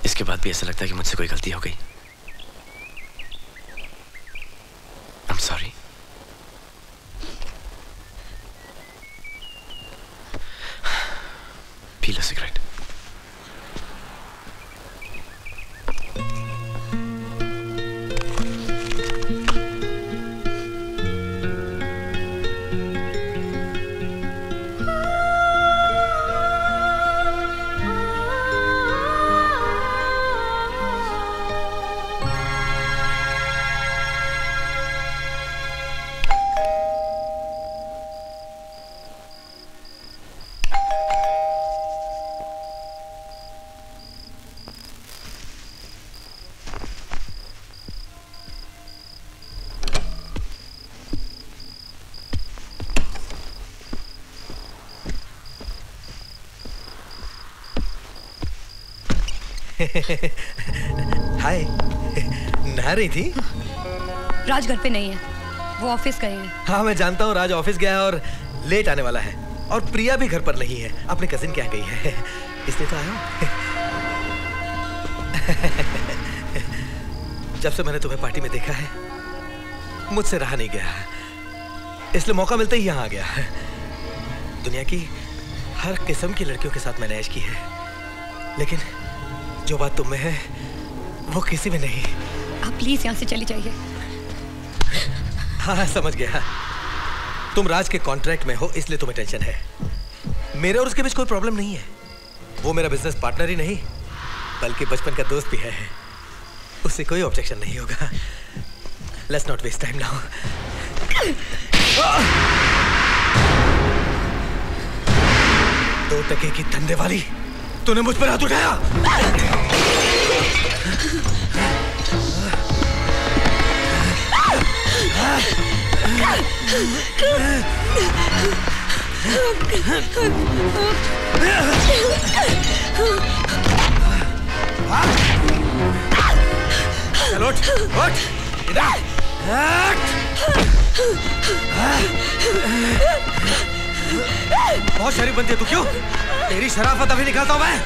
इसके बाद भी ऐसा लगता है कि मुझसे कोई गलती हो गई। I'm sorry। पी लो सिगरेट। हाय, नहा रही थी? राज घर पे नहीं है, वो ऑफिस गए हैं। हाँ, मैं जानता हूँ, राज ऑफिस गया है और लेट आने वाला है। और प्रिया भी घर पर नहीं है, अपने कजिन के यहाँ गई है, इसलिए तो आया हूँ। जब से मैंने तुम्हें पार्टी में देखा है, मुझसे रहा नहीं गया, इसलिए मौका मिलते ही यहाँ आ गया। दुनिया की हर किस्म की लड़कियों के साथ मैंने ऐश की है, लेकिन जो बात तुम्हें है वो किसी में नहीं। आप प्लीज यहाँ से चली जाइए। हाँ, समझ गया। तुम राज के कॉन्ट्रैक्ट में हो, इसलिए तुम्हें टेंशन है। मेरे और उसके बीच कोई प्रॉब्लम नहीं है। वो मेरा बिजनेस पार्टनर ही नहीं बल्कि बचपन का दोस्त भी है, उससे कोई ऑब्जेक्शन नहीं होगा। Let's not waste time now. 2 टके की धंधे वाली, तूने मुझ पर हाथ उठाया। चलो उठ इधर। बहुत शरीफ बनती है तू, क्यों? तेरी शराफत अभी निकालता हूं मैं।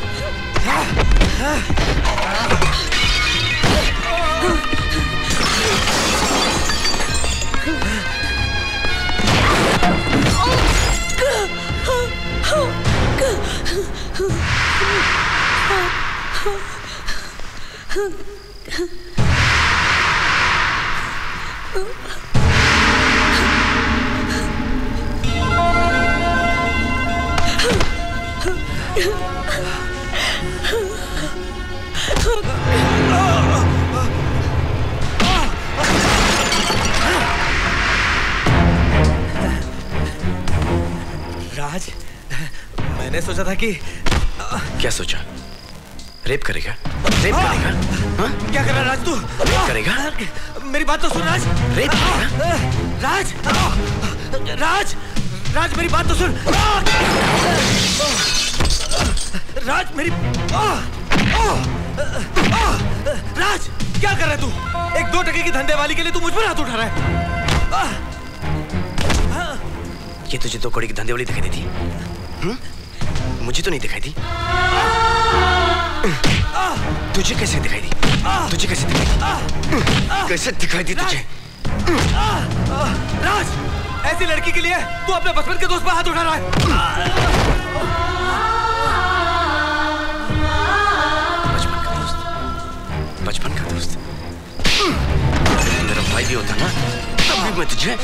राज, मैंने सोचा था कि क्या सोचा? रेप करेगा? रेप करेगा? हाँ? क्या कर रहा है राज तू? रेप करेगा? मेरी बात तो सुन राज। रेप करेगा? राज, राज, राज मेरी बात तो सुन। राज मेरी, राज क्या कर रहा है तू? एक 2 टके की धंधे वाली के लिए तू मुझ पर हाथ उठा रहा है। ये तुझे 2 करोड़ की धंधे वाली दिखाई दी थी? मुझे तो नहीं दिखाई दी। तुझे कैसे दिखाई दी? तुझे कैसे दिखाई दी? कैसे दिखाई दी तुझे? राज, ऐसी लड़की के लिए तू अपने बचपन के दोस्त पर हाथ उठा रहा है। बचपन का दोस्त, बचपन का दोस्त। मेरा भाई भी होता ना, तब भी मैं तुझे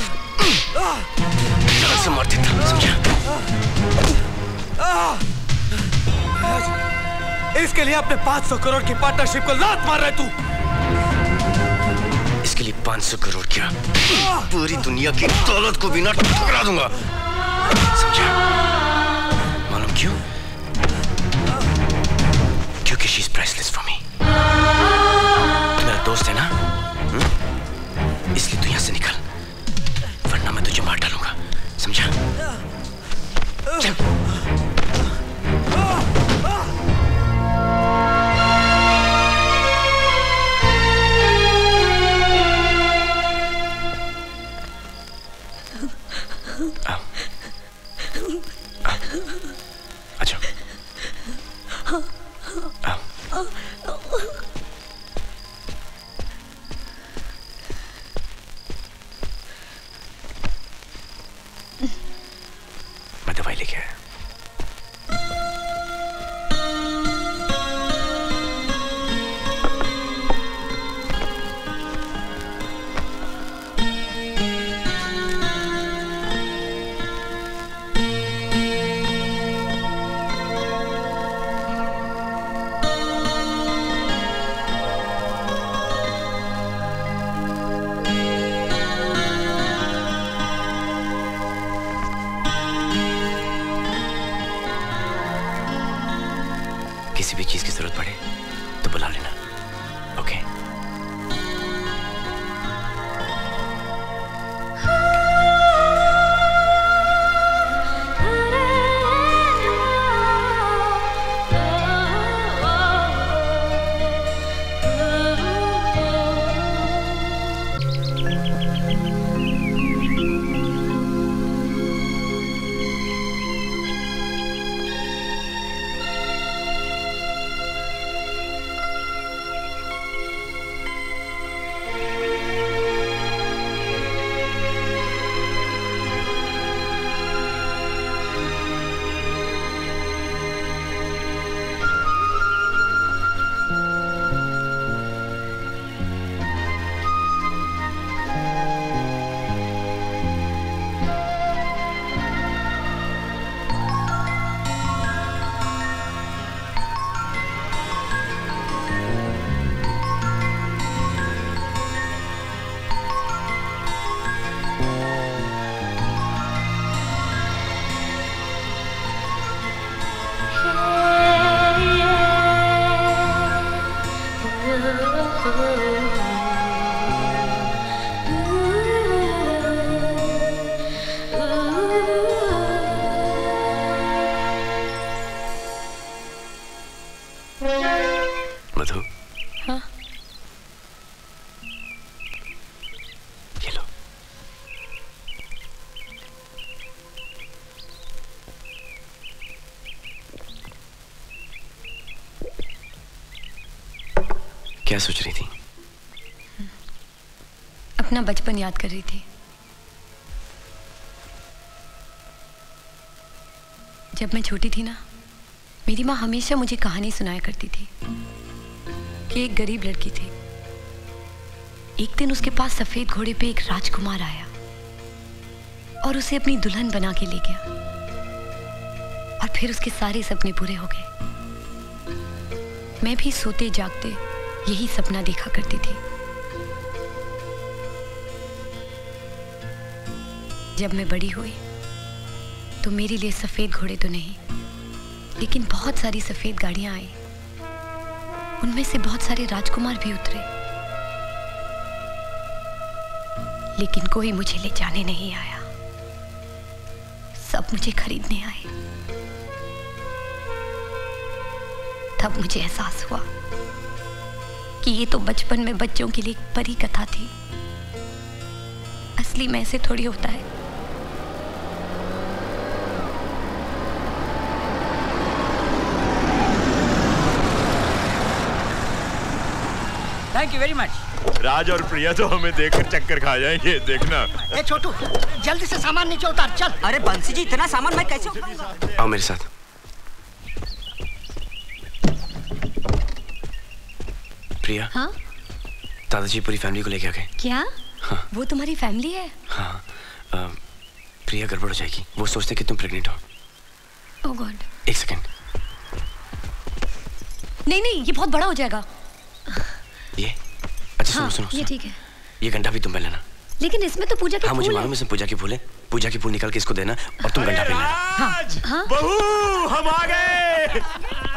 जान से मार देता, समझा? इसके लिए अपने 500 करोड़ की पार्टनरशिप को लात मार रहा है तू। इसके लिए 500 करोड़ क्या, पूरी दुनिया की दौलत को भी ना ठुकरा दूंगा, समझा? मालूम क्यों? क्योंकि she is priceless for me. तू मेरा दोस्त है ना, इसलिए तू यहां से निकल, वरना मैं तुझे मार डालूंगा, समझा? अच्छा, क्या सोच रही थी? अपना बचपन याद कर रही थी, जब मैं छोटी थी ना, मेरी माँ हमेशा मुझे कहानी सुनाया करती थी कि एक गरीब लड़की थी, एक दिन उसके पास सफेद घोड़े पे एक राजकुमार आया और उसे अपनी दुल्हन बना के ले गया और फिर उसके सारे सपने पूरे हो गए। मैं भी सोते जागते यही सपना देखा करती थी। जब मैं बड़ी हुई तो मेरे लिए सफेद घोड़े तो नहीं, लेकिन बहुत सारी सफेद गाड़ियां आई, उनमें से बहुत सारे राजकुमार भी उतरे, लेकिन कोई मुझे ले जाने नहीं आया, सब मुझे खरीदने आए। तब मुझे एहसास हुआ कि ये तो बचपन में बच्चों के लिए एक परी कथा थी, असली में ऐसे थोड़ी होता है। Thank you very much. Raj और प्रिया तो हमें देखकर चक्कर खा जाएंगे, देखना। ए छोटू, जल्दी से सामान नीचे उतार, चल। अरे बंसी जी, इतना सामान मैं कैसे उठाऊंगा? आओ मेरे साथ। प्रिया, हाँ? दादाजी पूरी फैमिली को लेके आ गए। क्या? हाँ। वो तुम्हारी फैमिली है? हाँ। प्रिया गड़बड़ हो जाएगी, वो सोचते कि तुम प्रेग्नेंट हो। Oh God. एक सेकंड। नहीं नहीं, ये बहुत बड़ा हो जाएगा। ये? अच्छा हाँ, सुनो सुनो, ये ठीक है। ये घंटा भी तुम पहनना। लेकिन इसमें तो पूजा के हाँ, फूल मुझे मालूम है, इसमें पूजा के फूल है। पूजा के फूल निकाल के इसको देना और तुम घंटा पहनना। हाँ, हाँ? बहू, हम आ गए।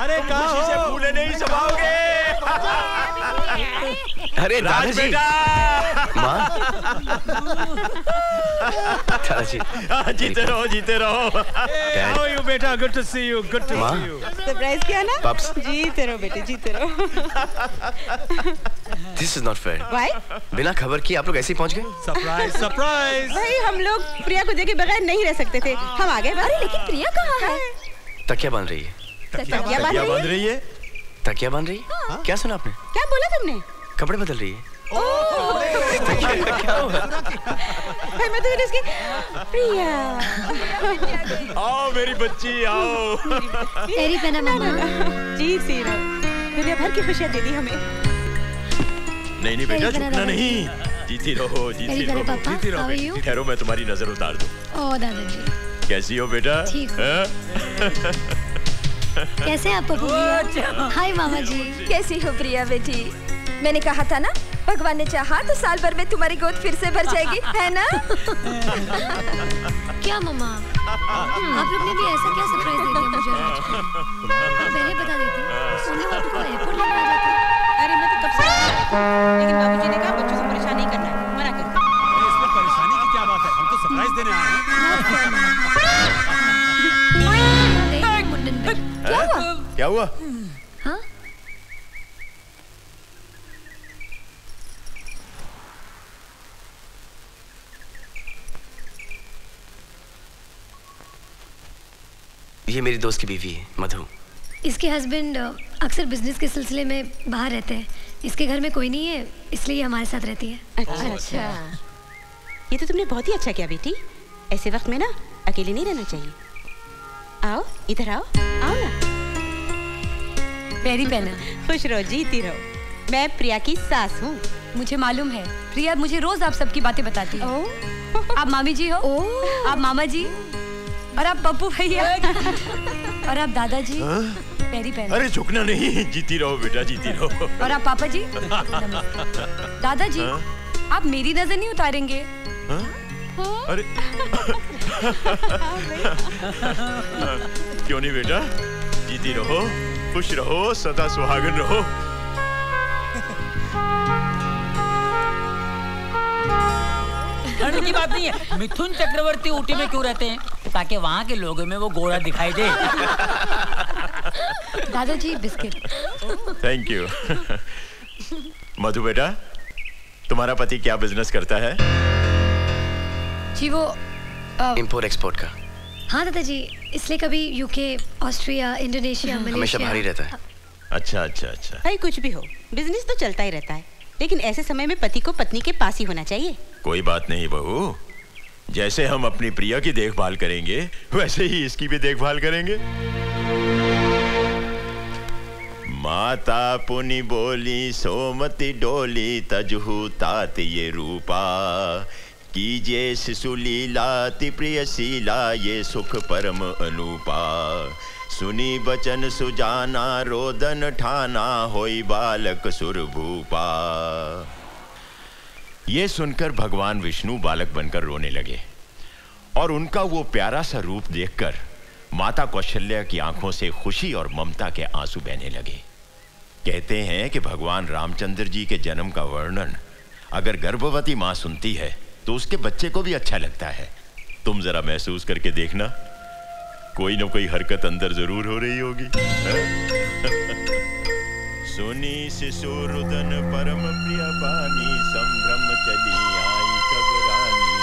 अरे खुशी से फूले नहीं समाओगे। अरे राज बेटा, माँ, दादाजी, जीते रहो जीते रहो। How are you बेटा? Good to see you, good to see you. Surprise किया ना? पाप्स। जीते रहो बेटे, जीते रहो। This is not fair. Why? बिना खबर की आप लोग ऐसे ही पहुँच गए? Surprise, surprise. भाई हम लोग प्रिया को देखे बगैर नहीं रह सकते थे, हम आ गए। अरे लेकिन प्रिया कहाँ है? तकिया बांध रही है। तकिया बांध रही है? तकिया बांध रही है? हाँ। क्या सुना आपने? क्या बोला तुमने? कपड़े बदल रही है। भाई मैं तो फिर इसकी प्रिया। आओ मेरी बच्ची आओ। तेरी बना मामा। जी सीरा, दुनिया भर की खुशियाँ दे दी हमें। नहीं नहीं बेटा, झुकना नहीं। जीती रहो जीती रहो जीती रहो। ठहरो, मैं तुम्हारी नजर उतार दूँ। ओह दादाजी। कैसी हो बेटा? कैसे आप पप्पू? हाय मामा जी। कैसी हो प्रिया बेटी? मैंने कहा था ना, भगवान ने चाहा तो साल भर में तुम्हारी गोद फिर से भर जाएगी, है ना? क्या मम्मा, आप लोग ने भी ऐसा क्या सरप्राइज दे दिया मुझे? राज को पहले बता देती, उन्हें वो तुमको एयरपोर्ट लेने आ जाती। अरे मैं तो कब से, लेकिन बाबूजी ने कहा बच्चों से परेशान नहीं करना, मना कर दिया। इसमें परेशानी की क्या बात है, हम तो सरप्राइज देने आए हैं। क्या हुआ? ये मेरी दोस्त की बीवी है, मधु। इसके हस्बैंड अक्सर बिजनेस के सिलसिले में बाहर रहते हैं, इसके घर में कोई नहीं है, इसलिए हमारे साथ रहती है। अच्छा अच्छा, ये तो तुमने बहुत ही अच्छा किया बेटी, ऐसे वक्त में ना अकेले नहीं रहना चाहिए। आओ इधर आओ, आओ ना। मेरी बहना, खुश रहो जीती रहो। मैं प्रिया की सास हूँ। मुझे मालूम है, प्रिया मुझे रोज आप सबकी बातें बताती है। आप मामी जी हो, आप मामा जी, और आप पप्पू भैया, और आप दादाजी। पैरी पैरी। अरे झुकना नहीं, जीती रहो बेटा जीती रहो। और आप पापा जी। दादाजी, आप मेरी नजर नहीं उतारेंगे। अरे क्यों नहीं बेटा, जीती रहो, खुश रहो, सदा सुहागन रहो। की बात नहीं है। मिथुन चक्रवर्ती ऊटी में क्यों रहते हैं? ताकि वहाँ के लोगों में वो गोरा दिखाई दे। दादाजी बिस्किट। Thank you. मधु बेटा, तुम्हारा पति क्या बिजनेस करता है? जी वो इंपोर्ट एक्सपोर्ट का। हाँ दादाजी, इसलिए कभी यूके, ऑस्ट्रिया, इंडोनेशिया, मलेशिया, हमेशा भारी रहता है। अच्छा अच्छा अच्छा। भाई कुछ भी हो, बिजनेस तो चलता ही रहता है, लेकिन ऐसे समय में पति को पत्नी के पास ही होना चाहिए। कोई बात नहीं बहू, जैसे हम अपनी प्रिया की देखभाल करेंगे वैसे ही इसकी भी देखभाल करेंगे। माता पुनि बोली सोमति डोली, तजहु तात ये रूपा, कीजे शिशु लीला ति प्रिय शीला, ये सुख परम अनुपा, सुनी बचन सुजाना, रोदन ठाना, होई बालक सुरभूपा। ये सुनकर भगवान विष्णु बालक बनकर रोने लगे और उनका वो प्यारा सा रूप देखकर माता कौशल्या की आंखों से खुशी और ममता के आंसू बहने लगे। कहते हैं कि भगवान रामचंद्र जी के जन्म का वर्णन अगर गर्भवती माँ सुनती है तो उसके बच्चे को भी अच्छा लगता है। तुम जरा महसूस करके देखना, कोई न कोई हरकत अंदर जरूर हो रही होगी। सुनी शिशु रुदन परम प्रिय बानी, संभ्रम चली आई सब रानी,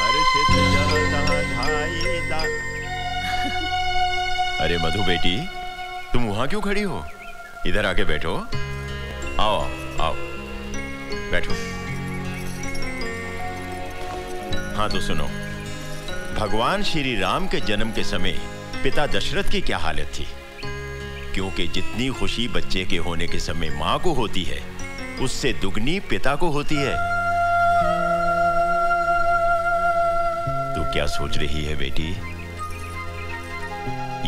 हर्षित जन धाई दा। अरे मधु बेटी, तुम वहां क्यों खड़ी हो? इधर आके बैठो। आओ आओ बैठो। हाँ तो सुनो, भगवान श्री राम के जन्म के समय पिता दशरथ की क्या हालत थी? क्योंकि जितनी खुशी बच्चे के होने के समय माँ को होती है, उससे दुगनी पिता को होती है। तू क्या सोच रही है बेटी?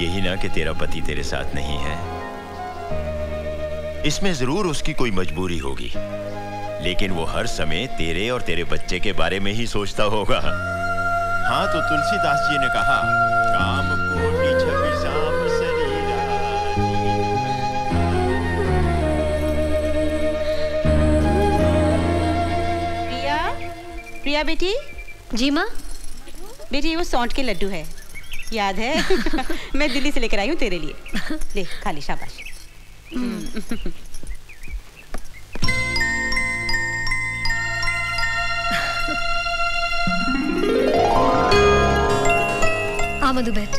यही ना कि तेरा पति तेरे साथ नहीं है। इसमें जरूर उसकी कोई मजबूरी होगी, लेकिन वो हर समय तेरे और तेरे बच्चे के बारे में ही सोचता होगा। हाँ तो तुलसीदास जी ने कहा, काम कोटि छवि साम सरीरा। प्रिया, प्रिया बेटी। जी माँ। बेटी वो सौंठ के लड्डू है, याद है? मैं दिल्ली से लेकर आई हूँ तेरे लिए, ले खा ले। शाबाश। हाँ मधु बेट,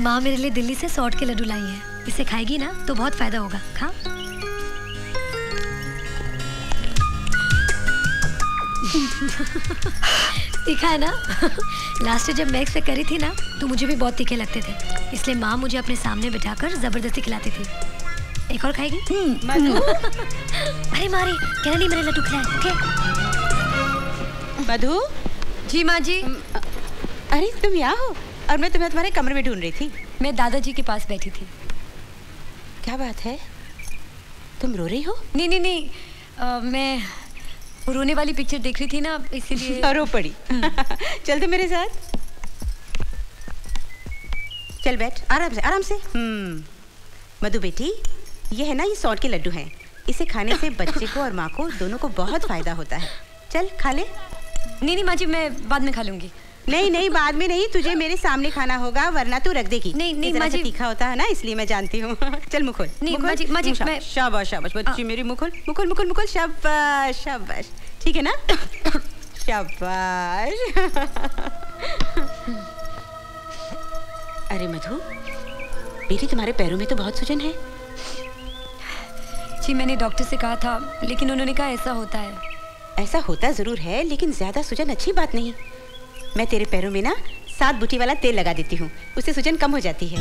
माँ मेरे लिए दिल्ली से सौंठ के लड्डू लाई है, इसे खाएगी ना तो बहुत फायदा होगा। खा। तीखा है ना? लास्ट जब मैं एक्सपेक्ट करी थी ना तो मुझे भी बहुत तीखे लगते थे, इसलिए माँ मुझे अपने सामने बिठाकर जबरदस्ती खिलाती थी। एक और खाएगी? अरे मारी कहना नहीं, मेरे लड्डू खिलाए। मधु जी। माँ जी। अरे तुम यहाँ हो, और मैं तुम्हें तुम्हारे कमरे में ढूंढ रही थी। मैं दादाजी के पास बैठी थी। क्या बात है, तुम रो रही हो? नहीं नहीं नहीं, मैं रोने वाली पिक्चर देख रही थी ना, इसीलिए रो पड़ी। चल तो मेरे साथ, चल बैठ आराम से आराम से। मधु बेटी, ये है ना, ये सौंठ के लड्डू हैं, इसे खाने से बच्चे को और माँ को दोनों को बहुत फायदा होता है। चल खा ले। नहीं नहीं माँ जी, मैं बाद में खा लूंगी। नहीं नहीं बाद में नहीं, तुझे मेरे सामने खाना होगा वरना तू रख देगी। नहीं नहीं माँ जी, तीखा होता है ना इसलिए मैं जानती हूँ। चल मुकुल। नहीं माँ जी, माँ जी मैं। शाबाश शाबाश बच्ची मेरी, मुकुल मुकुल मुकुल मुकुल, शाबाश शाबाश, ठीक है ना? शाबाश। अरे मधु बेटी, तुम्हारे पैरों में तो बहुत सूजन है। जी मैंने डॉक्टर से कहा था, लेकिन उन्होंने कहा ऐसा होता है। ऐसा होता जरूर है, लेकिन ज्यादा सूजन अच्छी बात नहीं। मैं तेरे पैरों में ना 7 बूटी वाला तेल लगा देती हूँ, उससे सूजन कम हो जाती है।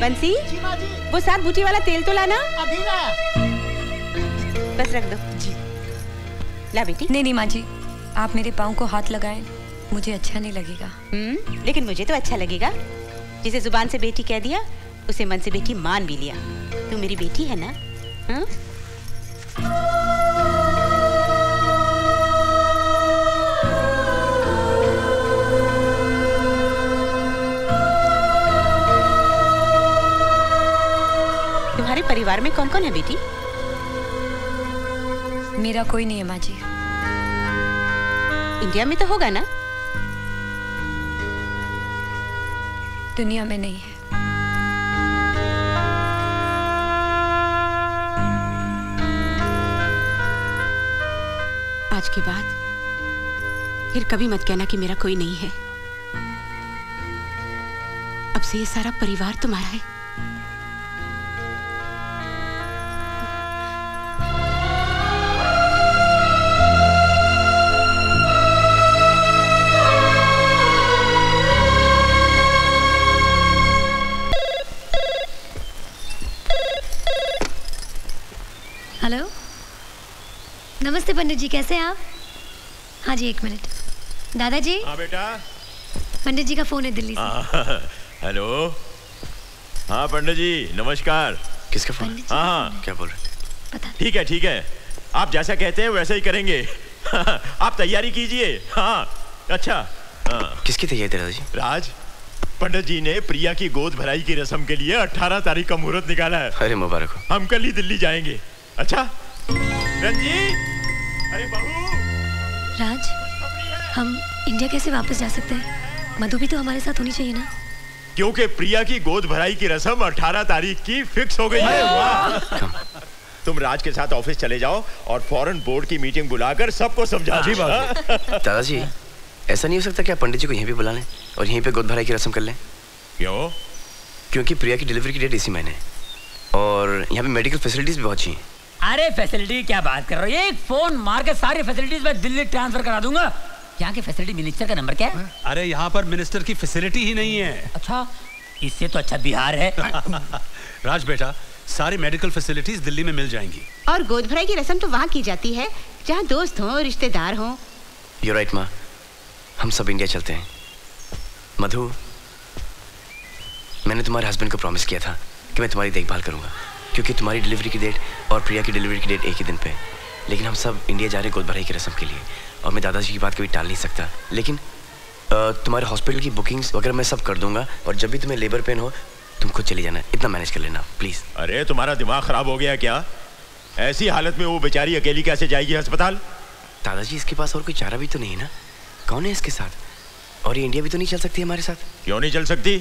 बंसी जी, माँ जी। वो 7 बूटी वाला तेल तो लाना। अभी बस रख दो। जी ला बेटी। नहीं नहीं माँ जी, आप मेरे पाँव को हाथ लगाएं, मुझे अच्छा नहीं लगेगा। लेकिन मुझे तो अच्छा लगेगा। जिसे जुबान से बेटी कह दिया, उसे मन से बेटी मान भी लिया। तू मेरी बेटी है ना। तुम्हारे परिवार में कौन कौन है बेटी? मेरा कोई नहीं है माँ जी। इंडिया में तो होगा ना? दुनिया में नहीं है। आज के बाद फिर कभी मत कहना कि मेरा कोई नहीं है। अब से ये सारा परिवार तुम्हारा है। हेलो, नमस्ते पंडित जी, कैसे हैं आप? हाँ जी, एक मिनट दादाजी। हाँ बेटा, पंडित जी का फोन है दिल्ली से। हेलो, हाँ पंडित जी नमस्कार। किसका फोन? हाँ, क्या बोल रहे हैं? पता नहीं। ठीक है आप जैसा कहते हैं वैसा ही करेंगे। आप तैयारी कीजिए। हाँ अच्छा, किसकी तैयारी दादाजी? राज, पंडित जी ने प्रिया की गोद भराई की रस्म के लिए 18 तारीख का मुहूर्त निकाला है। अरे मुबारक हो। हम कल ही दिल्ली जाएंगे। अच्छा रंजीत, अरे बहू। राज, हम इंडिया कैसे वापस जा सकते हैं? मधु भी तो हमारे साथ होनी चाहिए ना? क्योंकि प्रिया की गोद भराई की रस्म 18 तारीख की फिक्स हो गई है। वाह। तुम राज के साथ ऑफिस चले जाओ और फॉरेन बोर्ड की मीटिंग बुलाकर सबको समझा। जी दादाजी, ऐसा नहीं हो सकता क्या पंडित जी को यहीं पे बुला लें और यहीं पे गोद भराई की रस्म कर लें? क्यों? क्योंकि प्रिया की डिलीवरी की डेट इसी महीने है और यहाँ पे मेडिकल फैसिलिटीज भी बहुत चाहिए। अरे फैसिलिटी क्या बात कर रहे हो? एक फोन मार के सारी फैसिलिटीज मैं दिल्ली ट्रांसफर करा दूंगा। यहाँ के फैसिलिटी मिनिस्टर का नंबर क्या है? अरे यहाँ पर मिनिस्टर की फैसिलिटी ही नहीं है। अच्छा, इससे तो अच्छा बिहार है। राज बेटा, सारी मेडिकल फैसिलिटीज दिल्ली में मिल जाएंगी। और गोद भराई की रस्म तो वहाँ की जाती है जहाँ दोस्त हो, रिश्तेदार हो। यू राइट माँ, हम सब इंडिया चलते हैं। मधु, मैंने तुम्हारे हस्बैंड को प्रॉमिस किया था कि मैं तुम्हारी देखभाल करूँगा क्योंकि तुम्हारी डिलीवरी की डेट और प्रिया की डिलीवरी की डेट एक ही दिन पे। लेकिन हम सब इंडिया जा रहे हैं गोद भराई की रस्म के लिए और मैं दादाजी की बात कभी टाल नहीं सकता। लेकिन तुम्हारे हॉस्पिटल की बुकिंग्स वगैरह मैं सब कर दूंगा और जब भी तुम्हें लेबर पेन हो तुम खुद चले जाना। इतना मैनेज कर लेना प्लीज़। अरे तुम्हारा दिमाग ख़राब हो गया क्या? ऐसी हालत में वो बेचारी अकेली कैसे जाएगी अस्पताल? दादाजी, इसके पास और कोई चारा भी तो नहीं है ना? कौन है इसके साथ? और ये इंडिया भी तो नहीं चल सकती हमारे साथ। क्यों नहीं चल सकती?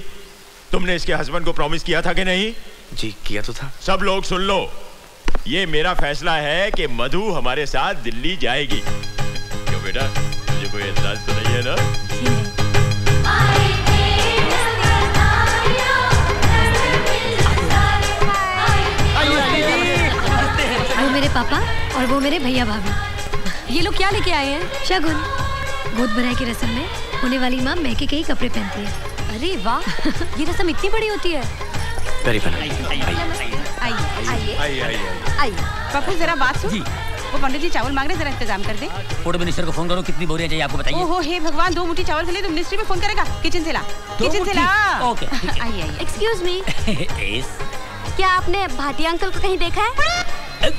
तुमने इसके हस्बैंड को प्रॉमिस किया था कि नहीं? जी किया तो था। सब लोग सुन लो, ये मेरा फैसला है कि मधु हमारे साथ दिल्ली जाएगी। क्यों बेटा, तुझे कोई एतराज तो नहीं है ना? वो मेरे पापा और वो मेरे भैया भाभी। ये लोग क्या लेके आए हैं? शगुन। गोद भराई की रस्म में होने वाली माँ महके के ही कपड़े पहनती है। अरे वाह, ये रस्म इतनी बड़ी होती है। आई आई आई पप्पू, जरा बात सुन। वो पंडित जी चावल मांग रहे, जरा इंतजाम कर दे। फूड मिनिस्टर को फोन करो, कितनी बोरियां चाहिए आपको बताइए। ओहो हे भगवान, 2 मुट्ठी चावल के लिए तो मिनिस्ट्री में फोन करेगा। किचन से ला, किचन से ला। Okay I I. Excuse me, क्या आपने भाटिया अंकल को कहीं देखा है?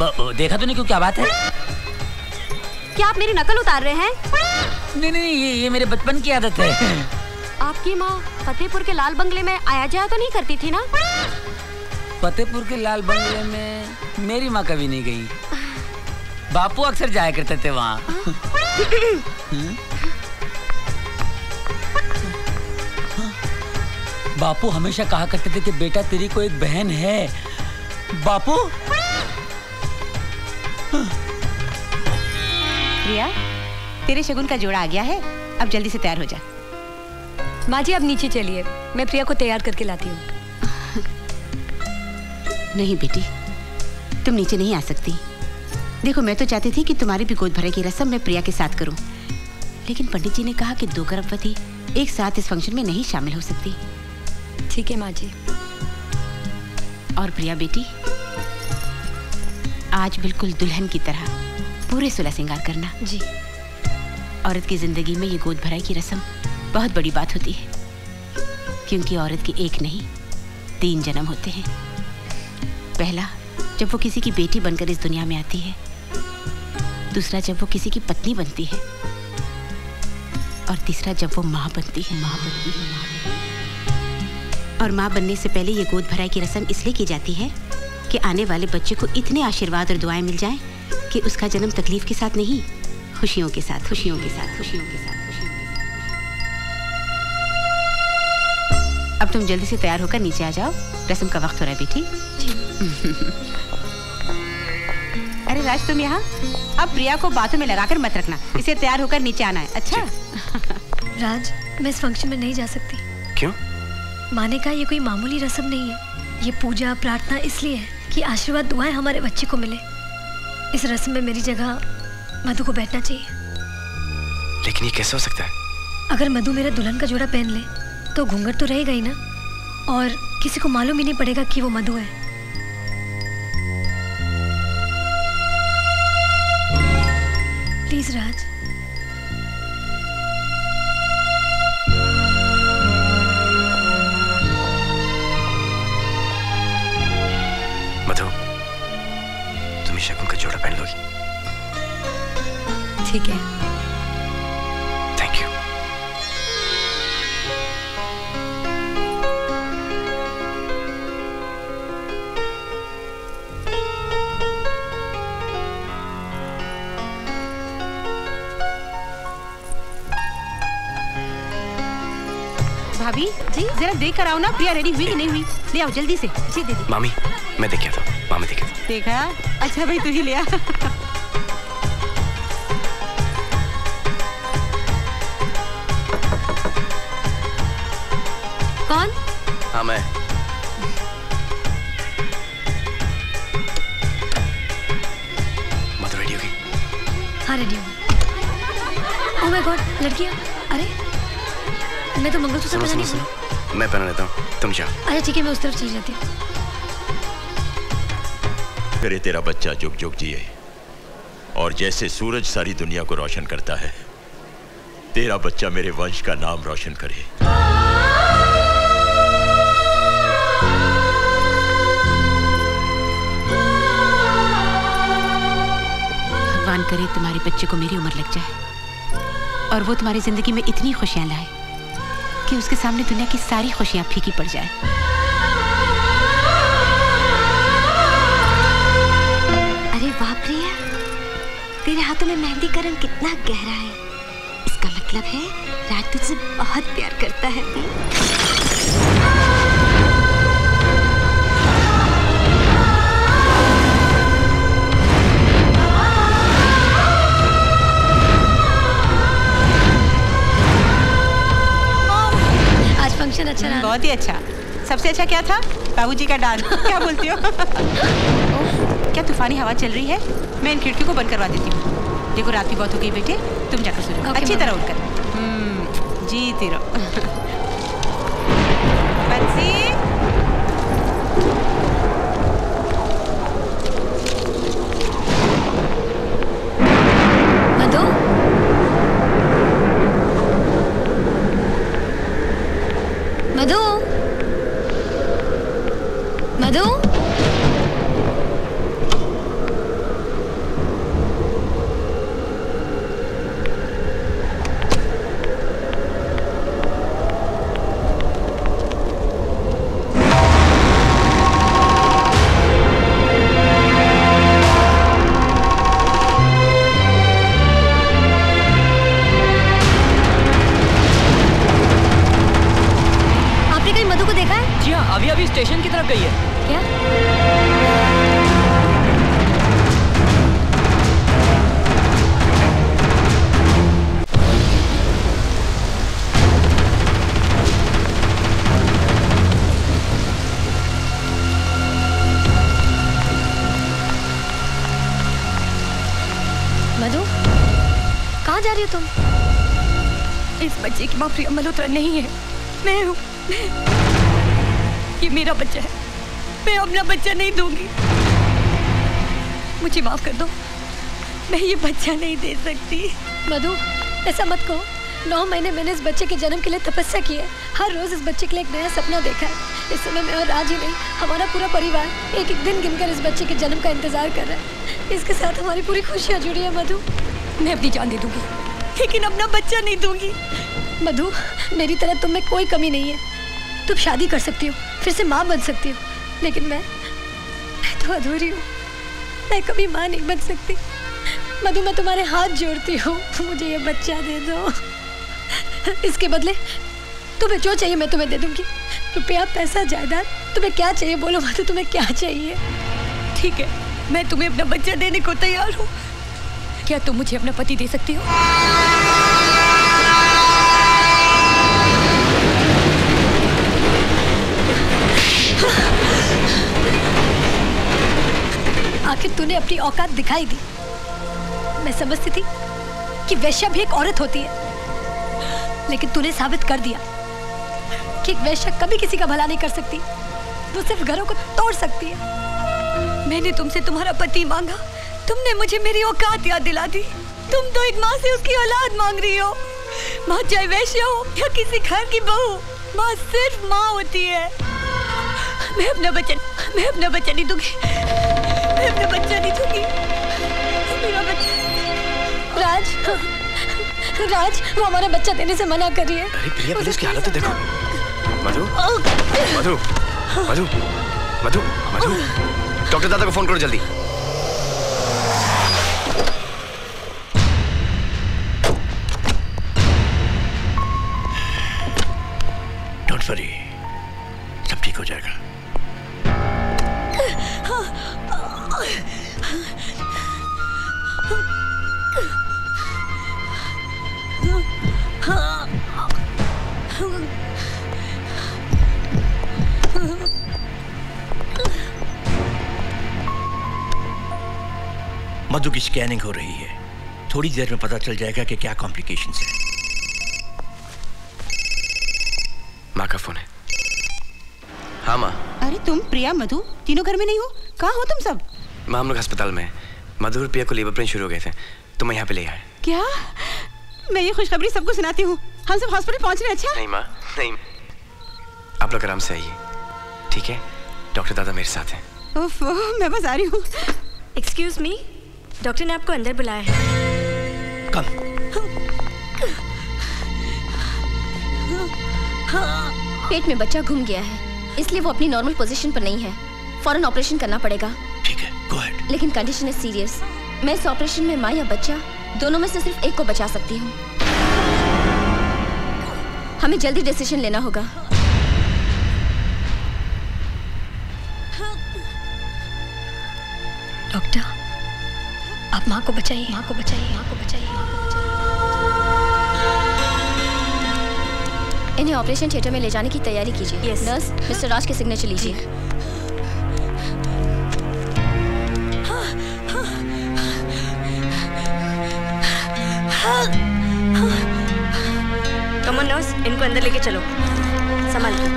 देखा तो नहीं, क्यों क्या बात है? क्या आप मेरी नकल उतार रहे हैं? नहीं, ये मेरे बचपन की आदत है। आपकी माँ फतेहपुर के लाल बंगले में आया जाया तो नहीं करती थी ना? फतेहपुर के लाल बंगले में मेरी माँ कभी नहीं गई। बापू अक्सर जाया करते थे वहाँ। बापू हमेशा कहा करते थे कि बेटा तेरी को एक बहन है। बापू। प्रिया, तेरे शगुन का जोड़ा आ गया है, अब जल्दी से तैयार हो जा। माँ जी, अब नीचे चलिए, मैं प्रिया को तैयार करके लाती हूँ। नहीं बेटी, तुम नीचे नहीं आ सकती। देखो, मैं तो चाहती थी कि तुम्हारी भी गोद भराई की रस्म मैं प्रिया के साथ करूँ, लेकिन पंडित जी ने कहा कि 2 गर्भवती एक साथ इस फंक्शन में नहीं शामिल हो सकती। ठीक है माँ जी। और प्रिया बेटी, आज बिल्कुल दुल्हन की तरह पूरे 16 श्रृंगार करना। जी। औरत की जिंदगी में ये गोद भराई की रस्म बहुत बड़ी बात होती है क्योंकि औरत के एक नहीं 3 जन्म होते हैं। पहला, जब वो किसी की बेटी बनकर इस दुनिया में आती है। दूसरा, जब वो किसी की पत्नी बनती है। और तीसरा, जब वो माँ बनती है। और माँ बनने से पहले ये गोद भराई की रस्म इसलिए की जाती है कि आने वाले बच्चे को इतने आशीर्वाद और दुआएं मिल जाएं कि उसका जन्म तकलीफ के साथ नहीं, खुशियों के साथ, खुशियों के साथ, खुशियों के साथ, खुशियों के साथ। अब तुम जल्दी से तैयार होकर नीचे आ जाओ, रस्म का वक्त हो रहा है बेटी। अरे राज तुम यहाँ, अब प्रिया को बातों में लगाकर मत रखना, इसे तैयार होकर नीचे आना है। अच्छा राज, मैं इस फंक्शन में नहीं जा सकती। क्यों? माँ ने कहा ये कोई मामूली रस्म नहीं है, ये पूजा प्रार्थना इसलिए है कि आशीर्वाद दुआएं हमारे बच्चे को मिले। इस रस्म में मेरी जगह मधु को बैठना चाहिए। लेकिन ये कैसे हो सकता है? अगर मधु मेरा दुल्हन का जोड़ा पहन ले तो घूंघट तो रहेगा ही ना, और किसी को मालूम ही नहीं पड़ेगा कि वो मधु है। प्लीज राज। शकुन का जोड़ा पहन लोगी? ठीक है। Thank you. भाभी जी, जरा देख कर आओ ना, प्रिया रेडी हुई कि नहीं हुई। ले आओ जल्दी से। जी दीदी। मामी मैं देख आता हूँ। मामी देखे देखा। अच्छा भाई तुझे लिया। कौन? हाँ मैं। मधु रेडी हो गई? हाँ रेडी हो गई। ओह माय गॉड लड़कियाँ। अरे मैं तो मंगलसूत्र पहना नहीं। मैं पहना लेता हूँ, तुम जाओ। अच्छा ठीक है, मैं उस तरफ चली जाती हूँ। करे तेरा बच्चा जुग जुग जिए, और जैसे सूरज सारी दुनिया को रोशन करता है, तेरा बच्चा मेरे वंश का नाम रोशन करे। भगवान करे तुम्हारे बच्चे को मेरी उम्र लग जाए और वो तुम्हारी जिंदगी में इतनी खुशियां लाए कि उसके सामने दुनिया की सारी खुशियां फीकी पड़ जाए। प्रिया, तेरे हाथों में मेहंदी का रंग कितना गहरा है, इसका मतलब है राज तुझसे बहुत प्यार करता है। आज फंक्शन अच्छा रहा? बहुत ही अच्छा। सबसे अच्छा क्या था? बाबूजी का डांस। क्या बोलती हो? क्या तूफानी हवा चल रही है? मैं इन खिड़कियों को बंद करवा देती हूँ। देखो रात भी बहुत हो गई बेटे, तुम जाकर सो जाओ। अच्छी तरह उठकर जीती रहो। बंसी मधु मधु मधु तुम? इस बच्चे की मां प्रिया मल्होत्रा नहीं है, मैं हूँ। ये मेरा बच्चा है, मैं अपना बच्चा नहीं दूंगी। मुझे माफ कर दो, मैं ये बच्चा नहीं दे सकती। मधु ऐसा मत कहो, 9 महीने मैंने इस बच्चे के जन्म के लिए तपस्या की है। हर रोज इस बच्चे के लिए एक नया सपना देखा है। इस समय मैं और राज ही नहीं, हमारा पूरा परिवार एक एक दिन गिनकर इस बच्चे के जन्म का इंतजार कर रहा है। इसके साथ हमारी पूरी खुशियाँ जुड़ी है। मधु मैं अपनी जान दे दूंगी, लेकिन अपना बच्चा नहीं दूंगी। मधु मेरी तरह तुम में कोई कमी नहीं है। तुम शादी कर सकती हो, फिर से माँ बन सकती हो, लेकिन मैं तो अधूरी हूँ। मैं कभी माँ नहीं बन सकती। मधु, मैं तुम्हारे हाथ जोड़ती हूँ, मुझे ये बच्चा दे दो। इसके बदले तुम्हें जो चाहिए मैं तुम्हें दे दूंगी। रुपया, पैसा, जायदाद, तुम्हें क्या चाहिए बोलो मधु, तुम्हें क्या चाहिए? ठीक है, मैं तुम्हें अपना बच्चा देने को तैयार हूँ। क्या तुम मुझे अपना पति दे सकती हो? आखिर तूने अपनी औकात दिखाई दी। मैं समझती थी कि वैश्या भी एक औरत होती है, लेकिन तूने साबित कर दिया कि एक वैश्या कभी किसी का भला नहीं कर सकती, वो सिर्फ घरों को तोड़ सकती है। मैंने तुमसे तुम्हारा पति मांगा, तुमने मुझे मेरी औकात याद दिला दी। तुम तो एक माँ से उसकी औलाद मांग रही हो। माँ चाहे वैश्या हो या किसी घर की बहू, माँ सिर्फ माँ होती है। मैं अपना बच्चा नहीं दूंगी, मैं अपना बच्चा नहीं दूंगी। राज, वो हमारा बच्चा देने से मना कर रही है। अरे प्रिया, प्लीज उसकी हालत तो देखो। मधु, डॉक्टर दादा को फोन करो जल्दी। डोंट वरी, सब ठीक हो जाएगा। मधु की स्कैनिंग हो रही है, थोड़ी देर में पता चल जाएगा कि क्या कॉम्प्लिकेशंस हैं। माँ का फोन है। हाँ माँ। अरे तुम, प्रिया, मधु तीनों घर में नहीं हो? कहाँ हो तुम सब? माँ हम लोग अस्पताल में हैं। मधु और प्रिया को लेबर पेन शुरू हो गए थे तो मैं यहाँ पे ले आया। क्या? मैं ये खुशखबरी सबको सुनाती हूँ। हम सब हॉस्पिटल पहुँच रहे हैं। अच्छा? नहीं माँ, नहीं, आप लोग आराम से आइए, ठीक है? डॉक्टर दादा मेरे साथ हैं। ओफो, मैं बस आ रही हूँ। एक्सक्यूज मी, डॉक्टर ने आपको अंदर बुलाया है। कम। पेट में बच्चा घूम गया है, इसलिए वो अपनी नॉर्मल पोजीशन पर नहीं है। फौरन ऑपरेशन करना पड़ेगा। ठीक है, गो अहेड। लेकिन कंडीशन इज सीरियस। मैं इस ऑपरेशन में माँ या बच्चा दोनों में से सिर्फ एक को बचा सकती हूँ। हमें जल्दी डिसीजन लेना होगा। डॉक्टर, आप माँ को बचाइए, माँ को बचाइए, माँ को बचाइए। इन्हें ऑपरेशन थिएटर में ले जाने की तैयारी कीजिए। यस। नर्स, मिस्टर राज के सिग्नेचर लीजिए। कम ऑन नर्स, इनको अंदर लेके चलो, संभाल के।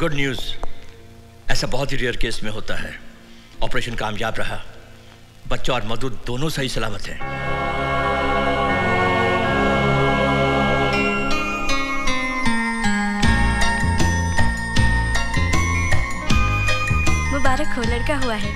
गुड न्यूज़, ऐसा बहुत ही रेयर केस में होता है। ऑपरेशन कामयाब रहा, बच्चा और मधु दोनों सही सलामत हैं। मुबारक हो, लड़का हुआ है।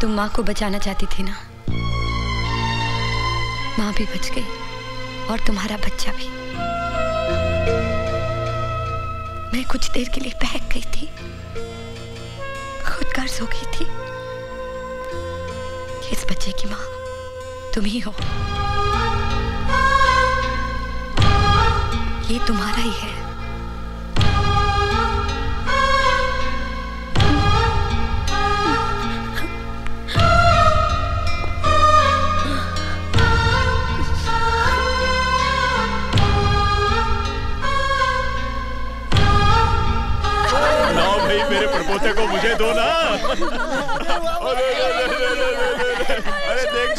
तुम माँ को बचाना चाहती थी ना, माँ भी बच गई और तुम्हारा बच्चा भी। मैं कुछ देर के लिए बहक गई थी, खुद गर्ज हो गई थी। इस बच्चे की माँ तुम ही हो, ये तुम्हारा ही है।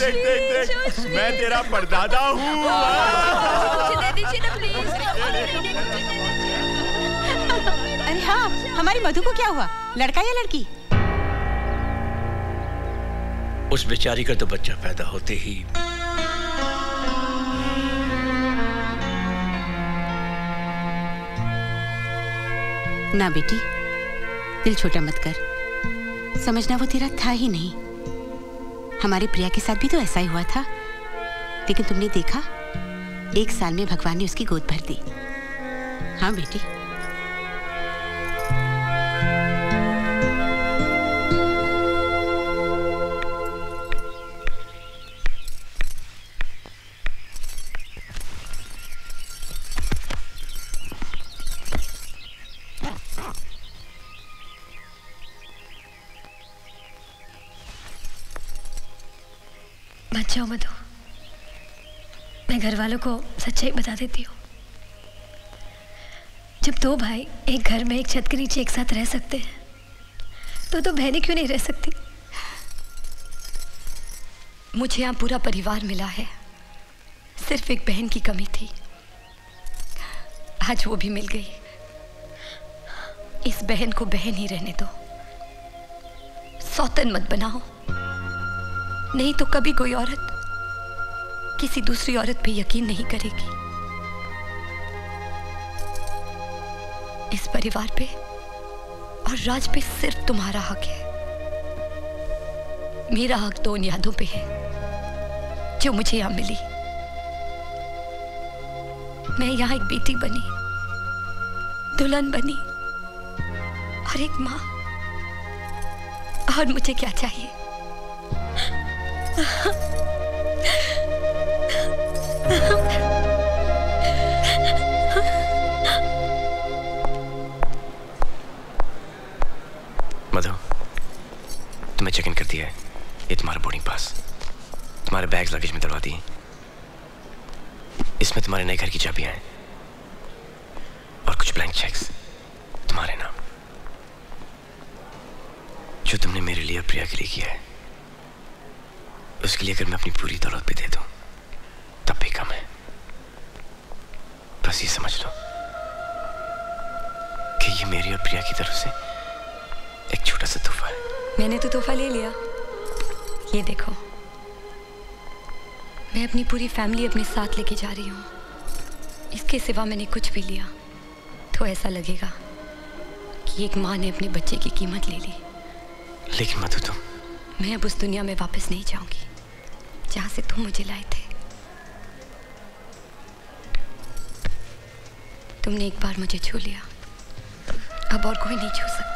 देख मैं तेरा परदादा हूँ। अरे हाँ, हमारी मधु को क्या हुआ, लड़का या लड़की? उस बेचारी का तो बच्चा पैदा होते ही ना। बेटी दिल छोटा मत कर, समझना वो तेरा था ही नहीं। हमारी प्रिया के साथ भी तो ऐसा ही हुआ था, लेकिन तुमने देखा 1 साल में भगवान ने उसकी गोद भर दी। हाँ बेटी, जाओ मधु, मैं घर वालों को सच्चाई बता देती हूँ। जब 2 भाई एक घर में एक छत के नीचे एक साथ रह सकते हैं, तो 2 बहनें क्यों नहीं रह सकती? मुझे यहाँ पूरा परिवार मिला है, सिर्फ एक बहन की कमी थी, आज वो भी मिल गई। इस बहन को बहन ही रहने दो, सौतन मत बनाओ, नहीं तो कभी कोई औरत किसी दूसरी औरत पे यकीन नहीं करेगी। इस परिवार पे और राज पे सिर्फ तुम्हारा हक है, मेरा हक तो उन यादों पे है जो मुझे यहाँ मिली। मैं यहाँ एक बेटी बनी, दुल्हन बनी और एक माँ, और मुझे क्या चाहिए? मधु, तुम्हें चेक इन कर दिया है, ये तुम्हारा बोर्डिंग पास, तुम्हारे बैग्स लगेज में दलवा दिए, इसमें तुम्हारे नए घर की चाबियां हैं और कुछ ब्लैंक चेक्स तुम्हारे नाम। जो तुमने मेरे लिए प्रिया के लिए किया है, उसके लिए अगर मैं अपनी पूरी दौलत भी दे दूं तब भी कम है। बस ये समझ लो कि ये मेरी और प्रिया की तरफ से एक छोटा सा तोहफा है। मैंने तो तोहफा ले लिया, ये देखो मैं अपनी पूरी फैमिली अपने साथ लेके जा रही हूँ। इसके सिवा मैंने कुछ भी लिया तो ऐसा लगेगा कि एक माँ ने अपने बच्चे की कीमत ले ली। लेकिन मधु, तुम, मैं अब उस दुनिया में वापस नहीं जाऊंगी जहां से तुम मुझे लाए थे। तुमने एक बार मुझे छू लिया, अब और कोई नहीं छू सकता।